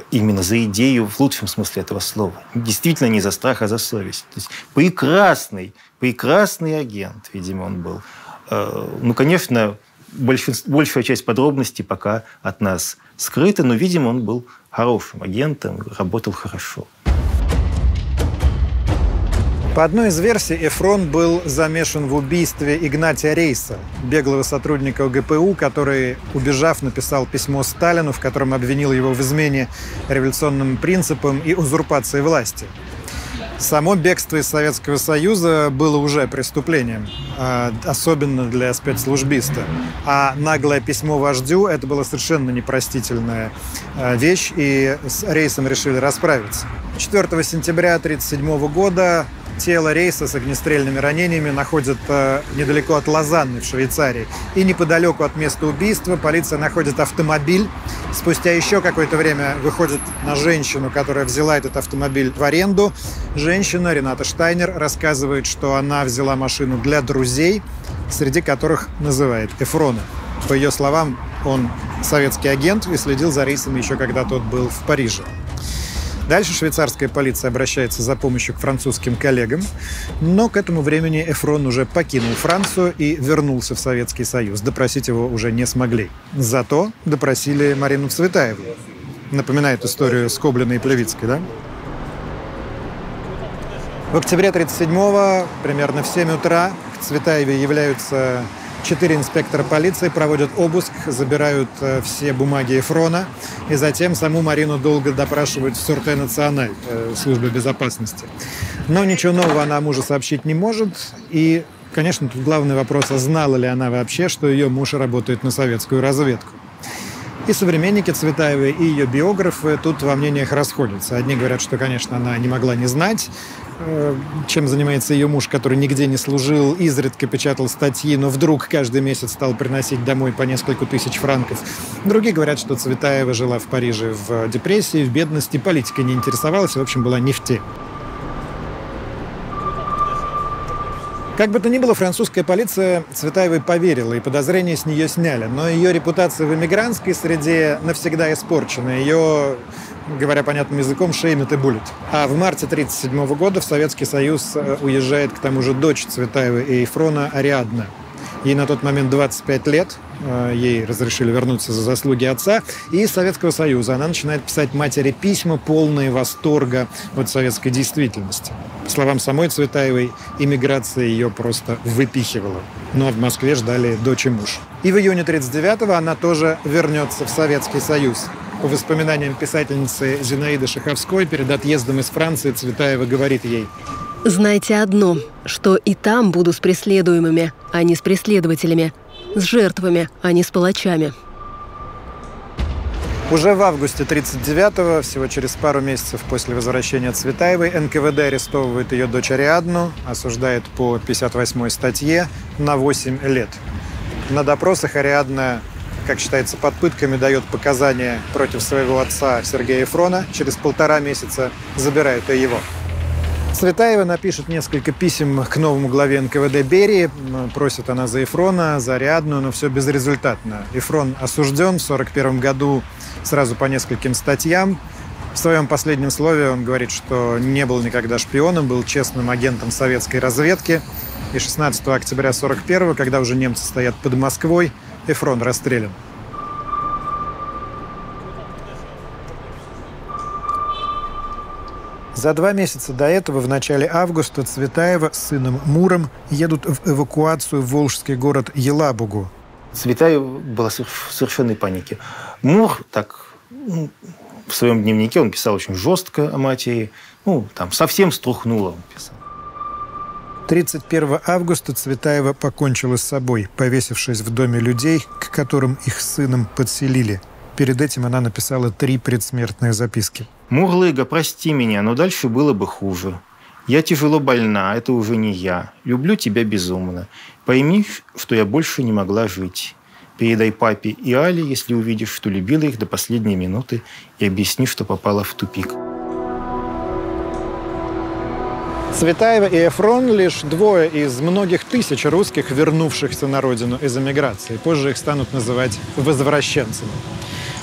именно за идею, в лучшем смысле этого слова. Действительно не за страх, а за совесть. То есть прекрасный, прекрасный агент, видимо, он был. Ну, конечно, большая часть подробностей пока от нас скрыта, но, видимо, он был хорошим агентом, работал хорошо. По одной из версий, Эфрон был замешан в убийстве Игнатия Рейса, беглого сотрудника ОГПУ, который, убежав, написал письмо Сталину, в котором обвинил его в измене революционным принципам и узурпации власти. Само бегство из Советского Союза было уже преступлением, особенно для спецслужбиста. А наглое письмо вождю – это была совершенно непростительная вещь, и с Рейсом решили расправиться. 4 сентября 1937 года тело Рейса с огнестрельными ранениями находят недалеко от Лозанны в Швейцарии. И неподалеку от места убийства полиция находит автомобиль. Спустя еще какое-то время выходит на женщину, которая взяла этот автомобиль в аренду. Женщина, Рената Штайнер, рассказывает, что она взяла машину для друзей, среди которых называет Эфрона. По ее словам, он советский агент и следил за Рейсом еще когда тот был в Париже. Дальше швейцарская полиция обращается за помощью к французским коллегам, но к этому времени Эфрон уже покинул Францию и вернулся в Советский Союз. Допросить его уже не смогли. Зато допросили Марину Цветаеву. Напоминает историю Скоблина и Плевицкой, да? В октябре 1937-го, примерно в 7 утра, к Цветаеве являются 4 инспектора полиции, проводят обыск, забирают все бумаги Эфрона, и затем саму Марину долго допрашивают в Sûreté Nationale, службы безопасности. Но ничего нового она мужу сообщить не может, и, конечно, тут главный вопрос, знала ли она вообще, что ее муж работает на советскую разведку. И современники Цветаевой, и ее биографы тут во мнениях расходятся. Одни говорят, что, конечно, она не могла не знать, чем занимается ее муж, который нигде не служил, изредка печатал статьи, но вдруг каждый месяц стал приносить домой по несколько тысяч франков. Другие говорят, что Цветаева жила в Париже в депрессии, в бедности, политикой не интересовалась, в общем, была не в теме. Как бы то ни было, французская полиция Цветаевой поверила, и подозрения с нее сняли. Но ее репутация в эмигрантской среде навсегда испорчена. Ее, говоря понятным языком, шеймят и булят. А в марте 1937 года в Советский Союз уезжает к тому же дочь Цветаевой и Эфрона Ариадна. Ей на тот момент 25 лет, ей разрешили вернуться за заслуги отца. И из Советского Союза она начинает писать матери письма, полные восторга от советской действительности. По словам самой Цветаевой, иммиграция ее просто выпихивала. Ну а в Москве ждали дочь и муж. И в июне 1939-го она тоже вернется в Советский Союз. По воспоминаниям писательницы Зинаиды Шаховской, перед отъездом из Франции Цветаева говорит ей: «Знайте одно, что и там буду с преследуемыми, а не с преследователями, с жертвами, а не с палачами». Уже в августе 1939-го, всего через пару месяцев после возвращения Цветаевой, НКВД арестовывает ее дочь Ариадну, осуждает по 58-й статье на 8 лет. На допросах Ариадна, как считается, под пытками дает показания против своего отца Сергея Эфрона. Через полтора месяца забирают и его. Цветаева напишет несколько писем к новому главе НКВД Берии. Просит она за Эфрона, за Ариадну, но все безрезультатно. Эфрон осужден в 1941 году сразу по нескольким статьям. В своем последнем слове он говорит, что не был никогда шпионом, был честным агентом советской разведки. И 16 октября 1941, когда уже немцы стоят под Москвой, Эфрон расстрелян. За 2 месяца до этого, в начале августа, Цветаева с сыном Муром едут в эвакуацию в волжский город Елабугу. Цветаева была в совершенной панике. Мур, так, в своем дневнике он писал очень жестко о матери. Ну, там, совсем струхнуло, он писал. 31 августа Цветаева покончила с собой, повесившись в доме людей, к которым их сыном подселили. Перед этим она написала 3 предсмертные записки. «Мурлыга, прости меня, но дальше было бы хуже. Я тяжело больна, это уже не я. Люблю тебя безумно. Пойми, что я больше не могла жить. Передай папе и Але, если увидишь, что любила их до последней минуты, и объясни, что попала в тупик». Цветаева и Эфрон — лишь двое из многих тысяч русских, вернувшихся на родину из эмиграции. Позже их станут называть возвращенцами.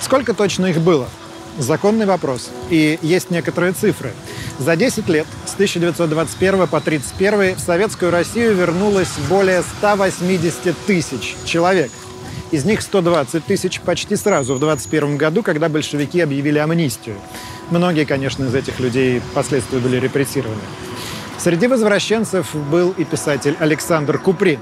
Сколько точно их было? Законный вопрос. И есть некоторые цифры. За 10 лет, с 1921 по 1931, в Советскую Россию вернулось более 180 тысяч человек. Из них 120 тысяч почти сразу, в 1921 году, когда большевики объявили амнистию. Многие, конечно, из этих людей впоследствии были репрессированы. Среди возвращенцев был и писатель Александр Куприн.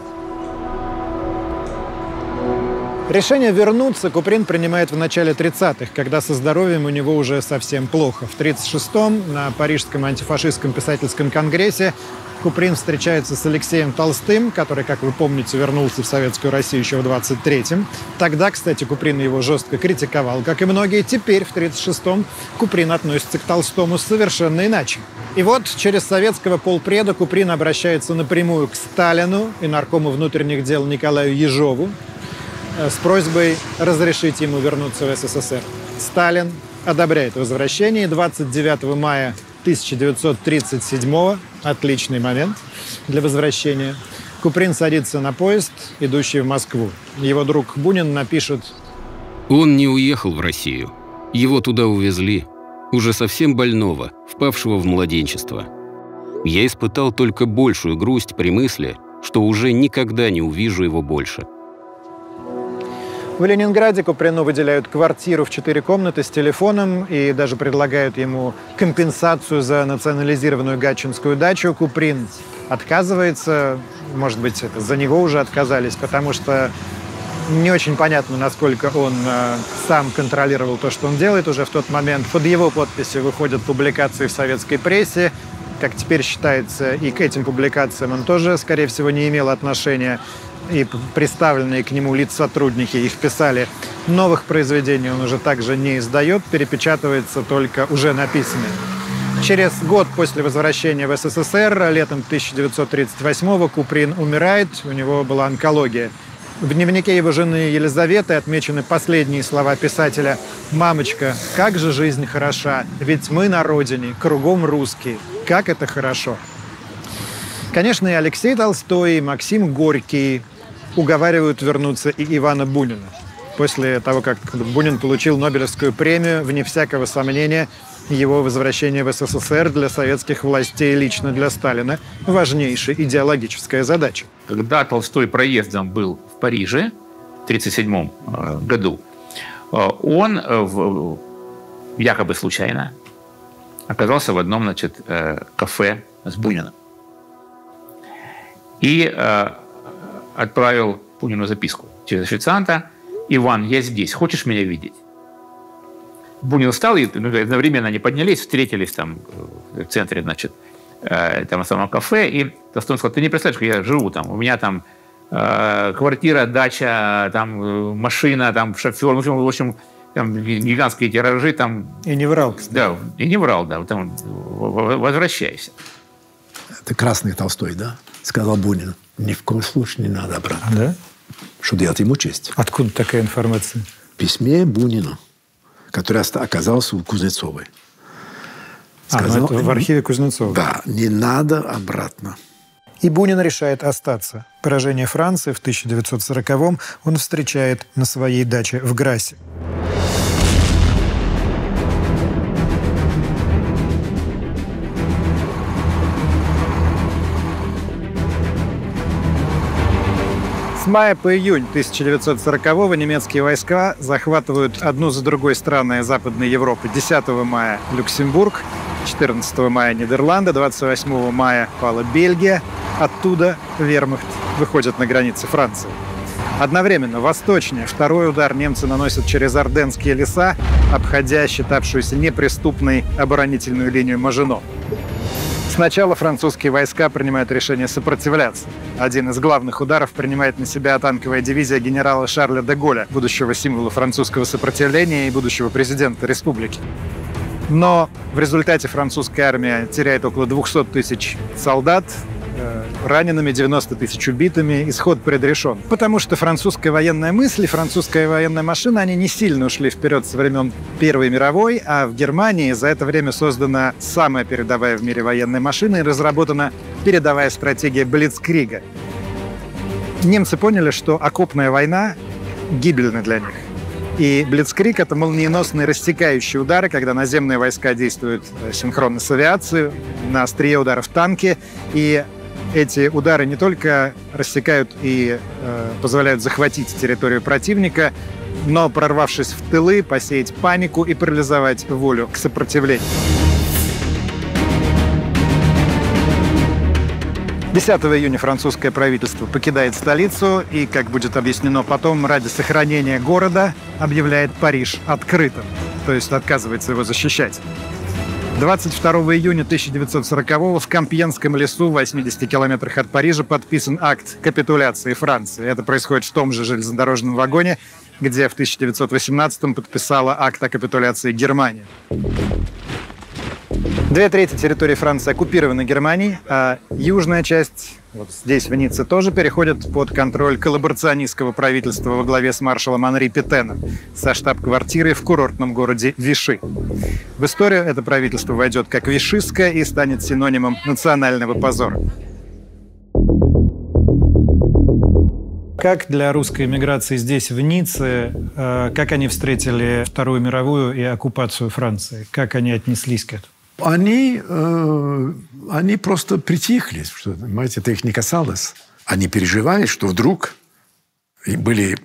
Решение вернуться Куприн принимает в начале 30-х, когда со здоровьем у него уже совсем плохо. В 1936-м на Парижском антифашистском писательском конгрессе Куприн встречается с Алексеем Толстым, который, как вы помните, вернулся в Советскую Россию еще в 1923-м. Тогда, кстати, Куприн его жестко критиковал, как и многие. Теперь, в 1936-м, Куприн относится к Толстому совершенно иначе. И вот через советского полпреда Куприн обращается напрямую к Сталину и наркому внутренних дел Николаю Ежову с просьбой разрешить ему вернуться в СССР. Сталин одобряет возвращение. 29 мая 1937-го, отличный момент для возвращения, Куприн садится на поезд, идущий в Москву. Его друг Бунин напишет: «Он не уехал в Россию. Его туда увезли. уже совсем больного, впавшего в младенчество. Я испытал только большую грусть при мысли, что уже никогда не увижу его больше. В Ленинграде Куприну выделяют квартиру в 4 комнаты с телефоном и даже предлагают ему компенсацию за национализированную гатчинскую дачу. Куприн отказывается, может быть, это за него уже отказались, потому что не очень понятно, насколько он сам контролировал то, что он делает уже в тот момент. Под его подписью выходят публикации в советской прессе. Как теперь считается, и к этим публикациям он тоже, скорее всего, не имел отношения. И представленные к нему лиц-сотрудники их писали. Новых произведений он уже также не издает, перепечатывается только уже написанное. Через год после возвращения в СССР, летом 1938-го, Куприн умирает, у него была онкология. В дневнике его жены Елизаветы отмечены последние слова писателя: «Мамочка, как же жизнь хороша, ведь мы на родине, кругом русские, как это хорошо». Конечно, и Алексей Толстой, и Максим Горький уговаривают вернуться и Ивана Бунина. После того, как Бунин получил Нобелевскую премию, вне всякого сомнения, его возвращение в СССР для советских властей, лично для Сталина, важнейшая идеологическая задача. Когда Толстой проездом был в Париже в 1937 году, он якобы случайно оказался в одном, значит, кафе с Буниным. И отправил Бунину записку через официанта: «Иван, я здесь, хочешь меня видеть?» Бунин встал, и одновременно они поднялись, встретились там в центре, значит, там, в самом кафе, и Толстой сказал: «Ты не представляешь, как я живу там, у меня там квартира, дача, там машина, там шофер, в общем, там гигантские тиражи». Там... И не врал, кстати. Да, и не врал, да, там, возвращайся. Это красный Толстой, да? Сказал Бунин: «Ни в коем случае не надо, брат». Да? Чтобы делать ему честь. Откуда такая информация? В письме Бунину, который оказался у Кузнецовой. Сказал, в архиве Кузнецова. Да, не надо обратно. И Бунин решает остаться. Поражение Франции в 1940-м он встречает на своей даче в Грассе. С мая по июнь 1940-го немецкие войска захватывают одну за другой страны Западной Европы. 10 мая – Люксембург, 14 мая – Нидерланды, 28 мая – пала Бельгия. Оттуда вермахт выходит на границы Франции. Одновременно восточнее второй удар немцы наносят через Арденские леса, обходя считавшуюся неприступной оборонительную линию Мажино. Сначала французские войска принимают решение сопротивляться. Один из главных ударов принимает на себя танковая дивизия генерала Шарля де Голля, будущего символа французского сопротивления и будущего президента республики. Но в результате французская армия теряет около 200 тысяч солдат, ранеными, 90 тысяч убитыми, исход предрешен. Потому что французская военная мысль и французская военная машина, они не сильно ушли вперед со времен Первой мировой, а в Германии за это время создана самая передовая в мире военная машина и разработана передовая стратегия блицкрига. Немцы поняли, что окопная война гибельна для них. И блицкриг — это молниеносные рассекающие удары, когда наземные войска действуют синхронно с авиацией, на острие ударов танки, и эти удары не только рассекают и позволяют захватить территорию противника, но, прорвавшись в тылы, посеять панику и парализовать волю к сопротивлению. 10 июня французское правительство покидает столицу и, как будет объяснено потом, ради сохранения города объявляет Париж открытым, то есть отказывается его защищать. 22 июня 1940-го в Компьенском лесу в 80 километрах от Парижа подписан акт капитуляции Франции. Это происходит в том же железнодорожном вагоне, где в 1918-м подписала акт о капитуляции Германии. 2/3 территории Франции оккупированы Германией, а южная часть, вот здесь в Ницце, тоже переходит под контроль коллаборационистского правительства во главе с маршалом Анри Петеном со штаб-квартирой в курортном городе Виши. В историю это правительство войдет как вишистское и станет синонимом национального позора. Как для русской эмиграции здесь, в Ницце, как они встретили Вторую мировую и оккупацию Франции? Как они отнеслись к этому? Они просто притихли, что, понимаете, это их не касалось. Они переживали, что вдруг были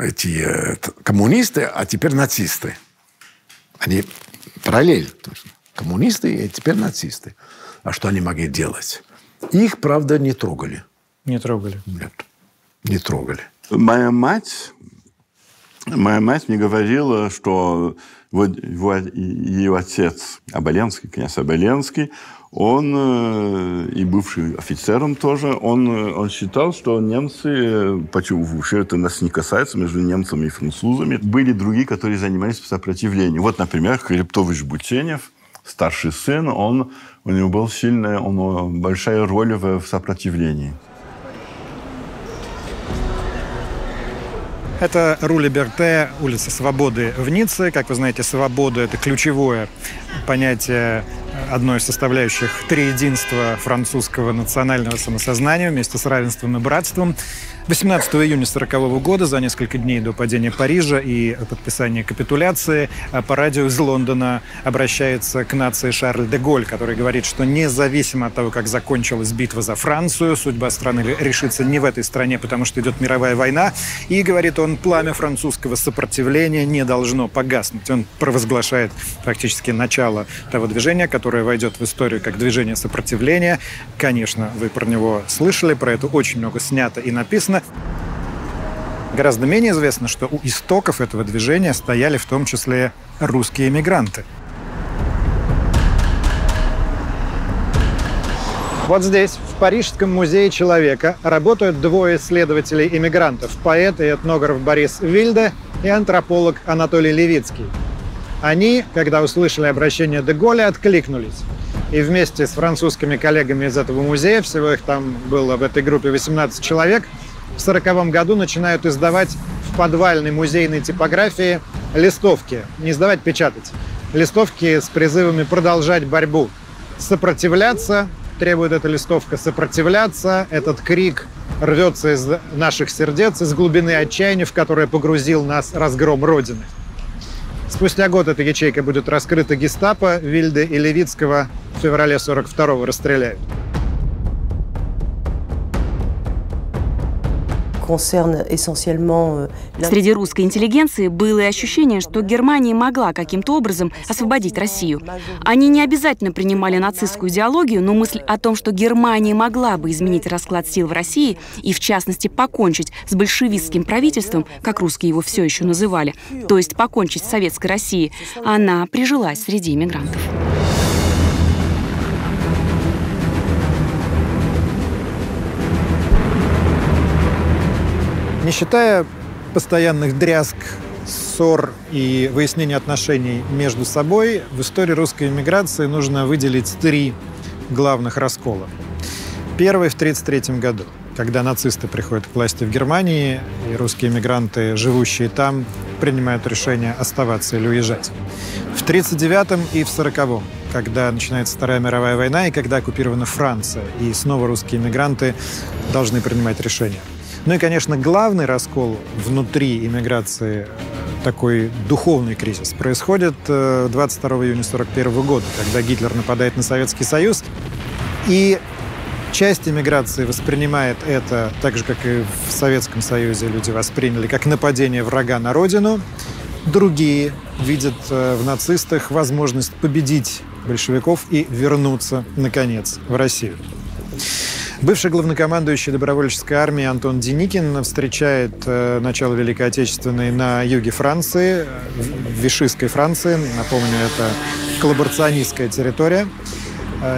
эти коммунисты, а теперь нацисты. Они параллельно. Коммунисты, а теперь нацисты. А что они могли делать? Их, правда, не трогали. Не трогали? Нет, не трогали. Моя мать мне говорила, что вот его отец Оболенский, князь Оболенский, он и бывший офицером тоже, он считал, что немцы, почему вообще это нас не касается, между немцами и французами, были другие, которые занимались сопротивлением. Вот, например, Хребтович-Бутенев, старший сын, у него была сильная, большая роль в сопротивлении. Это Ру Либерте, улица Свободы в Ницце. Как вы знаете, свобода – это ключевое понятие, одной из составляющих триединства французского национального самосознания вместе с равенством и братством. 18 июня 1940 года, за несколько дней до падения Парижа и подписания капитуляции, по радио из Лондона обращается к нации Шарль де Голль, который говорит, что независимо от того, как закончилась битва за Францию, судьба страны решится не в этой стране, потому что идет мировая война. И, говорит он, пламя французского сопротивления не должно погаснуть. Он провозглашает практически начало того движения, которое войдет в историю как движение сопротивления. Конечно, вы про него слышали, про это очень много снято и написано. Гораздо менее известно, что у истоков этого движения стояли в том числе русские эмигранты. Вот здесь, в Парижском музее человека, работают двое исследователей-эмигрантов – поэт и этнограф Борис Вильде и антрополог Анатолий Левицкий. Они, когда услышали обращение де Голля, откликнулись. И вместе с французскими коллегами из этого музея, всего их там было в этой группе 18 человек, в 1940 году начинают издавать в подвальной музейной типографии листовки. Не издавать, печатать. Листовки с призывами продолжать борьбу. Сопротивляться, требует эта листовка, сопротивляться. Этот крик рвется из наших сердец, из глубины отчаяния, в которое погрузил нас разгром Родины. Спустя год эта ячейка будет раскрыта гестапо, Вильде и Левицкого в феврале 1942-го расстреляют. Среди русской интеллигенции было и ощущение, что Германия могла каким-то образом освободить Россию. Они не обязательно принимали нацистскую идеологию, но мысль о том, что Германия могла бы изменить расклад сил в России и, в частности, покончить с большевистским правительством, как русские его все еще называли, то есть покончить с советской Россией, она прижилась среди эмигрантов. Не считая постоянных дрязг, ссор и выяснения отношений между собой, в истории русской эмиграции нужно выделить три главных раскола. Первый в 1933 году, когда нацисты приходят к власти в Германии, и русские эмигранты, живущие там, принимают решение оставаться или уезжать. В 1939 и в 1940, когда начинается Вторая мировая война и когда оккупирована Франция, и снова русские эмигранты должны принимать решение. Ну и, конечно, главный раскол внутри иммиграции, такой духовный кризис, происходит 22 июня 1941 года, когда Гитлер нападает на Советский Союз. И часть иммиграции воспринимает это, так же, как и в Советском Союзе люди восприняли, как нападение врага на родину. Другие видят в нацистах возможность победить большевиков и вернуться, наконец, в Россию. Бывший главнокомандующий добровольческой армии Антон Деникин встречает начало Великой Отечественной на юге Франции, в Вишистской Франции. Напомню, это коллаборационистская территория.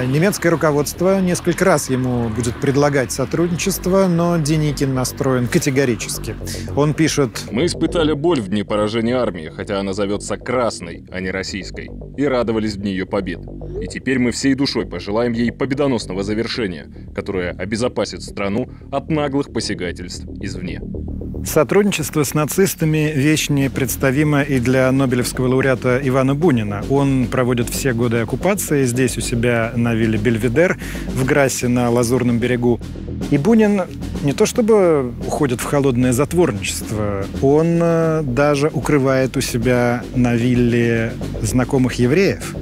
Немецкое руководство несколько раз ему будет предлагать сотрудничество, но Деникин настроен категорически. Он пишет: «Мы испытали боль в дни поражения армии, хотя она зовется Красной, а не Российской, и радовались в дни ее побед. И теперь мы всей душой пожелаем ей победоносного завершения, которое обезопасит страну от наглых посягательств извне». Сотрудничество с нацистами – вещь непредставима и для нобелевского лауреата Ивана Бунина. Он проводит все годы оккупации здесь у себя на вилле Бельведер в Грассе на Лазурном берегу. И Бунин не то чтобы уходит в холодное затворничество, он даже укрывает у себя на вилле знакомых евреев.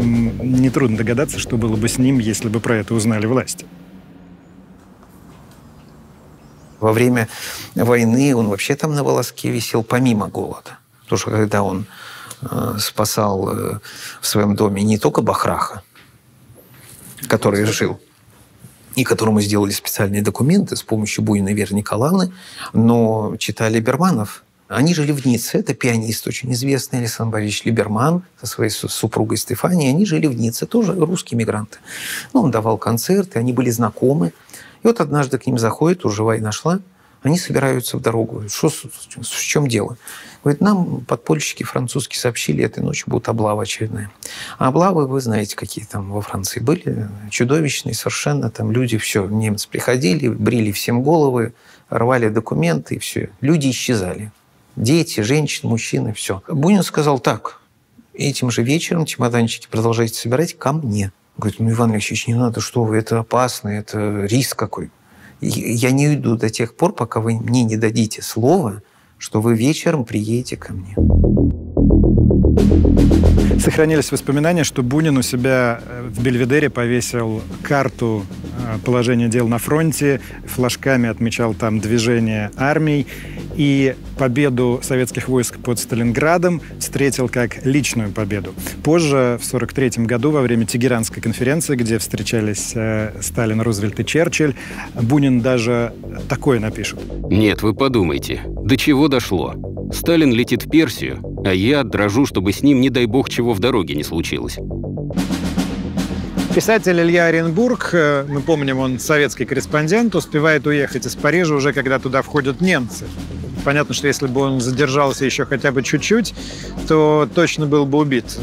Нетрудно догадаться, что было бы с ним, если бы про это узнали власти. Во время войны он вообще там на волоске висел помимо голода. Потому что когда он спасал в своем доме не только Бахраха, который жил, и которому сделали специальные документы с помощью Бунина и Веры Николаевны, но читали Либерманов. Они жили в Ницце. Это пианист очень известный Александр Борисович Либерман со своей супругой Стефанией. Они жили в Ницце, тоже русские мигранты. Ну, он давал концерты, они были знакомы. И вот однажды к ним заходит, уже война шла, они собираются в дорогу. Что, в чем дело? Говорит, нам подпольщики французские сообщили, этой ночью будут облавы очередные. А облавы, вы знаете, какие там во Франции были, чудовищные совершенно. Там люди, все, немцы приходили, брили всем головы, рвали документы, и все. Люди исчезали. Дети, женщины, мужчины, все. Бунин сказал так, этим же вечером чемоданчики продолжайте собирать ко мне. Говорит, ну, Иван Алексеевич, не надо, что вы, это опасно, это риск какой. Я не уйду до тех пор, пока вы мне не дадите слова, что вы вечером приедете ко мне. Сохранились воспоминания, что Бунин у себя в Бельведере повесил карту положения дел на фронте, флажками отмечал там движение армий, и победу советских войск под Сталинградом встретил как личную победу. Позже, в 1943 году, во время Тегеранской конференции, где встречались Сталин, Рузвельт и Черчилль, Бунин даже такое напишет. Нет, вы подумайте, до чего дошло? Сталин летит в Персию, а я дрожу, чтобы с ним, не дай бог, чего в дороге не случилось. Писатель Илья Эренбург, мы помним, он советский корреспондент, успевает уехать из Парижа уже, когда туда входят немцы. Понятно, что если бы он задержался еще хотя бы чуть-чуть, то точно был бы убит,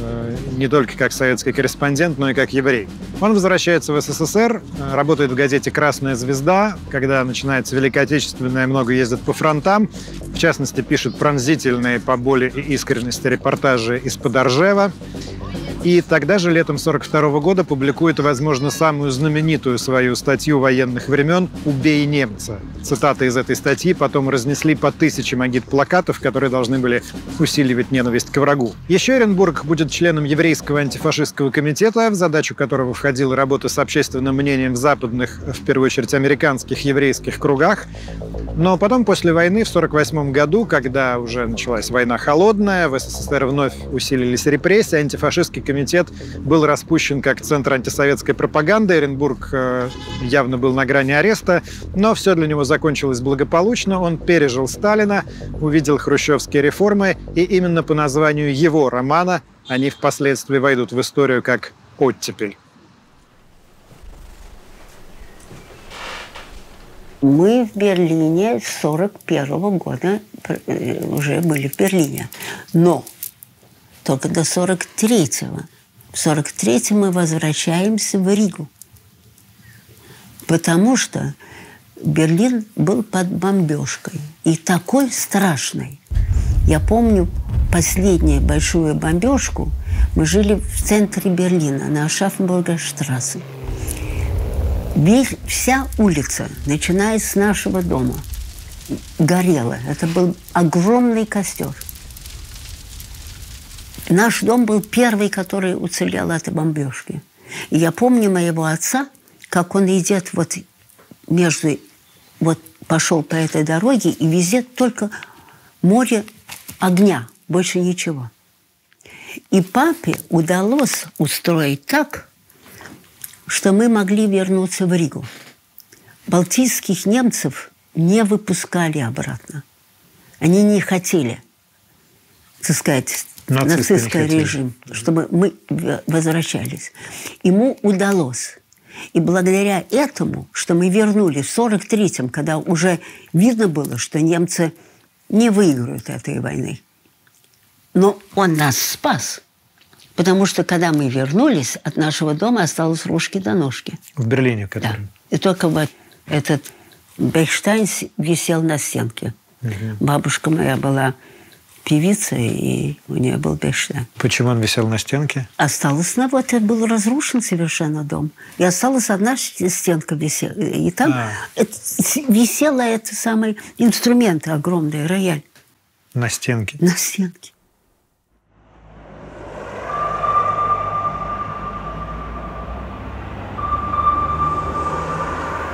не только как советский корреспондент, но и как еврей. Он возвращается в СССР, работает в газете «Красная звезда», когда начинается Великая Отечественная, много ездит по фронтам, в частности, пишет пронзительные по боли и искренности репортажи из-под Оржева. И тогда же, летом 1942 года, публикует, возможно, самую знаменитую свою статью военных времен «Убей немца». Цитаты из этой статьи потом разнесли по тысячам агитплакатов, которые должны были усиливать ненависть к врагу. Еще Эренбург будет членом еврейского антифашистского комитета, в задачу которого входила работа с общественным мнением в западных, в первую очередь, американских еврейских кругах. Но потом, после войны, в 1948 году, когда уже началась война холодная, в СССР вновь усилились репрессии, антифашистский комитет был распущен как центр антисоветской пропаганды. Эренбург явно был на грани ареста, но все для него закончилось благополучно. Он пережил Сталина, увидел хрущевские реформы, и именно по названию его романа они впоследствии войдут в историю как «Оттепель». Мы в Берлине с 1941 года уже были в Берлине, но только до 1943-го. В 1943-м мы возвращаемся в Ригу, потому что Берлин был под бомбежкой. И такой страшной. Я помню последнюю большую бомбежку. Мы жили в центре Берлина, на Ашафенбургер-штрассе. Вся улица, начиная с нашего дома, горела. Это был огромный костер. Наш дом был первый, который уцелел от бомбежки. И я помню моего отца, как он идет вот между... Вот пошел по этой дороге, и везде только море огня, больше ничего. И папе удалось устроить так, что мы могли вернуться в Ригу. Балтийских немцев не выпускали обратно. Они не хотели, так сказать... Нацистский режим, чтобы мы возвращались. Ему удалось. И благодаря этому, что мы вернулись в 1943-м, когда уже видно было, что немцы не выиграют этой войны. Но он нас спас. Потому что, когда мы вернулись, от нашего дома осталось рожки до ножки. В Берлине, который... Да. И только вот этот Бейхштайн висел на стенке. Угу. Бабушка моя была... певица, и у нее был бешеный. Почему он висел на стенке? Осталось, ну, вот был разрушен совершенно дом. И осталась одна стенка висела. И там висела это самый инструмент огромный, рояль. На стенке? На стенке.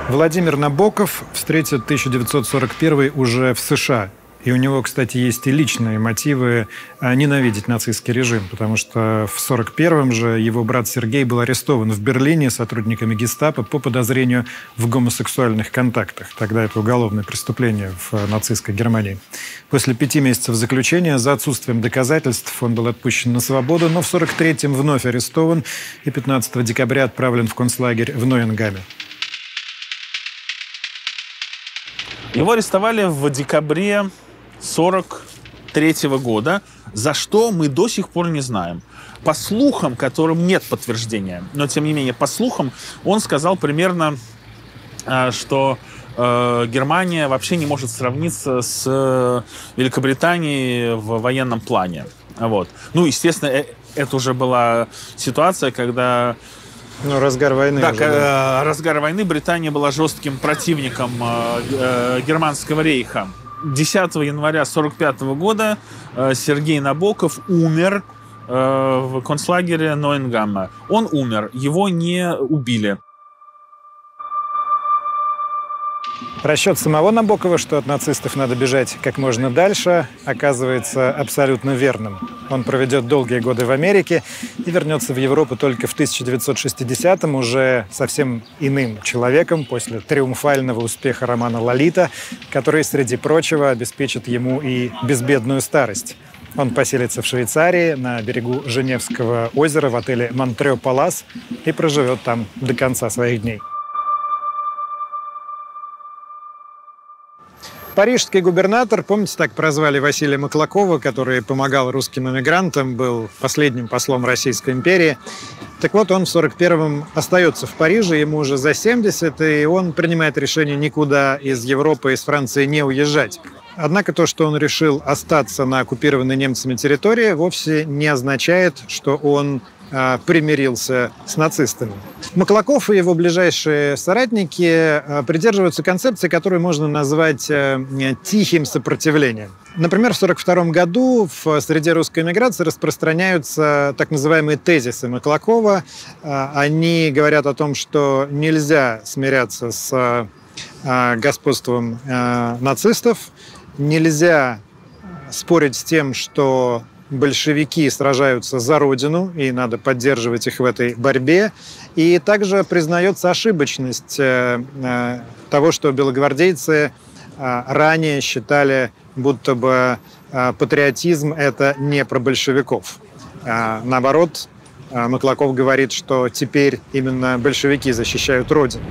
Владимир Набоков встретит 1941 уже в США. И у него, кстати, есть и личные мотивы ненавидеть нацистский режим, потому что в 1941 же его брат Сергей был арестован в Берлине сотрудниками гестапо по подозрению в гомосексуальных контактах. Тогда это уголовное преступление в нацистской Германии. После 5 месяцев заключения за отсутствием доказательств он был отпущен на свободу, но в 1943-м вновь арестован и 15 декабря отправлен в концлагерь в Нойенгаме. Его арестовали в декабре 1943 года, за что мы до сих пор не знаем. По слухам, которым нет подтверждения, но тем не менее, по слухам, он сказал примерно, что Германия вообще не может сравниться с Великобританией в военном плане. Вот. Ну, естественно, это уже была ситуация, когда... Ну, разгар войны. Да, уже, да. Разгар войны. Британия была жестким противником Германского рейха. 10 января 1945 года Сергей Набоков умер в концлагере Нойенгама. Он умер, его не убили. Расчет самого Набокова, что от нацистов надо бежать как можно дальше, оказывается абсолютно верным. Он проведет долгие годы в Америке и вернется в Европу только в 1960-м, уже совсем иным человеком, после триумфального успеха романа «Лолита», который, среди прочего, обеспечит ему и безбедную старость. Он поселится в Швейцарии на берегу Женевского озера в отеле «Монтрё-Палас» и проживет там до конца своих дней. Парижский губернатор, помните, так прозвали Василия Маклакова, который помогал русским эмигрантам, был последним послом Российской империи. Так вот, он в 1941-м остается в Париже, ему уже за 70, и он принимает решение никуда из Европы, из Франции не уезжать. Однако то, что он решил остаться на оккупированной немцами территории, вовсе не означает, что он примирился с нацистами. Маклаков и его ближайшие соратники придерживаются концепции, которую можно назвать тихим сопротивлением. Например, в 1942 году в среде русской эмиграции распространяются так называемые тезисы Маклакова. Они говорят о том, что нельзя смиряться с господством нацистов, нельзя спорить с тем, что большевики сражаются за родину, и надо поддерживать их в этой борьбе. И также признается ошибочность того, что белогвардейцы ранее считали, будто бы патриотизм – это не про большевиков. Наоборот, Маклаков говорит, что теперь именно большевики защищают родину.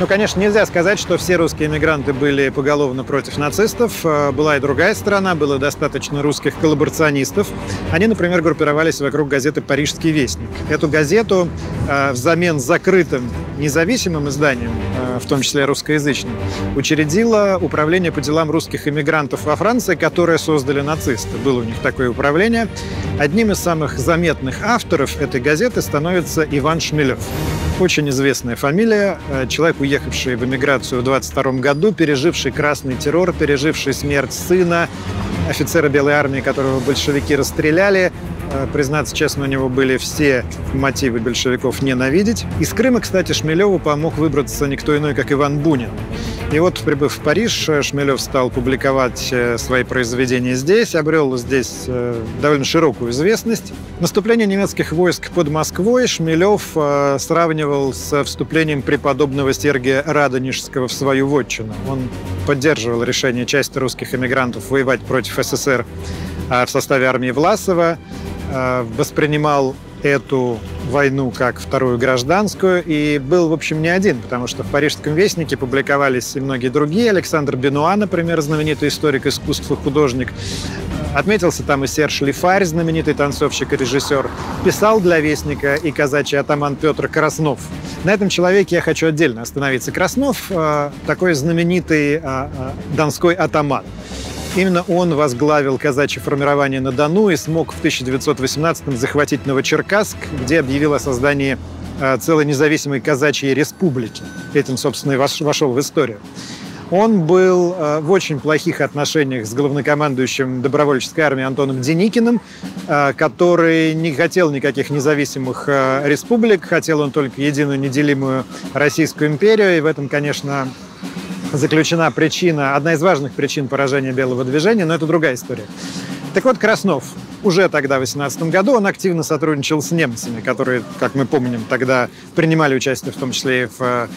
Ну, конечно, нельзя сказать, что все русские эмигранты были поголовно против нацистов. Была и другая сторона, было достаточно русских коллаборационистов. Они, например, группировались вокруг газеты «Парижский вестник». Эту газету взамен закрытым независимым изданием, в том числе русскоязычным, учредило управление по делам русских эмигрантов во Франции, которое создали нацисты. Было у них такое управление. Одним из самых заметных авторов этой газеты становится Иван Шмелёв. Очень известная фамилия, человек, уехавший в эмиграцию в 1922 году, переживший красный террор, переживший смерть сына, офицера Белой армии, которого большевики расстреляли. Признаться честно, у него были все мотивы большевиков ненавидеть. Из Крыма, кстати, Шмелёву помог выбраться никто иной, как Иван Бунин. И вот, прибыв в Париж, Шмелёв стал публиковать свои произведения здесь, обрел здесь довольно широкую известность. Наступление немецких войск под Москвой Шмелёв сравнивал с вступлением преподобного Сергия Радонежского в свою вотчину. Он поддерживал решение части русских эмигрантов воевать против СССР в составе армии Власова, воспринимал эту войну как вторую гражданскую, и был, в общем, не один, потому что в «Парижском вестнике» публиковались и многие другие. Александр Бенуа, например, знаменитый историк искусств и художник. Отметился там и Серж Лифарь, знаменитый танцовщик и режиссер. Писал для «Вестника» и казачий атаман Петр Краснов. На этом человеке я хочу отдельно остановиться. Краснов – такой знаменитый донской атаман. Именно он возглавил казачье формирование на Дону и смог в 1918-м захватить Новочеркасск, где объявил о создании целой независимой казачьей республики. Этим, собственно, и вошел в историю. Он был в очень плохих отношениях с главнокомандующим добровольческой армией Антоном Деникиным, который не хотел никаких независимых республик, хотел он только единую неделимую Российскую империю, и в этом, конечно, заключена причина, одна из важных причин поражения белого движения, но это другая история. Так вот, Краснов уже тогда, в 18 году, он активно сотрудничал с немцами, которые, как мы помним, тогда принимали участие, в том числе и в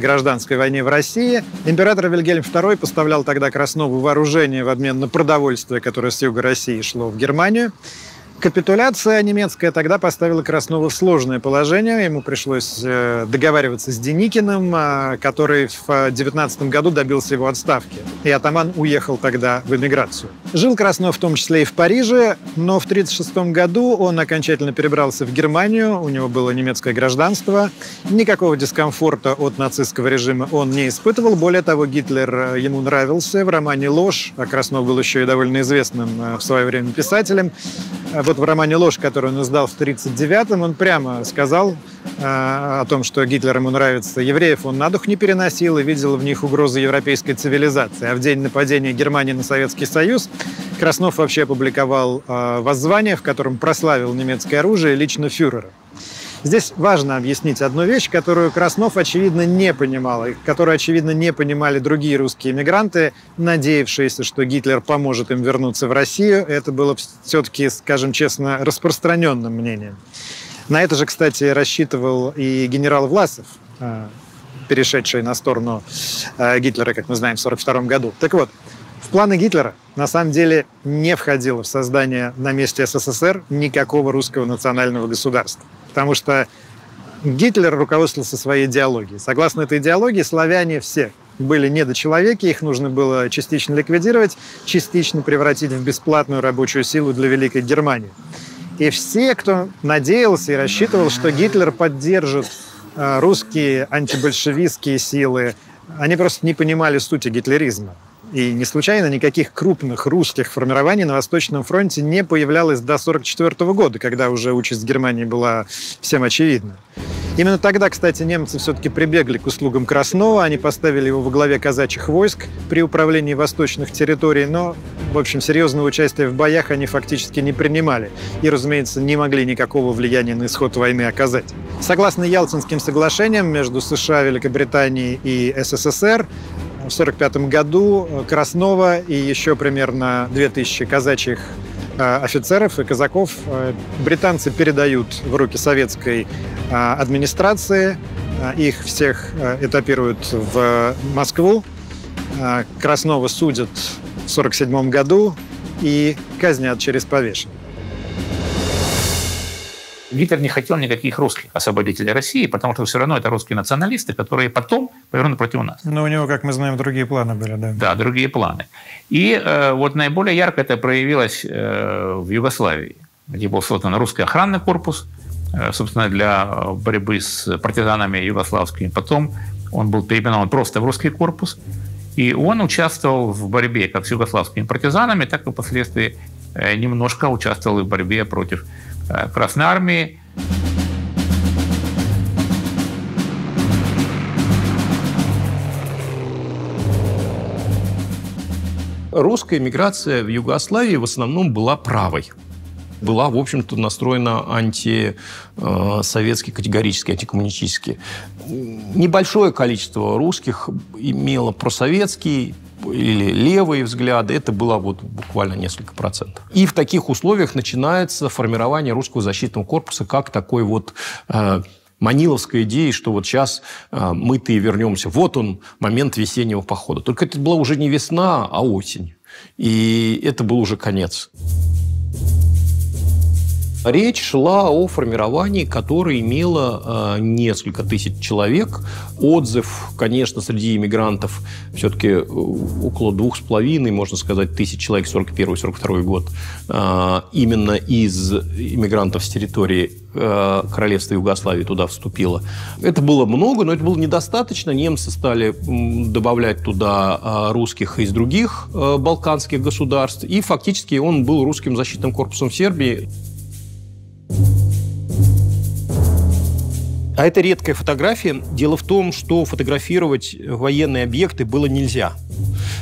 гражданской войне в России. Император Вильгельм II поставлял тогда Краснову вооружение в обмен на продовольствие, которое с юга России шло в Германию. Капитуляция немецкая тогда поставила Краснова в сложное положение. Ему пришлось договариваться с Деникиным, который в 19 году добился его отставки. И атаман уехал тогда в эмиграцию. Жил Краснов в том числе и в Париже, но в 1936 году он окончательно перебрался в Германию. У него было немецкое гражданство. Никакого дискомфорта от нацистского режима он не испытывал. Более того, Гитлер ему нравился. В романе «Ложь», а Краснов был еще и довольно известным в свое время писателем, вот в романе «Ложь», который он издал в 1939-м, он прямо сказал о том, что Гитлер ему нравится. Евреев он на дух не переносил и видел в них угрозы европейской цивилизации. А в день нападения Германии на Советский Союз Краснов вообще опубликовал воззвание, в котором прославил немецкое оружие и лично фюрера. Здесь важно объяснить одну вещь, которую Краснов, очевидно, не понимал, и которую, очевидно, не понимали другие русские эмигранты, надеявшиеся, что Гитлер поможет им вернуться в Россию. Это было все-таки, скажем честно, распространенным мнением. На это же, кстати, рассчитывал и генерал Власов, перешедший на сторону Гитлера, как мы знаем, в 1942 году. Так вот, в планы Гитлера на самом деле не входило в создание на месте СССР никакого русского национального государства. Потому что Гитлер руководствовался своей идеологией. Согласно этой идеологии, славяне все были недочеловеки, их нужно было частично ликвидировать, частично превратить в бесплатную рабочую силу для Великой Германии. И все, кто надеялся и рассчитывал, что Гитлер поддержит русские антибольшевистские силы, они просто не понимали сути гитлеризма. И не случайно никаких крупных русских формирований на Восточном фронте не появлялось до 1944 года, когда уже участь Германии была всем очевидна. Именно тогда, кстати, немцы все-таки прибегли к услугам Краснова, они поставили его во главе казачьих войск при управлении восточных территорий, но, в общем, серьезного участия в боях они фактически не принимали и, разумеется, не могли никакого влияния на исход войны оказать. Согласно Ялтинским соглашениям между США, Великобританией и СССР, в 1945 году Краснова и еще примерно 2000 казачьих офицеров и казаков британцы передают в руки советской администрации. Их всех этапируют в Москву. Краснова судят в 1947 году и казнят через повешение. Гитлер не хотел никаких русских освободителей России, потому что все равно это русские националисты, которые потом повернут против нас. Но у него, как мы знаем, другие планы были, да? Да, другие планы. И вот наиболее ярко это проявилось в Югославии, где был создан русский охранный корпус, собственно, для борьбы с партизанами югославскими. Потом он был переименован просто в русский корпус, и он участвовал в борьбе как с югославскими партизанами, так и впоследствии немножко участвовал и в борьбе против Красной армии. Русская миграция в Югославии в основном была правой. Была, в общем-то, настроена антисоветски, категорически, антикоммунистически. Небольшое количество русских имело просоветский или левые взгляды, это было вот буквально несколько процентов. И в таких условиях начинается формирование русского защитного корпуса как такой вот маниловской идеи, что вот сейчас мы-то и вернемся. Вот он, момент весеннего похода. Только это была уже не весна, а осень. И это был уже конец. Речь шла о формировании, которое имело несколько тысяч человек. Отзыв, конечно, среди иммигрантов все-таки около 2,5, можно сказать, тысяч человек 1941-1942 год именно из иммигрантов с территории Королевства Югославии туда вступило. Это было много, но это было недостаточно. Немцы стали добавлять туда русских из других балканских государств, и фактически он был русским защитным корпусом в Сербии. А это редкая фотография. Дело в том, что фотографировать военные объекты было нельзя.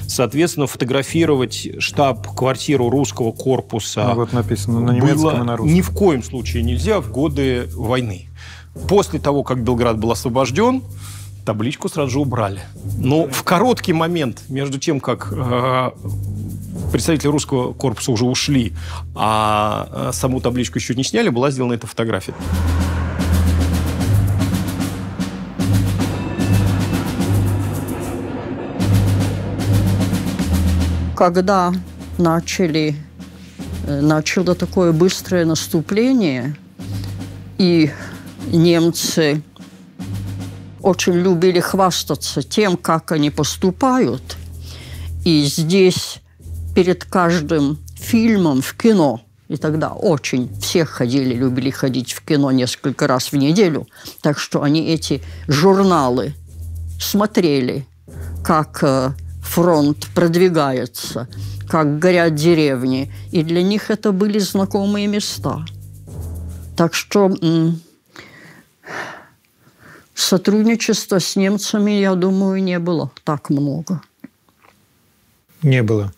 Соответственно, фотографировать штаб-квартиру русского корпуса, ну, вот написано, на немецком и на русском, ни в коем случае нельзя в годы войны. После того, как Белград был освобожден, табличку сразу же убрали. Но в короткий момент, между тем, как представители русского корпуса уже ушли, а саму табличку еще не сняли, была сделана эта фотография. Когда начало такое быстрое наступление, и немцы очень любили хвастаться тем, как они поступают, и здесь перед каждым фильмом в кино, и тогда очень все ходили, любили ходить в кино несколько раз в неделю, так что они эти журналы смотрели, как фронт продвигается, как горят деревни. И для них это были знакомые места. Так что сотрудничества с немцами, я думаю, не было так много. Не было?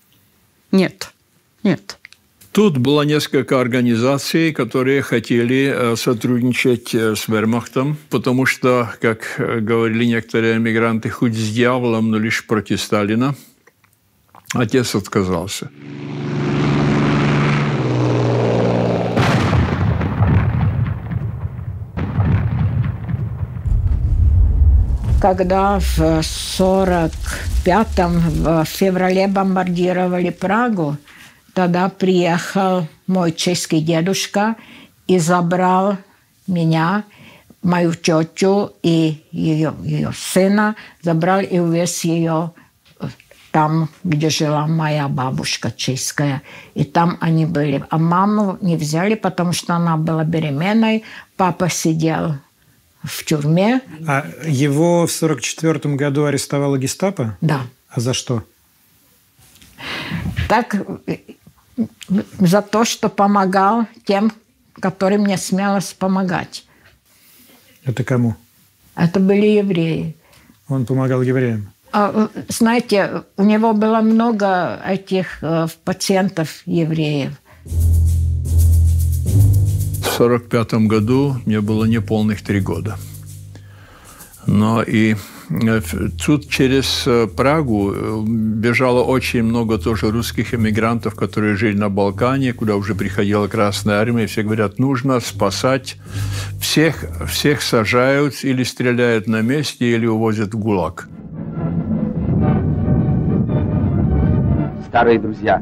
Нет, нет. Тут было несколько организаций, которые хотели сотрудничать с вермахтом, потому что, как говорили некоторые эмигранты, хоть с дьяволом, но лишь против Сталина. Отец отказался. Когда в 1945-м, в феврале бомбардировали Прагу, тогда приехал мой чешский дедушка и забрал меня, мою тетю и ее сына, забрал и увез ее там, где жила моя бабушка чешская. И там они были. А маму не взяли, потому что она была беременной. Папа сидел в тюрьме. А его в 1944 году арестовала гестапо? Да. А за что? Так... за то, что помогал тем, которым не смелось помогать. Это кому? Это были евреи. Он помогал евреям? А, знаете, у него было много этих пациентов евреев. В 1945 году мне было неполных 3 года. Но и тут через Прагу бежало очень много тоже русских эмигрантов, которые жили на Балкане, куда уже приходила Красная Армия. И все говорят, нужно спасать. Всех сажают или стреляют на месте, или увозят в ГУЛАГ. Старые друзья,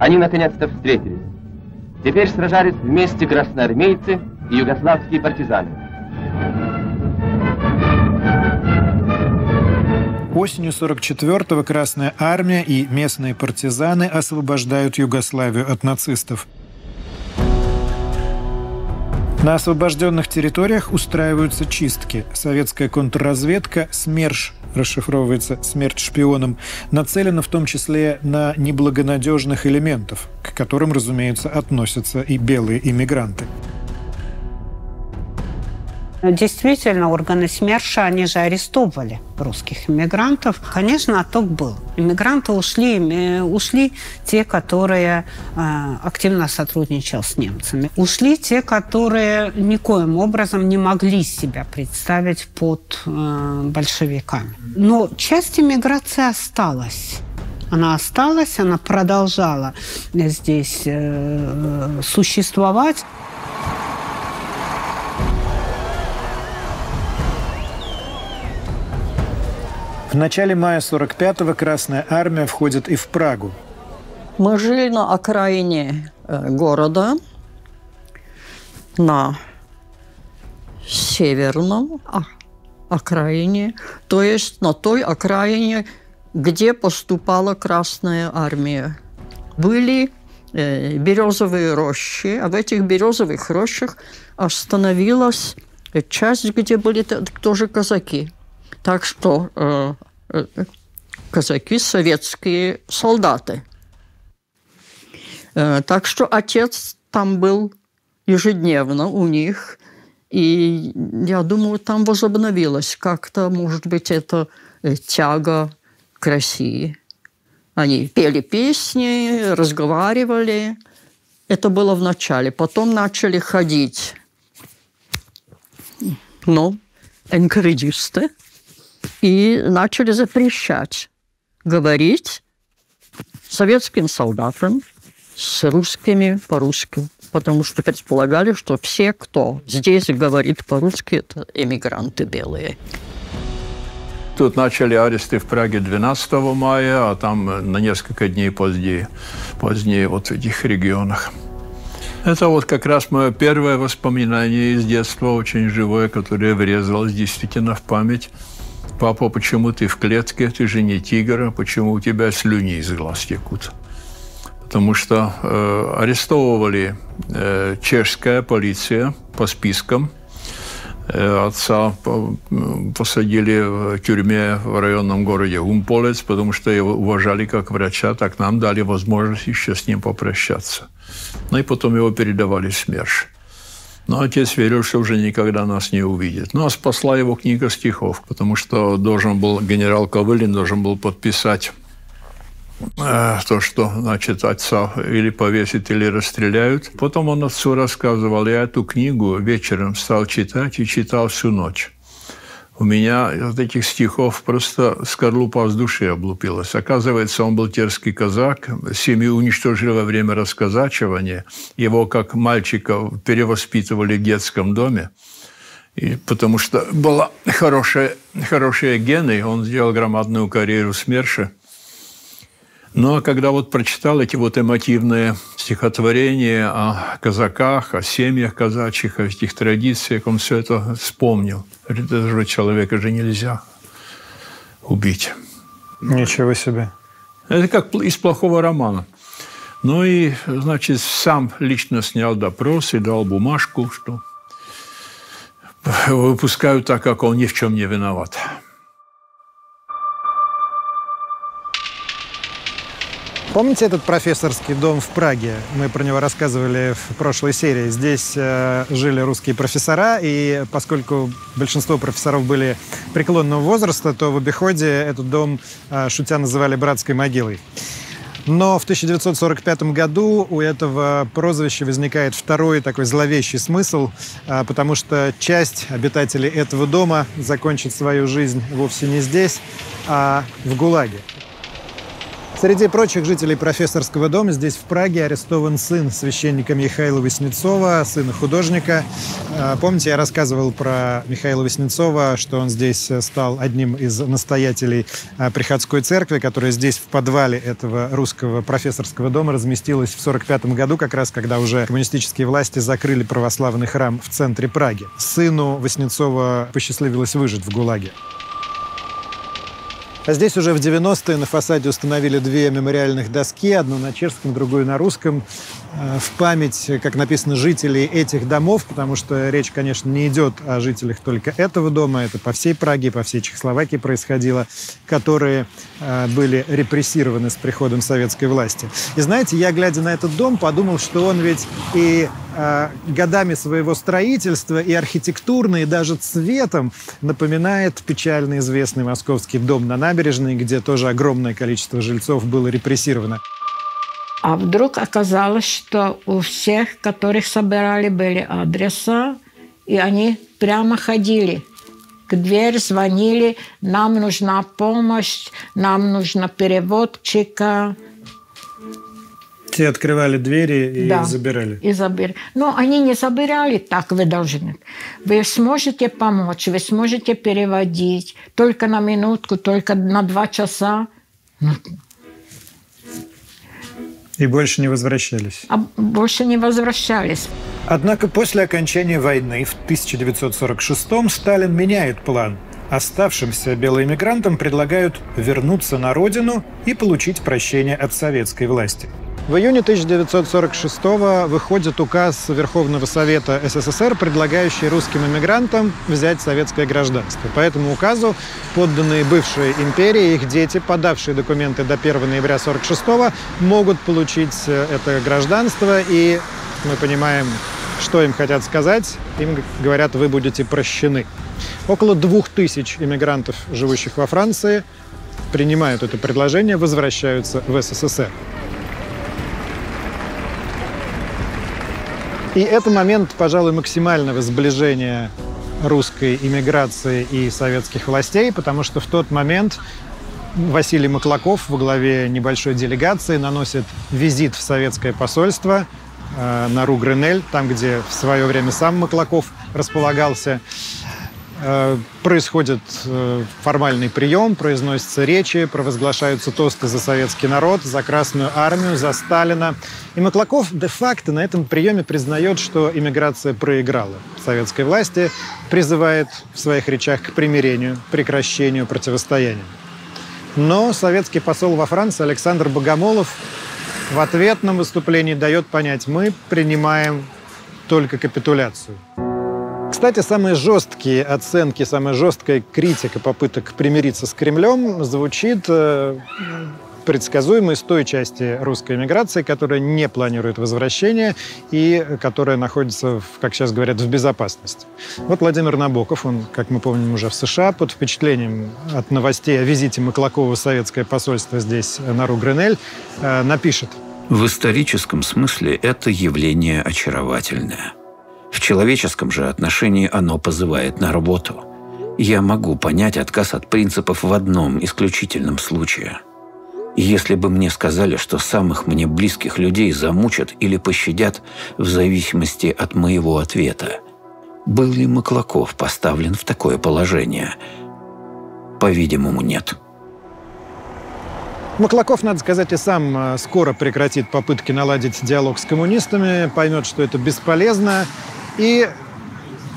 они наконец-то встретились. Теперь сражались вместе красноармейцы и югославские партизаны. Осенью 1944-го Красная Армия и местные партизаны освобождают Югославию от нацистов. На освобожденных территориях устраиваются чистки. Советская контрразведка «СМЕРШ», расшифровывается «Смерть шпионам», нацелена в том числе на неблагонадежных элементов, к которым, разумеется, относятся и белые иммигранты. Действительно, органы СМЕРШа, они же арестовывали русских иммигрантов. Конечно, отток был. Иммигранты ушли те, которые активно сотрудничали с немцами. Ушли те, которые никоим образом не могли себя представить под большевиками. Но часть иммиграции осталась. Она продолжала здесь существовать. В начале мая 1945-го Красная Армия входит и в Прагу. Мы жили на окраине города. на северном окраине, то есть на той окраине, где поступала Красная Армия. Были березовые рощи, а в этих березовых рощах остановилась часть, где были тоже казаки. Так что казаки – советские солдаты. Так что отец там был ежедневно у них, и, я думаю, там возобновилась как-то, может быть, эта тяга к России. Они пели песни, разговаривали. Это было в начале. Потом начали ходить, ну, энкоредисты, и начали запрещать говорить советским солдатам с русскими по-русски, потому что предполагали, что все, кто здесь говорит по-русски, это эмигранты белые. Тут начали аресты в Праге 12 мая, а там на несколько дней позднее вот в этих регионах. Это вот как раз мое первое воспоминание из детства, очень живое, которое врезалось действительно в память. «Папа, почему ты в клетке? Ты же не тигр, почему у тебя слюни из глаз текут?» Потому что арестовывали чешская полиция по спискам. Отца посадили в тюрьме в районном городе Умполец, потому что его уважали как врача, так нам дали возможность еще с ним попрощаться. Ну и потом его передавали СМЕРШ. Но отец верил, что уже никогда нас не увидит. Но спасла его книга стихов, потому что должен был генерал Ковылин подписать то, что, значит, отца или повесят, или расстреляют. Потом он отцу рассказывал, я эту книгу вечером стал читать и читал всю ночь. У меня от этих стихов просто скорлупа с души облупилась. Оказывается, он был терский казак, семью уничтожили во время расказачивания, его как мальчика перевоспитывали в детском доме, и потому что были хорошие гены, он сделал громадную карьеру СМЕРШа. Но когда вот прочитал эти вот эмотивные стихотворения о казаках, о семьях казачьих, о этих традициях, он все это вспомнил. Этого человека же нельзя убить. Ничего себе. Это как из плохого романа. Ну и, значит, сам лично снял допрос и дал бумажку, что выпускают так, как он ни в чем не виноват. Помните этот профессорский дом в Праге? Мы про него рассказывали в прошлой серии. Здесь жили русские профессора, и поскольку большинство профессоров были преклонного возраста, то в обиходе этот дом, шутя, называли «братской могилой». Но в 1945 году у этого прозвища возникает второй такой зловещий смысл, потому что часть обитателей этого дома закончит свою жизнь вовсе не здесь, а в ГУЛАГе. Среди прочих жителей профессорского дома здесь, в Праге, арестован сын священника Михаила Васнецова, сына художника. Помните, я рассказывал про Михаила Васнецова, что он здесь стал одним из настоятелей приходской церкви, которая здесь, в подвале этого русского профессорского дома, разместилась в 1945 году, как раз когда уже коммунистические власти закрыли православный храм в центре Праги. Сыну Васнецова посчастливилось выжить в ГУЛАГе. А здесь уже в 90-е на фасаде установили две мемориальных доски, одну на чешском, другую на русском, в память, как написано, жителей этих домов, потому что речь, конечно, не идет о жителях только этого дома, это по всей Праге, по всей Чехословакии происходило, которые были репрессированы с приходом советской власти. И знаете, я, глядя на этот дом, подумал, что он ведь и годами своего строительства, и архитектурно, и даже цветом напоминает печально известный московский дом на набережной, где тоже огромное количество жильцов было репрессировано. А вдруг оказалось, что у всех, которых собирали, были адреса, и они прямо ходили к двери, звонили, нам нужна помощь, нам нужно переводчика. Те открывали двери и забирали. И забирали. Но они не забирали, так вы должны. Вы сможете помочь, вы сможете переводить. Только на минутку, только на 2 часа. И больше не возвращались. А больше не возвращались. Однако после окончания войны в 1946-м Сталин меняет план. Оставшимся белоэмигрантам предлагают вернуться на родину и получить прощение от советской власти. В июне 1946-го выходит указ Верховного Совета СССР, предлагающий русским эмигрантам взять советское гражданство. По этому указу подданные бывшей империи и их дети, подавшие документы до 1 ноября 1946-го, могут получить это гражданство. И мы понимаем, что им хотят сказать. Им говорят: вы будете прощены. Около 2000 иммигрантов, живущих во Франции, принимают это предложение, возвращаются в СССР. И это момент, пожалуй, максимального сближения русской иммиграции и советских властей, потому что в тот момент Василий Маклаков во главе небольшой делегации наносит визит в советское посольство на Ру Гренель, там, где в свое время сам Маклаков располагался. Происходит формальный прием, произносятся речи, провозглашаются тосты за советский народ, за Красную армию, за Сталина. И Маклаков де-факто на этом приеме признает, что иммиграция проиграла советской власти, призывает в своих речах к примирению, прекращению противостояния. Но советский посол во Франции Александр Богомолов в ответном выступлении дает понять: мы принимаем только капитуляцию. Кстати, самые жесткие оценки, самая жесткая критика попыток примириться с Кремлем звучит предсказуемо из той части русской эмиграции, которая не планирует возвращения и которая находится, как сейчас говорят, в безопасности. Вот Владимир Набоков, он, как мы помним, уже в США, под впечатлением от новостей о визите Маклакова в советское посольство здесь, на Ру Гренель, напишет: «В историческом смысле это явление очаровательное. В человеческом же отношении оно позывает на работу. Я могу понять отказ от принципов в одном исключительном случае. Если бы мне сказали, что самых мне близких людей замучат или пощадят в зависимости от моего ответа. Был ли Маклаков поставлен в такое положение? По-видимому, нет». Маклаков, надо сказать, и сам скоро прекратит попытки наладить диалог с коммунистами, поймет, что это бесполезно. И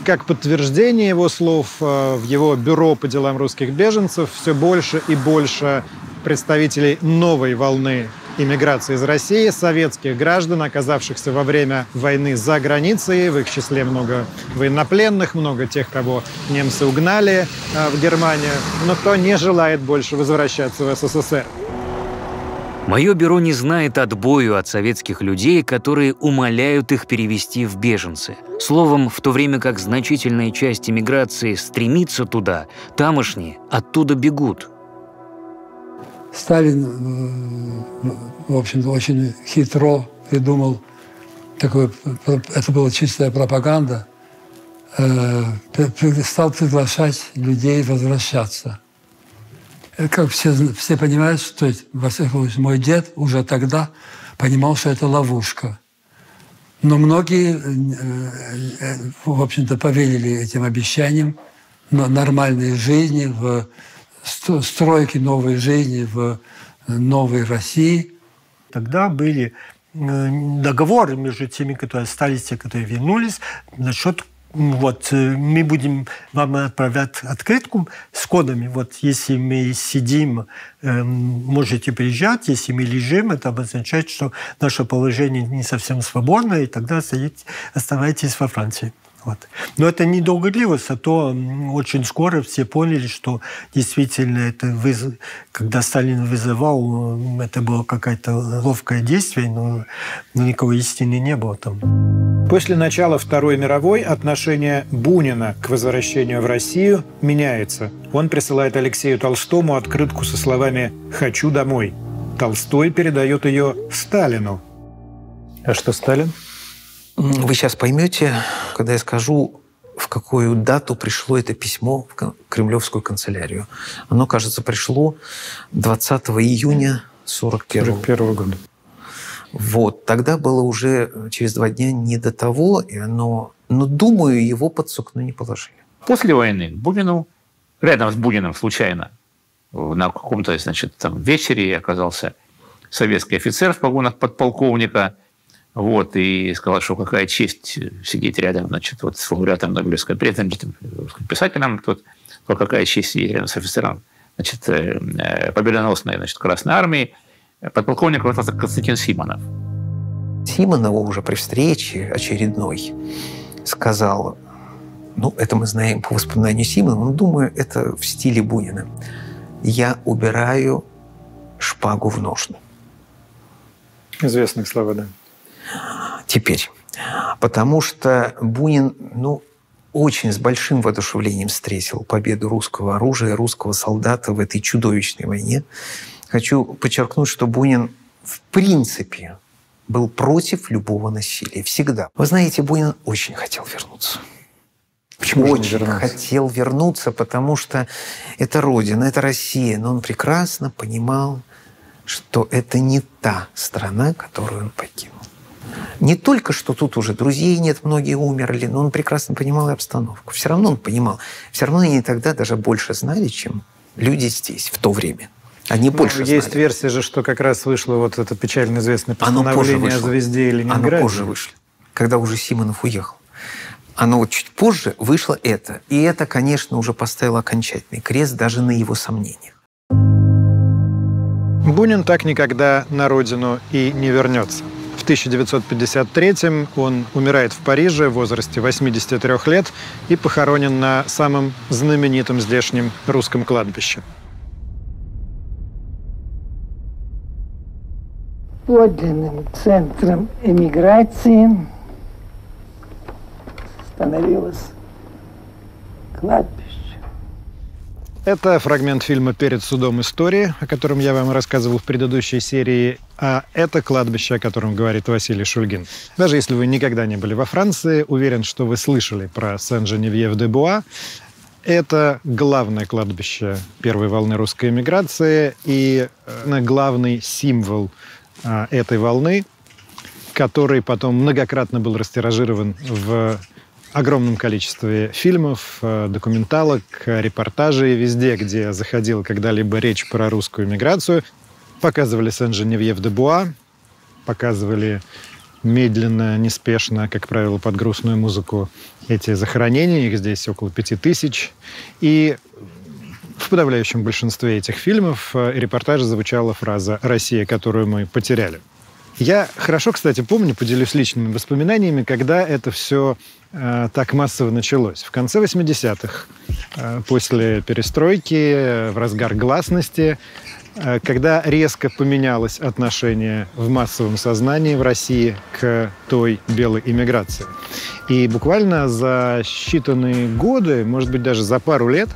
как подтверждение его слов, в его бюро по делам русских беженцев все больше и больше представителей новой волны иммиграции из России, советских граждан, оказавшихся во время войны за границей. В их числе много военнопленных, много тех, кого немцы угнали в Германию, но кто не желает больше возвращаться в СССР. Мое бюро не знает отбою от советских людей, которые умоляют их перевести в беженцы. Словом, в то время как значительная часть эмиграции стремится туда, тамошние оттуда бегут. Сталин, в общем-то, очень хитро придумал такое, это была чистая пропаганда, стал приглашать людей возвращаться. Как все понимают, что это, во всяком случае, мой дед уже тогда понимал, что это ловушка. Но многие, в общем-то, поверили этим обещаниям нормальной жизни, в стройки новой жизни, в новой России. Тогда были договоры между теми, которые остались, те, которые вернулись, насчет: вот, мы будем вам отправлять открытку с кодами. Вот, если мы сидим, можете приезжать. Если мы лежим, это обозначает, что наше положение не совсем свободное, и тогда оставайтесь во Франции. Вот. Но это не долго длилось, а то очень скоро все поняли, что действительно, это когда Сталин вызывал, это было какое-то ловкое действие, но никакой истины не было там. После начала Второй мировой отношение Бунина к возвращению в Россию меняется. Он присылает Алексею Толстому открытку со словами «Хочу домой». Толстой передает ее Сталину. А что Сталин? Вы сейчас поймете, когда я скажу, в какую дату пришло это письмо в кремлевскую канцелярию. Оно, кажется, пришло 20 июня 1941 года. Вот. Тогда было уже через 2 дня не до того, и оно, но, думаю, его под сукно не положили. После войны Бунину, рядом с Буниным случайно, на каком-то, значит, там вечере оказался советский офицер в погонах подполковника. Вот, и сказал, что какая честь сидеть рядом, значит, вот с лауреатом Нобелевской премии, писателем, тут, какая честь сидеть рядом с офицером, значит, победоносной, значит, Красной Армии, подполковник Константин Симонов. Симонову уже при встрече очередной сказал, ну, это мы знаем по воспоминанию Симонова, но, думаю, это в стиле Бунина. Я убираю шпагу в ножны. Известные слова, да. Теперь. Потому что Бунин, ну, очень с большим воодушевлением встретил победу русского оружия, русского солдата в этой чудовищной войне. Хочу подчеркнуть, что Бунин в принципе был против любого насилия. Всегда. Вы знаете, Бунин очень хотел вернуться. Почему очень хотел вернуться, потому что это родина, это Россия. Но он прекрасно понимал, что это не та страна, которую он покинул. Не только что тут уже друзей нет, многие умерли, но он прекрасно понимал и обстановку. Все равно он понимал. Все равно они тогда даже больше знали, чем люди здесь в то время. Они больше знали. Есть версия же, что как раз вышло вот это печально известное постановление о звезде и Ленинграде. Оно позже вышло, когда уже Симонов уехал. Оно вот чуть позже вышло это. И это, конечно, уже поставило окончательный крест даже на его сомнениях. Бунин так никогда на родину и не вернется. В 1953-м он умирает в Париже в возрасте 83 лет и похоронен на самом знаменитом здешнем русском кладбище. Подлинным центром эмиграции становилось кладбище. Это фрагмент фильма «Перед судом истории», о котором я вам рассказывал в предыдущей серии, а это кладбище, о котором говорит Василий Шульгин. Даже если вы никогда не были во Франции, уверен, что вы слышали про Сен-Женевьев-де-Буа. Это главное кладбище первой волны русской эмиграции и главный символ этой волны, который потом многократно был растиражирован в огромном количестве фильмов, документалок, репортажей. Везде, где заходила когда-либо речь про русскую миграцию, показывали Сен-Женевьев-де-Буа, показывали медленно, неспешно, как правило, под грустную музыку эти захоронения. Их здесь около 5000. И в подавляющем большинстве этих фильмов и репортажей звучала фраза «Россия, которую мы потеряли». Я хорошо, кстати, помню, поделюсь личными воспоминаниями, когда это все так массово началось. В конце 80-х, после перестройки, в разгар гласности, когда резко поменялось отношение в массовом сознании в России к той белой иммиграции. И буквально за считанные годы, может быть, даже за пару лет,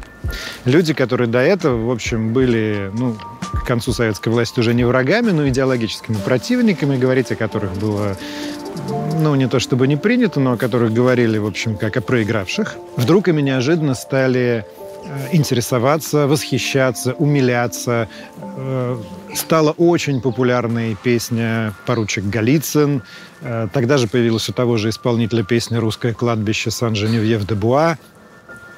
люди, которые до этого, в общем, были, ну, к концу советской власти уже не врагами, но идеологическими противниками, говорить о которых было, ну, не то чтобы не принято, но о которых говорили, в общем, как о проигравших, вдруг ими неожиданно стали интересоваться, восхищаться, умиляться. Стала очень популярной песня «Поручик Голицын». Тогда же появилась у того же исполнителя песня «Русское кладбище Сен-Женевьев-де-Буа».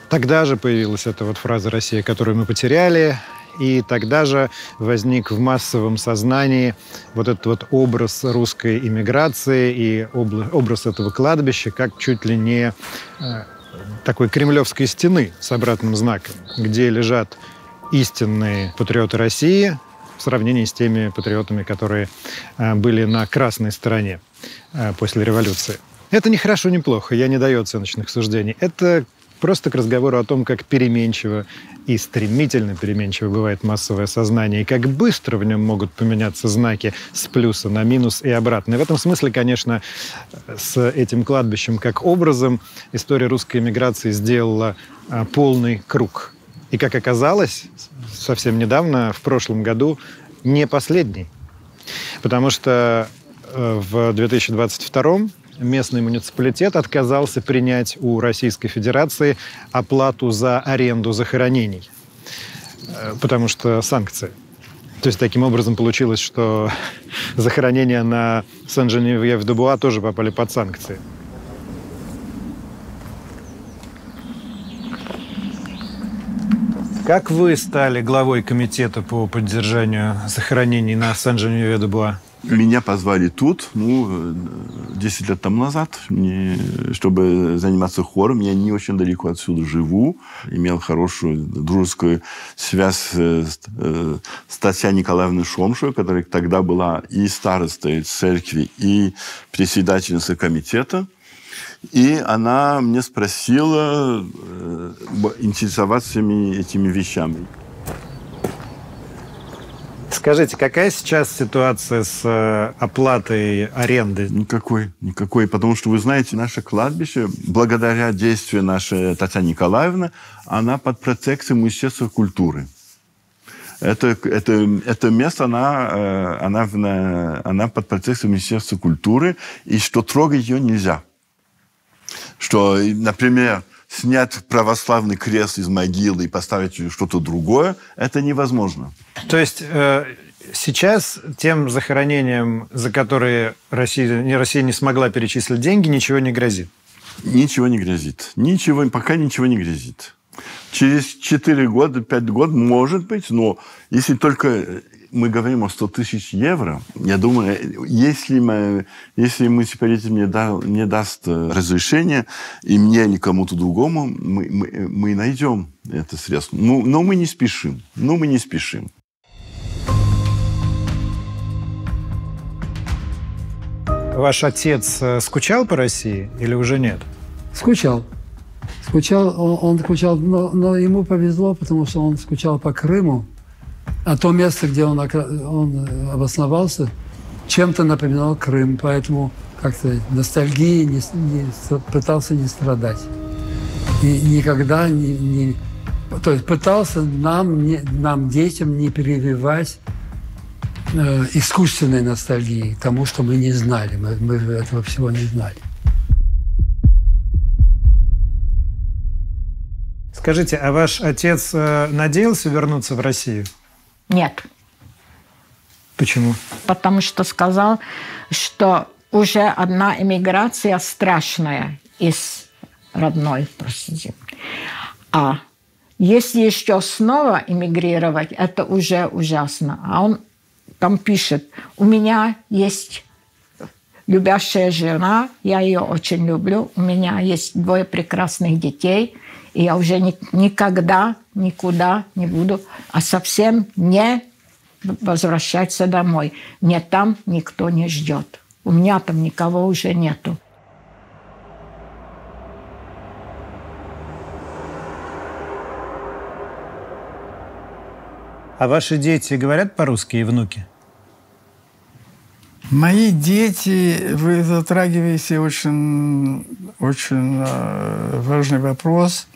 Тогда же появилась эта вот фраза «Россия, которую мы потеряли». И тогда же возник в массовом сознании вот этот вот образ русской иммиграции и образ этого кладбища как чуть ли не такой кремлевской стены с обратным знаком, где лежат истинные патриоты России в сравнении с теми патриотами, которые были на красной стороне после революции. Это не хорошо, не плохо, я не даю оценочных суждений. Это просто к разговору о том, как переменчиво и стремительно переменчиво бывает массовое сознание, и как быстро в нем могут поменяться знаки с плюса на минус и обратно. И в этом смысле, конечно, с этим кладбищем как образом история русской эмиграции сделала полный круг. И, как оказалось, совсем недавно, в прошлом году, не последний. Потому что в 2022 местный муниципалитет отказался принять у Российской Федерации оплату за аренду захоронений, потому что санкции. То есть таким образом получилось, что захоронения на Сен-Женевьев-де-Буа тоже попали под санкции. Как вы стали главой комитета по поддержанию захоронений на Сен-Женевьев-де-Буа? Меня позвали тут, 10 лет тому назад, чтобы заниматься хором. Я не очень далеко отсюда живу. Имел хорошую дружескую связь с Татьяной Николаевной Шомшевой, которая тогда была и старостой церкви, и председательницей комитета. И она мне спросила интересоваться этими вещами. Скажите, какая сейчас ситуация с оплатой аренды? Никакой, потому что, вы знаете, наше кладбище, благодаря действию нашей Татьяны Николаевны, она под протекцией Министерства культуры. Это место, она под протекцией Министерства культуры, и что трогать ее нельзя. Что, например, снять православный крест из могилы и поставить что-то другое, это невозможно. То есть сейчас тем захоронением, за которые Россия не смогла перечислить деньги, ничего не грозит? Ничего не грозит. Пока ничего не грозит. Через 4 года, 5 год, может быть, но если только... Мы говорим о 100 тысяч евро. Я думаю, если муниципалитет не даст разрешения, и мне, или кому-то другому, мы найдем это средство. Но мы не спешим. Ваш отец скучал по России или уже нет? Скучал, но ему повезло, потому что он скучал по Крыму. А то место, где он обосновался, чем-то напоминал Крым, поэтому как-то ностальгии пытался не страдать. И никогда не... То есть пытался нам, детям, не перевивать искусственной ностальгии тому, что мы не знали, мы этого всего не знали. Скажите, а ваш отец надеялся вернуться в Россию? Нет. Почему? Потому что сказал, что уже одна эмиграция страшная из родной, простите. А если еще снова эмигрировать, это уже ужасно. А он там пишет, у меня есть любящая жена, я ее очень люблю, у меня есть 2 прекрасных детей, и я уже никогда никуда не буду, а совсем не возвращаться домой. Мне там никто не ждет. У меня там никого уже нету. А ваши дети говорят по-русски и внуки? Мои дети, вы затрагиваете очень важный вопрос.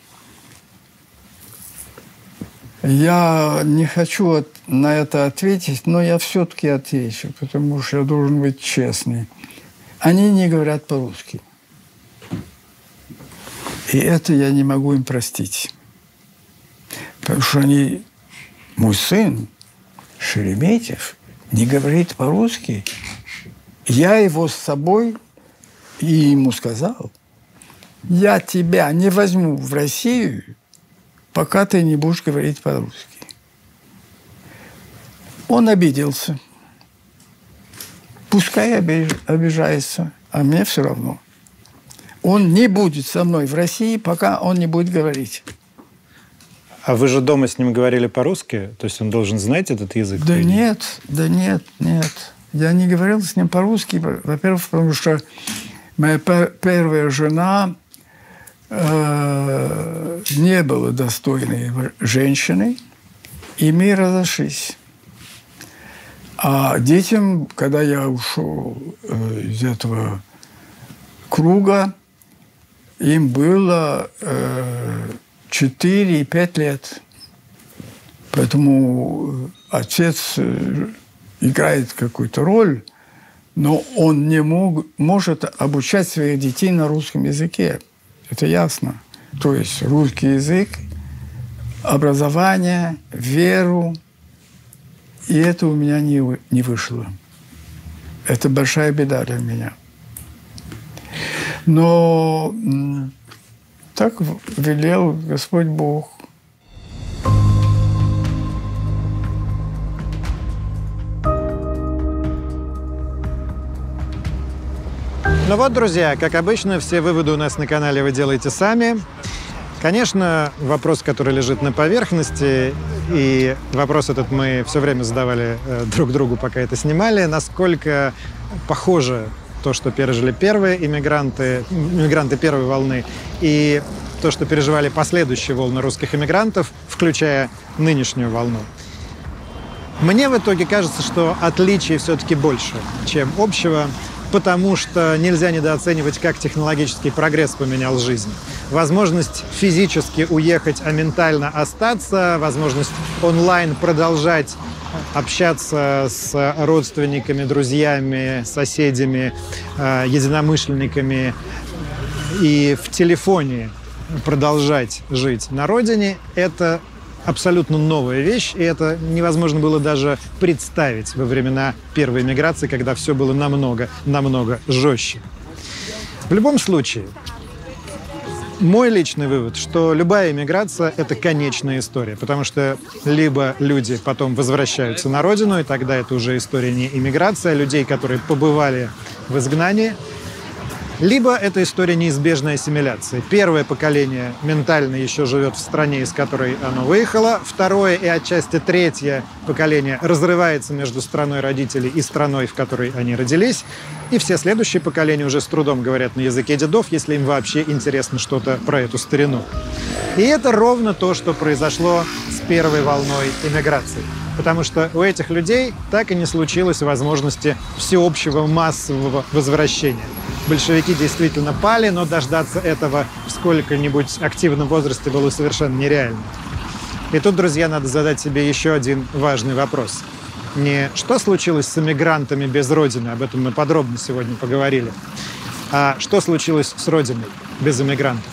Я не хочу на это ответить, но я все-таки отвечу, потому что я должен быть честный. Они не говорят по-русски. И это я не могу им простить. Потому что они... Мой сын, Шереметьев, не говорит по-русски. Я его с собой и ему сказал, я тебя не возьму в Россию, пока ты не будешь говорить по-русски. Он обиделся. Пускай обижается, а мне все равно. Он не будет со мной в России, пока он не будет говорить. А вы же дома с ним говорили по-русски? То есть он должен знать этот язык? Да нет, нет. Я не говорил с ним по-русски, во-первых, потому что моя первая жена... не было достойной женщины, и мы разошлись. А детям, когда я ушел из этого круга, им было 4 и 5 лет. Поэтому отец играет какую-то роль, но он не может обучать своих детей на русском языке. Это ясно. То есть русский язык, образование, веру. И это у меня не вышло. Это большая беда для меня. Но так велел Господь Бог. Ну вот, друзья, как обычно, все выводы у нас на канале вы делаете сами. Конечно, вопрос, который лежит на поверхности, и вопрос этот мы все время задавали друг другу, пока это снимали, насколько похоже то, что пережили первые иммигранты первой волны, и то, что переживали последующие волны русских иммигрантов, включая нынешнюю волну. Мне в итоге кажется, что отличий все-таки больше, чем общего, потому что нельзя недооценивать, как технологический прогресс поменял жизнь. Возможность физически уехать, а ментально остаться, возможность онлайн продолжать общаться с родственниками, друзьями, соседями, единомышленниками и в телефоне продолжать жить на родине – это абсолютно новая вещь, и это невозможно было даже представить во времена первой миграции, когда все было намного жестче. В любом случае, мой личный вывод, что любая эмиграция – это конечная история, потому что либо люди потом возвращаются на родину, и тогда это уже история не эмиграция, а людей, которые побывали в изгнании, либо это история неизбежной ассимиляции. Первое поколение ментально еще живет в стране, из которой оно выехало. Второе и отчасти третье поколение разрывается между страной родителей и страной, в которой они родились. И все следующие поколения уже с трудом говорят на языке дедов, если им вообще интересно что-то про эту старину. И это ровно то, что произошло с первой волной эмиграции. Потому что у этих людей так и не случилось возможности всеобщего массового возвращения. Большевики действительно пали, но дождаться этого в сколько-нибудь активном возрасте было совершенно нереально. И тут, друзья, надо задать себе еще один важный вопрос. Не что случилось с эмигрантами без родины, об этом мы подробно сегодня поговорили, а что случилось с родиной без эмигрантов?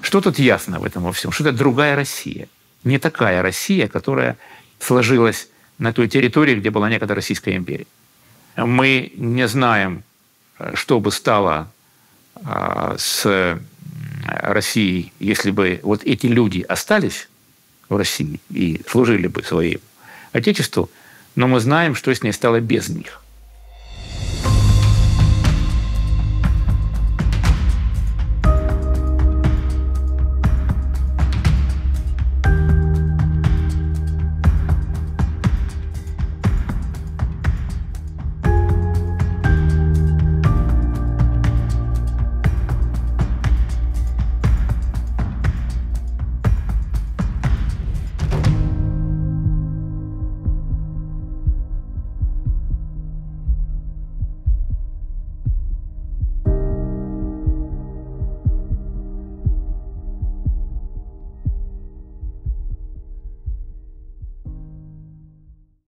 Что тут ясно в этом во всем? Что это другая Россия. Не такая Россия, которая сложилась на той территории, где была некогда Российская империя. Мы не знаем, что бы стало с Россией, если бы вот эти люди остались в России и служили бы своему Отечеству, но мы знаем, что с ней стало без них.